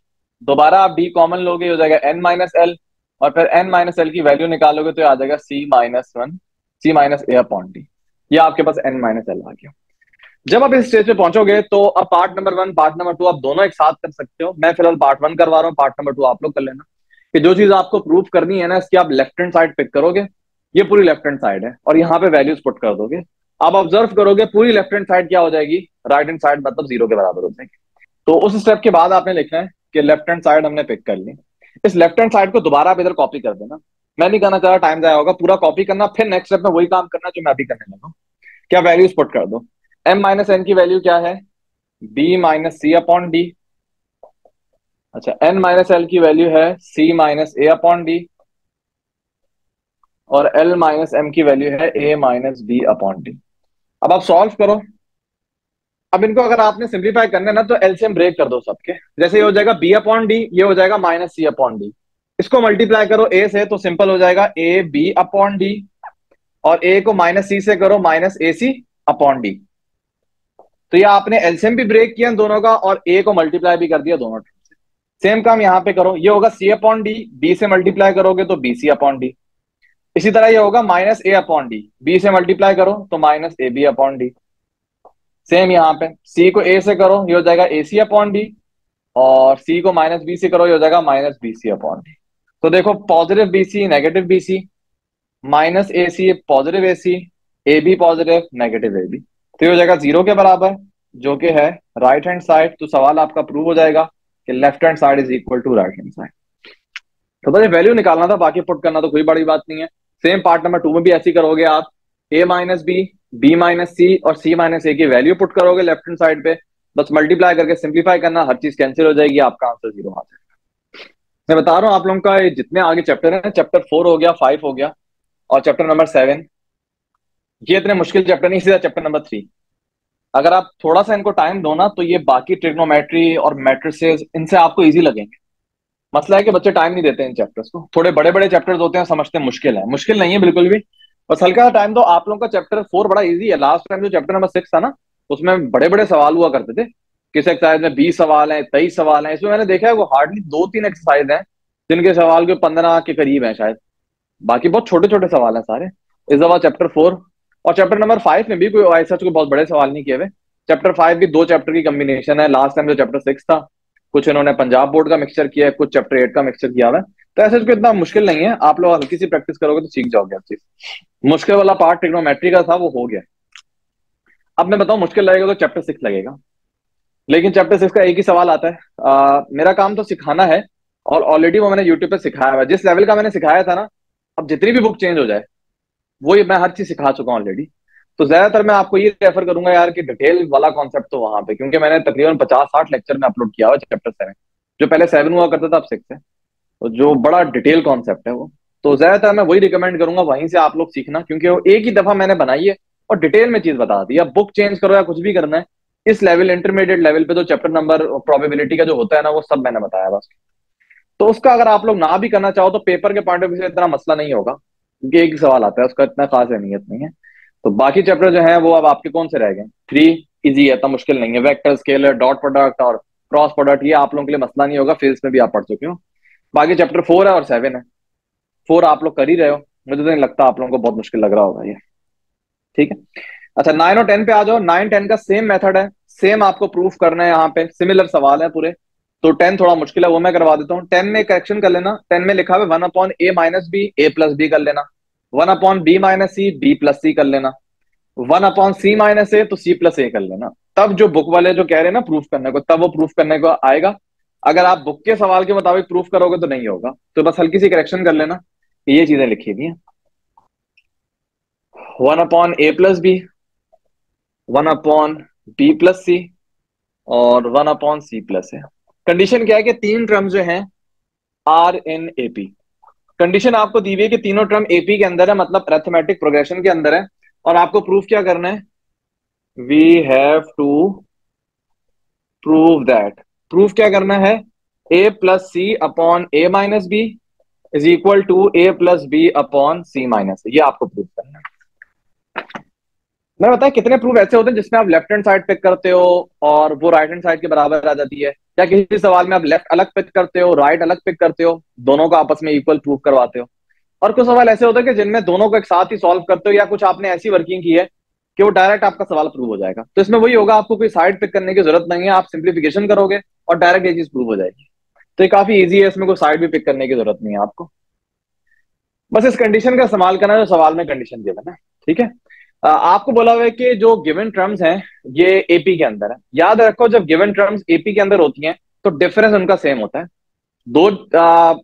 दोबारा आप डी कॉमन लोगे, हो जाएगा एन माइनस एल, और फिर एन माइनस एल की वैल्यू निकालोगे तो आ जाएगा c minus one, c minus a upon d. ये आपके पास एन माइनस एल आ गया। जब आप इस स्टेज पे पहुंचोगे तो अब part number one part number two आप दोनों एक साथ कर सकते हो। मैं फिलहाल पार्ट वन करवा रहा हूँ, पार्ट नंबर टू आप लोग कर लेना। कि जो चीज आपको प्रूफ करनी है ना, इसकी आप लेफ्ट हैंड साइड पिक करोगे, ये पूरी लेफ्ट हैंड साइड है, और यहाँ पे वैल्यूज पुट कर दोगे। आप ऑब्जर्व करोगे पूरी लेफ्ट हैंड साइड क्या हो जाएगी, राइट हैंड साइड मतलब जीरो के बराबर हो जाएगी। तो उस स्टेप के बाद आपने लिखना है कि लेफ्ट हैंड साइड हमने पिक कर ली, इस लेफ्ट हैंड साइड को दोबारा आप इधर कॉपी कर देना। मैं नहीं कहना चाह रहा टाइम जाया होगा, पूरा कॉपी करना, फिर नेक्स्ट स्टेप में वही काम करना जो मैं अभी करने लगा हूँ, क्या वैल्यूज पुट कर दो। एम माइनस एन की वैल्यू क्या है, b minus c upon d. अच्छा, n माइनस एल की वैल्यू है c minus a upon D, और l माइनस एम की वैल्यू है a minus b upon d. अब आप सॉल्व करो। अब इनको अगर आपने सिंप्लीफाई करना है ना तो एलसीएम ब्रेक कर दो सबके, जैसे ये हो जाएगा b अपॉन डी, ये हो जाएगा माइनस सी अपॉन डी। इसको मल्टीप्लाई करो a से तो सिंपल हो जाएगा a b अपॉन डी, और a को माइनस सी से करो minus a c upon D. तो ये आपने एलसीएम भी ब्रेक किया दोनों का, और a को मल्टीप्लाई भी कर दिया दोनों। सेम काम यहाँ पे करो, ये होगा c अपॉन डी, बी से मल्टीप्लाई करोगे तो बी सी अपॉन डी। इसी तरह ये होगा minus a upon d, b से मल्टीप्लाई करो तो minus A B upon D. Same यहाँ पे c को a से करो, ये हो जाएगा ए सी अपॉन डी, और c को माइनस बी से करो, ये हो जाएगा minus b c upon D. तो देखो positive b c negative b C, minus a c positive a b positive negative a b. तो ये हो जाएगा जीरो के बराबर, जो कि है राइट हैंड साइड। तो सवाल आपका प्रूव हो जाएगा कि left hand side is equal to right hand side. तो बस वैल्यू निकालना था, बाकी पुट करना तो कोई बड़ी बात नहीं है। सेम पार्ट नंबर टू में भी ऐसी करोगे आप, a minus B, B minus C और c माइनस ए की वैल्यू पुट करोगे लेफ्ट हैंड साइड पे, बस मल्टीप्लाई करके सिंप्लीफाई करना, हर चीज कैंसिल हो जाएगी, आपका आंसर जीरो आ जाएगा। मैं बता रहा हूँ आप लोगों का ये जितने आगे चैप्टर है, चैप्टर 4 हो गया, 5 हो गया, और चैप्टर नंबर 7, ये इतने मुश्किल चैप्टर नहीं, सीधा चैप्टर नंबर 3। अगर आप थोड़ा सा इनको टाइम दो ना तो ये बाकी ट्रिग्नोमेट्री और मैट्रिसेस इनसे आपको इजी लगेंगे। मसला है कि बच्चे टाइम नहीं देते इन चैप्टर्स को, थोड़े बड़े बड़े चैप्टर्स होते हैं, समझते हैं मुश्किल है। मुश्किल नहीं है बिल्कुल भी, बस हल्का सा टाइम दो। आप लोगों का चैप्टर 4 बड़ा इजी है। लास्ट टाइम जो चैप्टर नंबर 6 था ना उसमें बड़े बड़े सवाल हुआ करते थे, किसी एक्सरसाइज में 20 सवाल हैं, 23 सवाल हैं। इसमें मैंने देखा है वो हार्डली 2-3 एक्सरसाइज हैं जिनके सवाल के 15 के करीब हैं शायद, बाकी बहुत छोटे छोटे सवाल हैं सारे। इस दफा चैप्टर 4 और चैप्टर नंबर 5 में भी कोई ऐसा बहुत बड़े सवाल नहीं किए हुए। चैप्टर 5 भी 2 चैप्टर की कम्बिनेशन है। लास्ट टाइम जो चैप्टर 6 था कुछ इन्होंने पंजाब बोर्ड का मिक्सचर किया है, कुछ चैप्टर 8 का मिक्सचर किया हुआ है। तो ऐसे इसको इतना मुश्किल नहीं है, आप लोग हल्की सी प्रैक्टिस करोगे तो सीख जाओगे हर चीज। मुश्किल वाला पार्ट ट्रिग्नोमेट्री का था वो हो गया। अब मैं बताऊं मुश्किल लगेगा तो चैप्टर 6 लगेगा, लेकिन चैप्टर 6 का एक ही सवाल आता है। मेरा काम तो सिखाना है और ऑलरेडी वो मैंने यूट्यूब पे सिखाया हुआ है। जिस लेवल का मैंने सिखाया था ना, अब जितनी भी बुक चेंज हो जाए वो मैं हर चीज सिखा चुका हूँ ऑलरेडी। तो ज्यादातर मैं आपको ये रेफर करूंगा यार कि डिटेल वाला कॉन्सेप्ट तो वहां पे, क्योंकि मैंने तकरीबन 50-60 लेक्चर में अपलोड किया हुआ चैप्टर 7, जो पहले 7 हुआ करता था अब 6 है, जो बड़ा डिटेल कॉन्सेप्ट है वो। तो ज्यादातर मैं वही रिकमेंड करूंगा, वहीं से आप लोग सीखना, क्योंकि वो एक ही दफा मैंने बनाई है और डिटेल में चीज बता दी। अब बुक चेंज करो या कुछ भी करना है इस लेवल इंटरमीडिएट लेवल पे, तो चैप्टर नंबर प्रोबेबिलिटी का जो होता है ना वो सब मैंने बताया बस। तो उसका अगर आप लोग ना भी करना चाहो तो पेपर के पॉइंट ऑफ व्यू से इतना मसला नहीं होगा, क्योंकि एक ही सवाल आता है, उसका इतना खास अहमियत नहीं है। तो बाकी चैप्टर जो है वो अब आपके कौन से रह गए? 3 इजी है, इतना मुश्किल नहीं है। वेक्टर, स्केलर, डॉट प्रोडक्ट और क्रॉस प्रोडक्ट, ये आप लोगों के लिए मसला नहीं होगा, फिजिक्स में भी आप पढ़ चुके हो। बाकी चैप्टर 4 है और 7 है। 4 आप लोग कर ही रहे हो, मुझे तो नहीं लगता आप लोगों को बहुत मुश्किल लग रहा होगा ये, ठीक है। अच्छा 9 और 10 पे आ जाओ। 9-10 का सेम मेथड है, सेम आपको प्रूफ करना है, यहाँ पे सिमिलर सवाल है पूरे। तो 10 थोड़ा मुश्किल है, वो मैं करवा देता हूँ। 10 में करेक्शन कर लेना, 10 में लिखा हुआ 1/a - b a + b कर लेना, 1/b - c b + c कर लेना, 1/c - a तो c + a कर लेना। तब जो बुक वाले जो कह रहे हैं ना प्रूफ करने को, तब वो प्रूफ करने को आएगा। अगर आप बुक के सवाल के मुताबिक प्रूफ करोगे तो नहीं होगा। तो बस हल्की सी करेक्शन कर लेना, ये चीजें लिखी हुई है। 1/a + b, 1/b + c और 1/c + a। कंडीशन क्या है कि 3 टर्म जो हैं R, N, AP। कंडीशन आपको दी हुई है कि तीनों टर्म AP के अंदर है, मतलब अरिथमेटिक प्रोग्रेशन के अंदर है। और आपको प्रूफ क्या करना है? We have to prove that. Proof क्या करना है? A + c upon a - b is equal to a + b upon c - a। ये आपको प्रूफ करना है। मैंने बताया कितने प्रूफ ऐसे होते हैं जिसमें आप लेफ्ट हैंड साइड पिक करते हो और वो राइट हैंड साइड के बराबर आ जाती है, या किसी सवाल में आप लेफ्ट अलग पिक करते हो, राइट अलग पिक करते हो, दोनों को आपस में इक्वल प्रूफ करवाते हो। और कुछ सवाल ऐसे होते हैं कि जिनमें दोनों को एक साथ ही सॉल्व करते हो, या कुछ आपने ऐसी वर्किंग की है कि वो डायरेक्ट आपका सवाल प्रूव हो जाएगा। तो इसमें वही होगा, आपको कोई साइड पिक करने की जरूरत नहीं है, आप सिंप्लीफिकेशन करोगे और डायरेक्ट ये चीज प्रूव हो जाएगी। तो ये काफी ईजी है, इसमें कोई साइड भी पिक करने की जरूरत नहीं है आपको। बस इस कंडीशन का इस्तेमाल करना है जो सवाल में कंडीशन गिवन है, ठीक है। आपको बोला हुआ है कि जो गिवन टर्म्स हैं ये एपी के अंदर है। याद रखो जब गिवन टर्म्स एपी के अंदर होती हैं तो डिफरेंस उनका सेम होता है। 2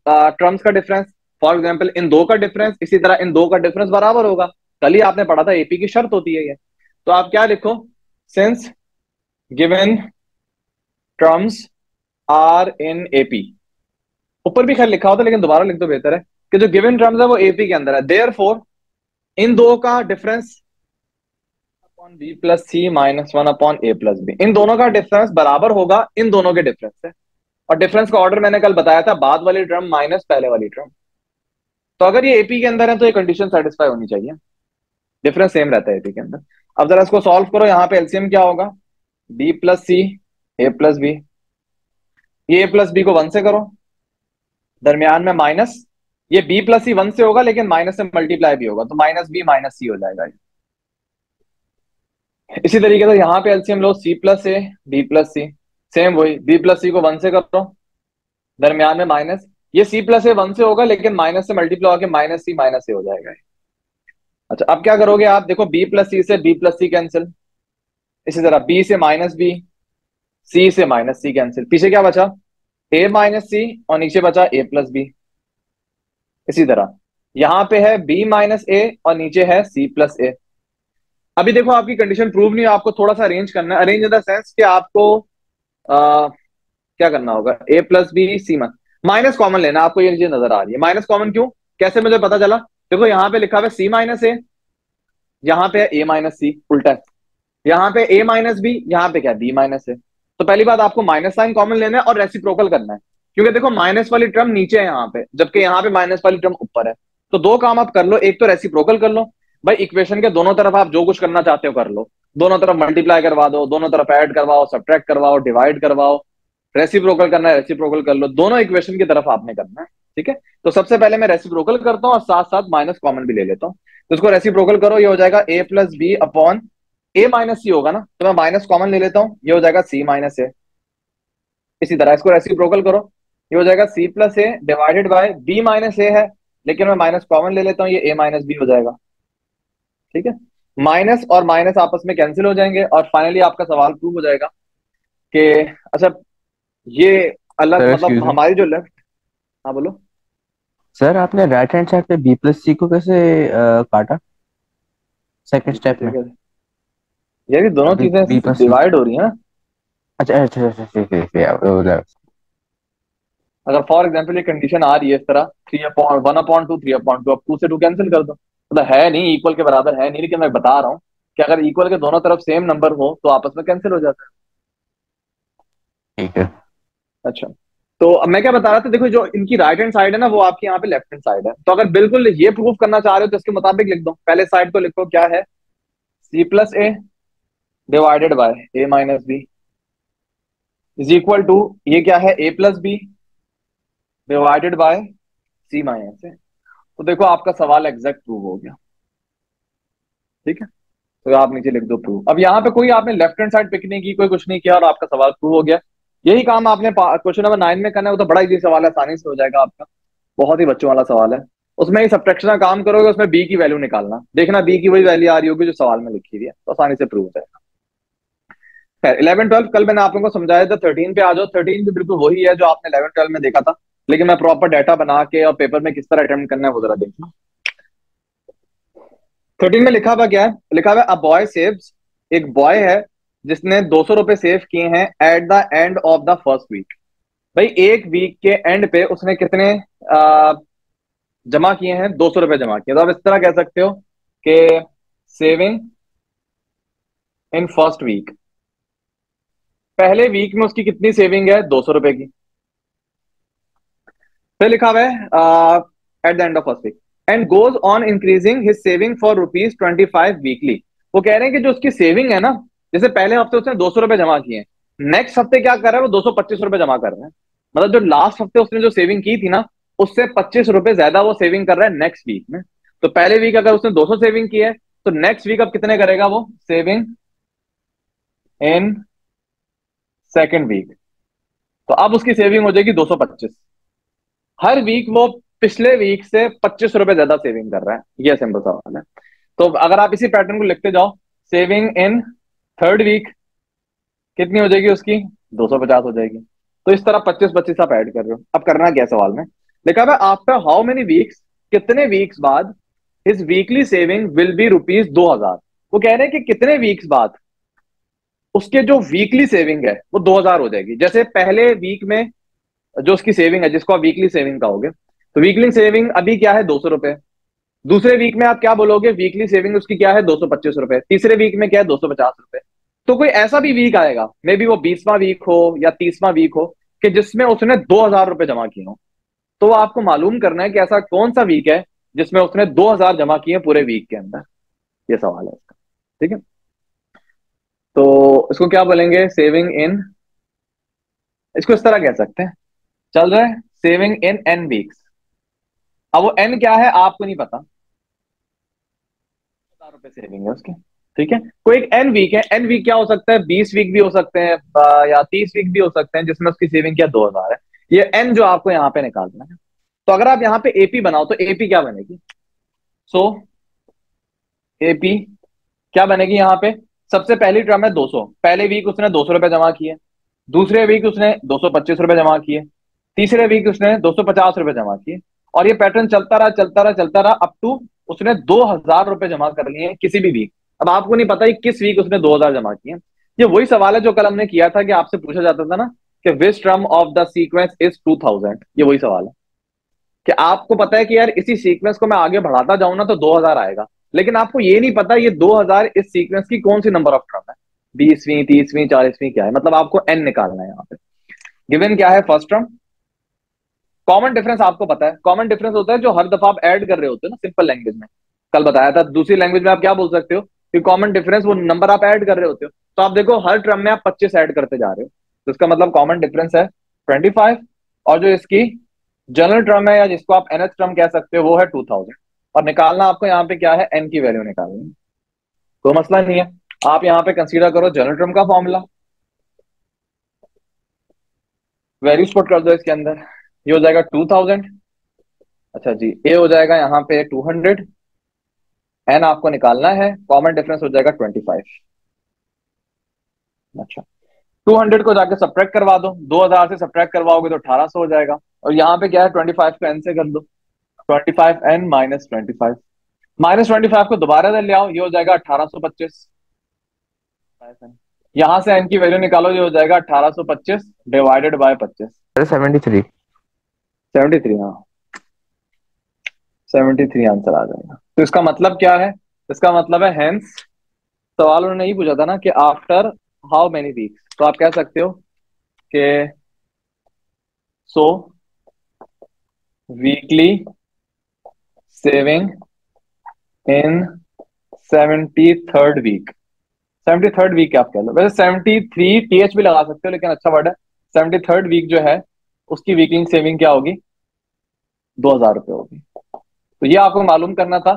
टर्म्स का डिफरेंस, फॉर एग्जांपल इन 2 का डिफरेंस, इसी तरह इन 2 का डिफरेंस बराबर होगा। कल ही आपने पढ़ा था एपी की शर्त होती है ये। तो आप क्या लिखो, since given terms R, N, AP। ऊपर भी खैर लिखा होता है लेकिन दोबारा लिख दो, बेहतर है कि जो गिवन टर्म्स है वो एपी के अंदर है। देयरफॉर इन 2 का difference B + C - 1/a + b, इन दोनों का डिफरेंस बराबर होगा इन दोनों के डिफरेंस से। और डिफरेंस का ऑर्डर मैंने कल बताया था, बाद वाली टर्म माइनस पहले वाली टर्म। तो अगर ये एपी के अंदर है तो ये कंडीशन सेटिस्फाई होनी चाहिए, डिफरेंस सेम रहता है एपी के अंदर। अब जरा इसको सॉल्व करो, यहाँ पे एलसीएम क्या होगा? B + C, A + B। ये A + B को 1 से करो, दरमियान में माइनस, ये B + C 1 से होगा लेकिन माइनस से मल्टीप्लाई भी होगा, तो -B - C हो जाएगा। इसी तरीके से यहाँ पे एलसीएम लो, C + A, D + C, same वही। B + C को 1 से करो, दरमियान में माइनस, ये C + A 1 से होगा लेकिन माइनस से मल्टीप्लाई होकर -C - A हो जाएगा। अच्छा अब क्या करोगे आप? देखो B + C से B + C कैंसिल, इसी तरह B से -B, C से -C कैंसिल, पीछे क्या बचा? A - C और नीचे बचा A + B। इसी तरह यहाँ पे है B - A और नीचे है C + A। अभी देखो आपकी कंडीशन प्रूव नहीं है, आपको थोड़ा सा अरेंज करना है। अरेंज इन द सेंस कि आपको क्या करना होगा? A + B, C minus common लेना, आपको ये चीज नजर आ रही है। माइनस कॉमन क्यों, कैसे मुझे पता चला? देखो यहाँ पे लिखा हुआ है C - A, यहाँ पे है A - C, उल्टा है। यहाँ पे a माइनस बी, यहाँ पे क्या b माइनस a। तो पहली बात आपको माइनस साइन कॉमन लेना है और रेसिप्रोकल करना है, क्योंकि देखो माइनस वाली टर्म नीचे है यहाँ पे, जबकि यहाँ पे माइनस वाली टर्म ऊपर है। तो दो काम आप कर लो, एक तो रेसिप्रोकल कर लो भाई, इक्वेशन के दोनों तरफ आप जो कुछ करना चाहते हो कर लो, दोनों तरफ मल्टीप्लाई करवा दो, दोनों तरफ ऐड करवाओ, सब्ट्रैक्ट करवाओ, डिवाइड करवाओ, रेसिप्रोकल करना है रेसिप्रोकल कर लो, दोनों इक्वेशन की तरफ आपने करना है। ठीक है, तो सबसे पहले मैं रेसिप्रोकल करता हूँ और साथ साथ माइनस कॉमन भी ले लेता हूँ। तो इसको रेसिप्रोकल करो, ये हो जाएगा A plus B upon A minus C होगा ना, तो मैं माइनस कॉमन ले लेता हूँ, ये हो जाएगा सी माइनस ए। इसी तरह इसको रेसिप्रोकल करो, ये हो जाएगा C plus A divided by B minus A है, लेकिन मैं माइनस कॉमन ले लेता हूँ, ये ए माइनस बी हो जाएगा। ठीक है, माइनस और माइनस आपस में कैंसिल हो जाएंगे और फाइनली आपका सवाल प्रूव हो जाएगा कि अच्छा ये अलग मतलब हमारी जो लेफ्ट। हाँ बोलो सर, आपने राइट हैंड साइड पे बी प्लस सी को कैसे काटा सेकंड स्टेप में? यार दोनों चीजें डिवाइड हो रही है ना। अच्छा, अगर फॉर एग्जांपल ये कंडीशन आ रही है इस तरह 3/1/2 3/2, अब 2 से 2 कैंसिल कर दो, मतलब है नहीं, इक्वल के बराबर है नहीं, लेकिन मैं बता रहा हूँ कि अगर इक्वल के दोनों तरफ सेम नंबर हो तो आपस में कैंसिल हो जाता है। ठीक है, अच्छा तो अब मैं क्या बता रहा था, देखो जो इनकी राइट हैंड साइड है ना वो आपकी यहाँ पे लेफ्ट हैंड साइड है, तो अगर बिल्कुल ये प्रूव करना चाह रहे हो तो इसके मुताबिक लिख दो, पहले साइड को लिखो क्या है C plus A divided by A minus B is equal to, ये क्या है ए plus B divided by C minus A. तो देखो आपका सवाल एग्जैक्ट प्रूव हो गया। ठीक है, तो आप नीचे लिख दो प्रूव। अब यहाँ पे कोई आपने लेफ्ट हैंड साइड पिक नहीं की, कोई कुछ नहीं किया और आपका सवाल प्रूव हो गया। यही काम आपने क्वेश्चन नंबर 9 में करना है, वो तो बड़ा इजी सवाल है, आसानी से हो जाएगा आपका, बहुत ही बच्चों वाला सवाल है। उसमें ही सब्ट्रैक्शन का काम करोगे, उसमें बी की वैल्यू निकालना, देखना बी की वही वैल्यू आ रही होगी जो सवाल में लिखी हुई है, तो आसानी से प्रूव हो जाएगा। खैर 11-12 कल मैंने आप लोगों को समझाया था, 13 पे आ जाओ। 13 भी बिल्कुल वही है जो आपने 11-12 में देखा था, लेकिन मैं प्रॉपर डाटा बना के और पेपर में किस तरह अटेम्प्ट करना है वो जरा देखना। 13 में लिखा हुआ क्या है, लिखा हुआ अ बॉय सेव्स, एक बॉय है जिसने 200 रुपए सेव किए हैं at the end of the first week. भाई एक वीक के एंड पे उसने कितने जमा किए हैं, 200 रुपए जमा किए। तो आप इस तरह कह सकते हो कि सेविंग इन फर्स्ट वीक, पहले वीक में उसकी कितनी सेविंग है, 200 रुपए की। फिर लिखा हुआ है at the end of first week and goes on increasing his saving for ₹25 weekly. वो कह रहे हैं कि जो उसकी सेविंग है ना, जैसे पहले हफ्ते उसने 200 रुपए जमा किए, नेक्स्ट हफ्ते क्या कर रहा है वो 225 रुपए जमा कर रहे हैं, मतलब जो लास्ट हफ्ते उसने जो सेविंग की थी ना उससे 25 रुपए ज्यादा वो सेविंग कर रहा है नेक्स्ट वीक में। तो पहले वीक अगर उसने 200 सेविंग की है तो नेक्स्ट वीक अब कितने करेगा वो सेविंग इन सेकेंड वीक, तो अब उसकी सेविंग हो जाएगी 225। हर वीक वो पिछले वीक से 25 रुपए ज्यादा सेविंग कर रहा है, ये सिंपल सवाल है। तो अगर आप इसी पैटर्न को लिखते जाओ, सेविंग इन थर्ड वीक कितनी हो जाएगी उसकी, 250 हो जाएगी। तो इस तरह 25-25 आप ऐड कर रहे हो। अब करना क्या सवाल में, लिखा है आफ्टर हाउ मेनी वीक्स, कितने वीक्स बाद his weekly saving will be ₹2000। वो कह रहे हैं कि कितने वीक्स बाद उसके जो वीकली सेविंग है वो 2000 हो जाएगी। जैसे पहले वीक में जो उसकी सेविंग है, जिसको आप वीकली सेविंग कहोगे, तो वीकली सेविंग अभी क्या है, 200 रुपए। दूसरे वीक में आप क्या बोलोगे, वीकली सेविंग उसकी क्या है, 225 रुपए। तीसरे वीक में क्या है, 250 रुपए। तो कोई ऐसा भी वीक आएगा, मे बी वो 20वां वीक हो या 30वां वीक हो, कि जिसमें उसने 2000 रुपए जमा किए हो। तो आपको मालूम करना है कि ऐसा कौन सा वीक है जिसमें उसने 2000 जमा किए पूरे वीक के अंदर, ये सवाल है इसका। ठीक है, तो इसको क्या बोलेंगे, सेविंग इन, इसको इस तरह कह सकते हैं, चल रहा है सेविंग इन एन वीक्स। अब वो एन क्या है आपको नहीं पता, 1000 रुपए सेविंग है उसके। ठीक है, कोई एक एन वीक है, एन वीक क्या हो सकता है, 20 वीक भी हो सकते हैं या 30 वीक भी हो सकते हैं, जिसमें उसकी सेविंग क्या 2000 है। ये एन जो आपको यहाँ पे निकालना है, तो अगर आप यहाँ पे एपी बनाओ तो एपी क्या बनेगी, सो एपी क्या बनेगी, यहाँ पे सबसे पहली टर्म है 200, पहले वीक उसने 200 रुपए जमा किए, दूसरे वीक उसने 225 रुपए जमा किए, तीसरे वीक उसने 250 रुपए जमा किए, और ये पैटर्न चलता रहा अप टू उसने 2000 रुपए जमा कर लिए किसी भी वीक। अब आपको नहीं पता किस वीक उसने 2000 जमा किए। ये वही सवाल है जो कल हमने किया था कि आपसे पूछा जाता था ना कि which term of the sequence is 2000। ये वही सवाल है कि आपको पता है कि यार इसी सीक्वेंस को मैं आगे बढ़ाता जाऊं ना तो 2000 आएगा, लेकिन आपको ये नहीं पता ये 2000 इस सीक्वेंस की कौन सी नंबर ऑफ टर्म है, 20वीं 30वीं 40वीं क्या है, मतलब आपको एन निकालना है। यहाँ पे गिवन क्या है, फर्स्ट टर्म। कॉमन डिफरेंस आपको पता है, कॉमन डिफरेंस होता है जो हर दफा आप ऐड कर रहे होते हो ना सिंपल लैंग्वेज में, कल बताया था। दूसरी लैंग्वेज में आप क्या बोल सकते हो कि कॉमन डिफरेंस वो नंबर आप ऐड कर रहे होते हो, तो आप देखो हर टर्म में आप 25 ऐड करते जा रहे हो, तो इसका मतलब कॉमन डिफरेंस है 25। और जो इसकी जनरल टर्म है या जिसको आप nth टर्म कह सकते हो वो है 2000, और निकालना आपको यहाँ पे क्या है, n की वैल्यू निकालनी, कोई मसला नहीं है। आप यहाँ पे कंसीडर करो जनरल टर्म का फॉर्मूला, वैल्यूज पुट कर दो इसके अंदर, ये हो जाएगा 2000, अच्छा जी ए हो जाएगा यहाँ पे 200, एन आपको निकालना है, कॉमन डिफरेंस हो जाएगा 25। अच्छा 200 को जाके सब्ट्रैक्ट करवा दो, 2000 से सब्ट्रैक्ट करवाओगे तो 1800 हो जाएगा, और यहाँ पे क्या है 25 को n से कर दो, 25n माइनस 25, माइनस 25 को दोबारा से ले आओ, ये हो जाएगा 1825। यहाँ से n की वैल्यू निकालो, ये हो जाएगा 1825 डिवाइडेड बाय 25, 73, हाँ 73 आंसर आ जाएगा। तो इसका मतलब क्या है, इसका मतलब है हेंस, सवाल उन्होंने यही पूछा था ना कि आफ्टर हाउ मेनी वीक्स, तो आप कह सकते हो कि so weekly saving in 73rd week, 73rd week क्या आप कह लो, वैसे 73th भी लगा सकते हो लेकिन अच्छा वर्ड है, 73rd वीक जो है उसकी वीकली सेविंग क्या होगी, 2000 रुपये होगी। तो ये आपको मालूम करना था,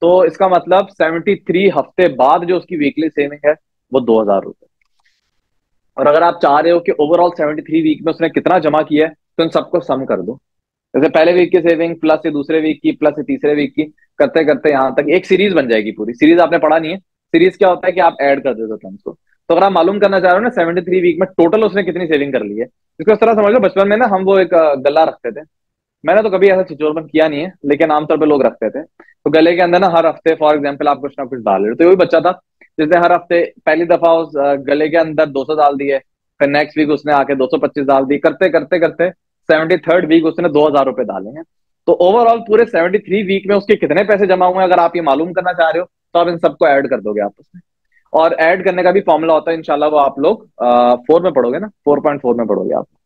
तो इसका मतलब 73 हफ्ते बाद जो उसकी वीकली सेविंग है वो 2000 रुपये, और अगर आप चाह रहे हो कि ओवरऑल 73 वीक में उसने कितना जमा किया है तो इन सबको सम कर दो, जैसे पहले वीक की सेविंग प्लस ये दूसरे वीक की प्लस ये तीसरे वीक की, करते करते यहाँ तक एक सीरीज बन जाएगी पूरी। सीरीज आपने पढ़ा नहीं है, सीरीज क्या होता है कि आप ऐड कर देते हो टर्म्स को। तो अगर आप मालूम करना चाह रहे हो ना 73 वीक में टोटल उसने कितनी सेविंग कर ली है, इसको इस तरह समझ लो, बचपन में ना हम वो एक गला रखते थे, मैंने तो कभी ऐसा छिचोरपन किया नहीं है लेकिन आमतौर पर लोग रखते थे, तो गले के अंदर ना हर हफ्ते फॉर एग्जाम्पल आप कुछ ना कुछ डाल रहे हो, तो ये भी बच्चा था जिसने हर हफ्ते पहली दफा उस गले के अंदर 200 डाल दिए, फिर नेक्स्ट वीक उसने आके 225 डाल दी, करते करते करते 73rd वीक उसने 2000 रुपये डाले हैं। तो ओवरऑल पूरे 73 वीक में उसके कितने पैसे जमा हुए अगर आप ये मालूम करना चाह रहे हो तो आप इन सबको ऐड कर दोगे आपस में, और ऐड करने का भी फॉर्मूला होता है, इंशाल्लाह वो आप लोग 4 में पढ़ोगे ना, 4.4 में पढ़ोगे आप।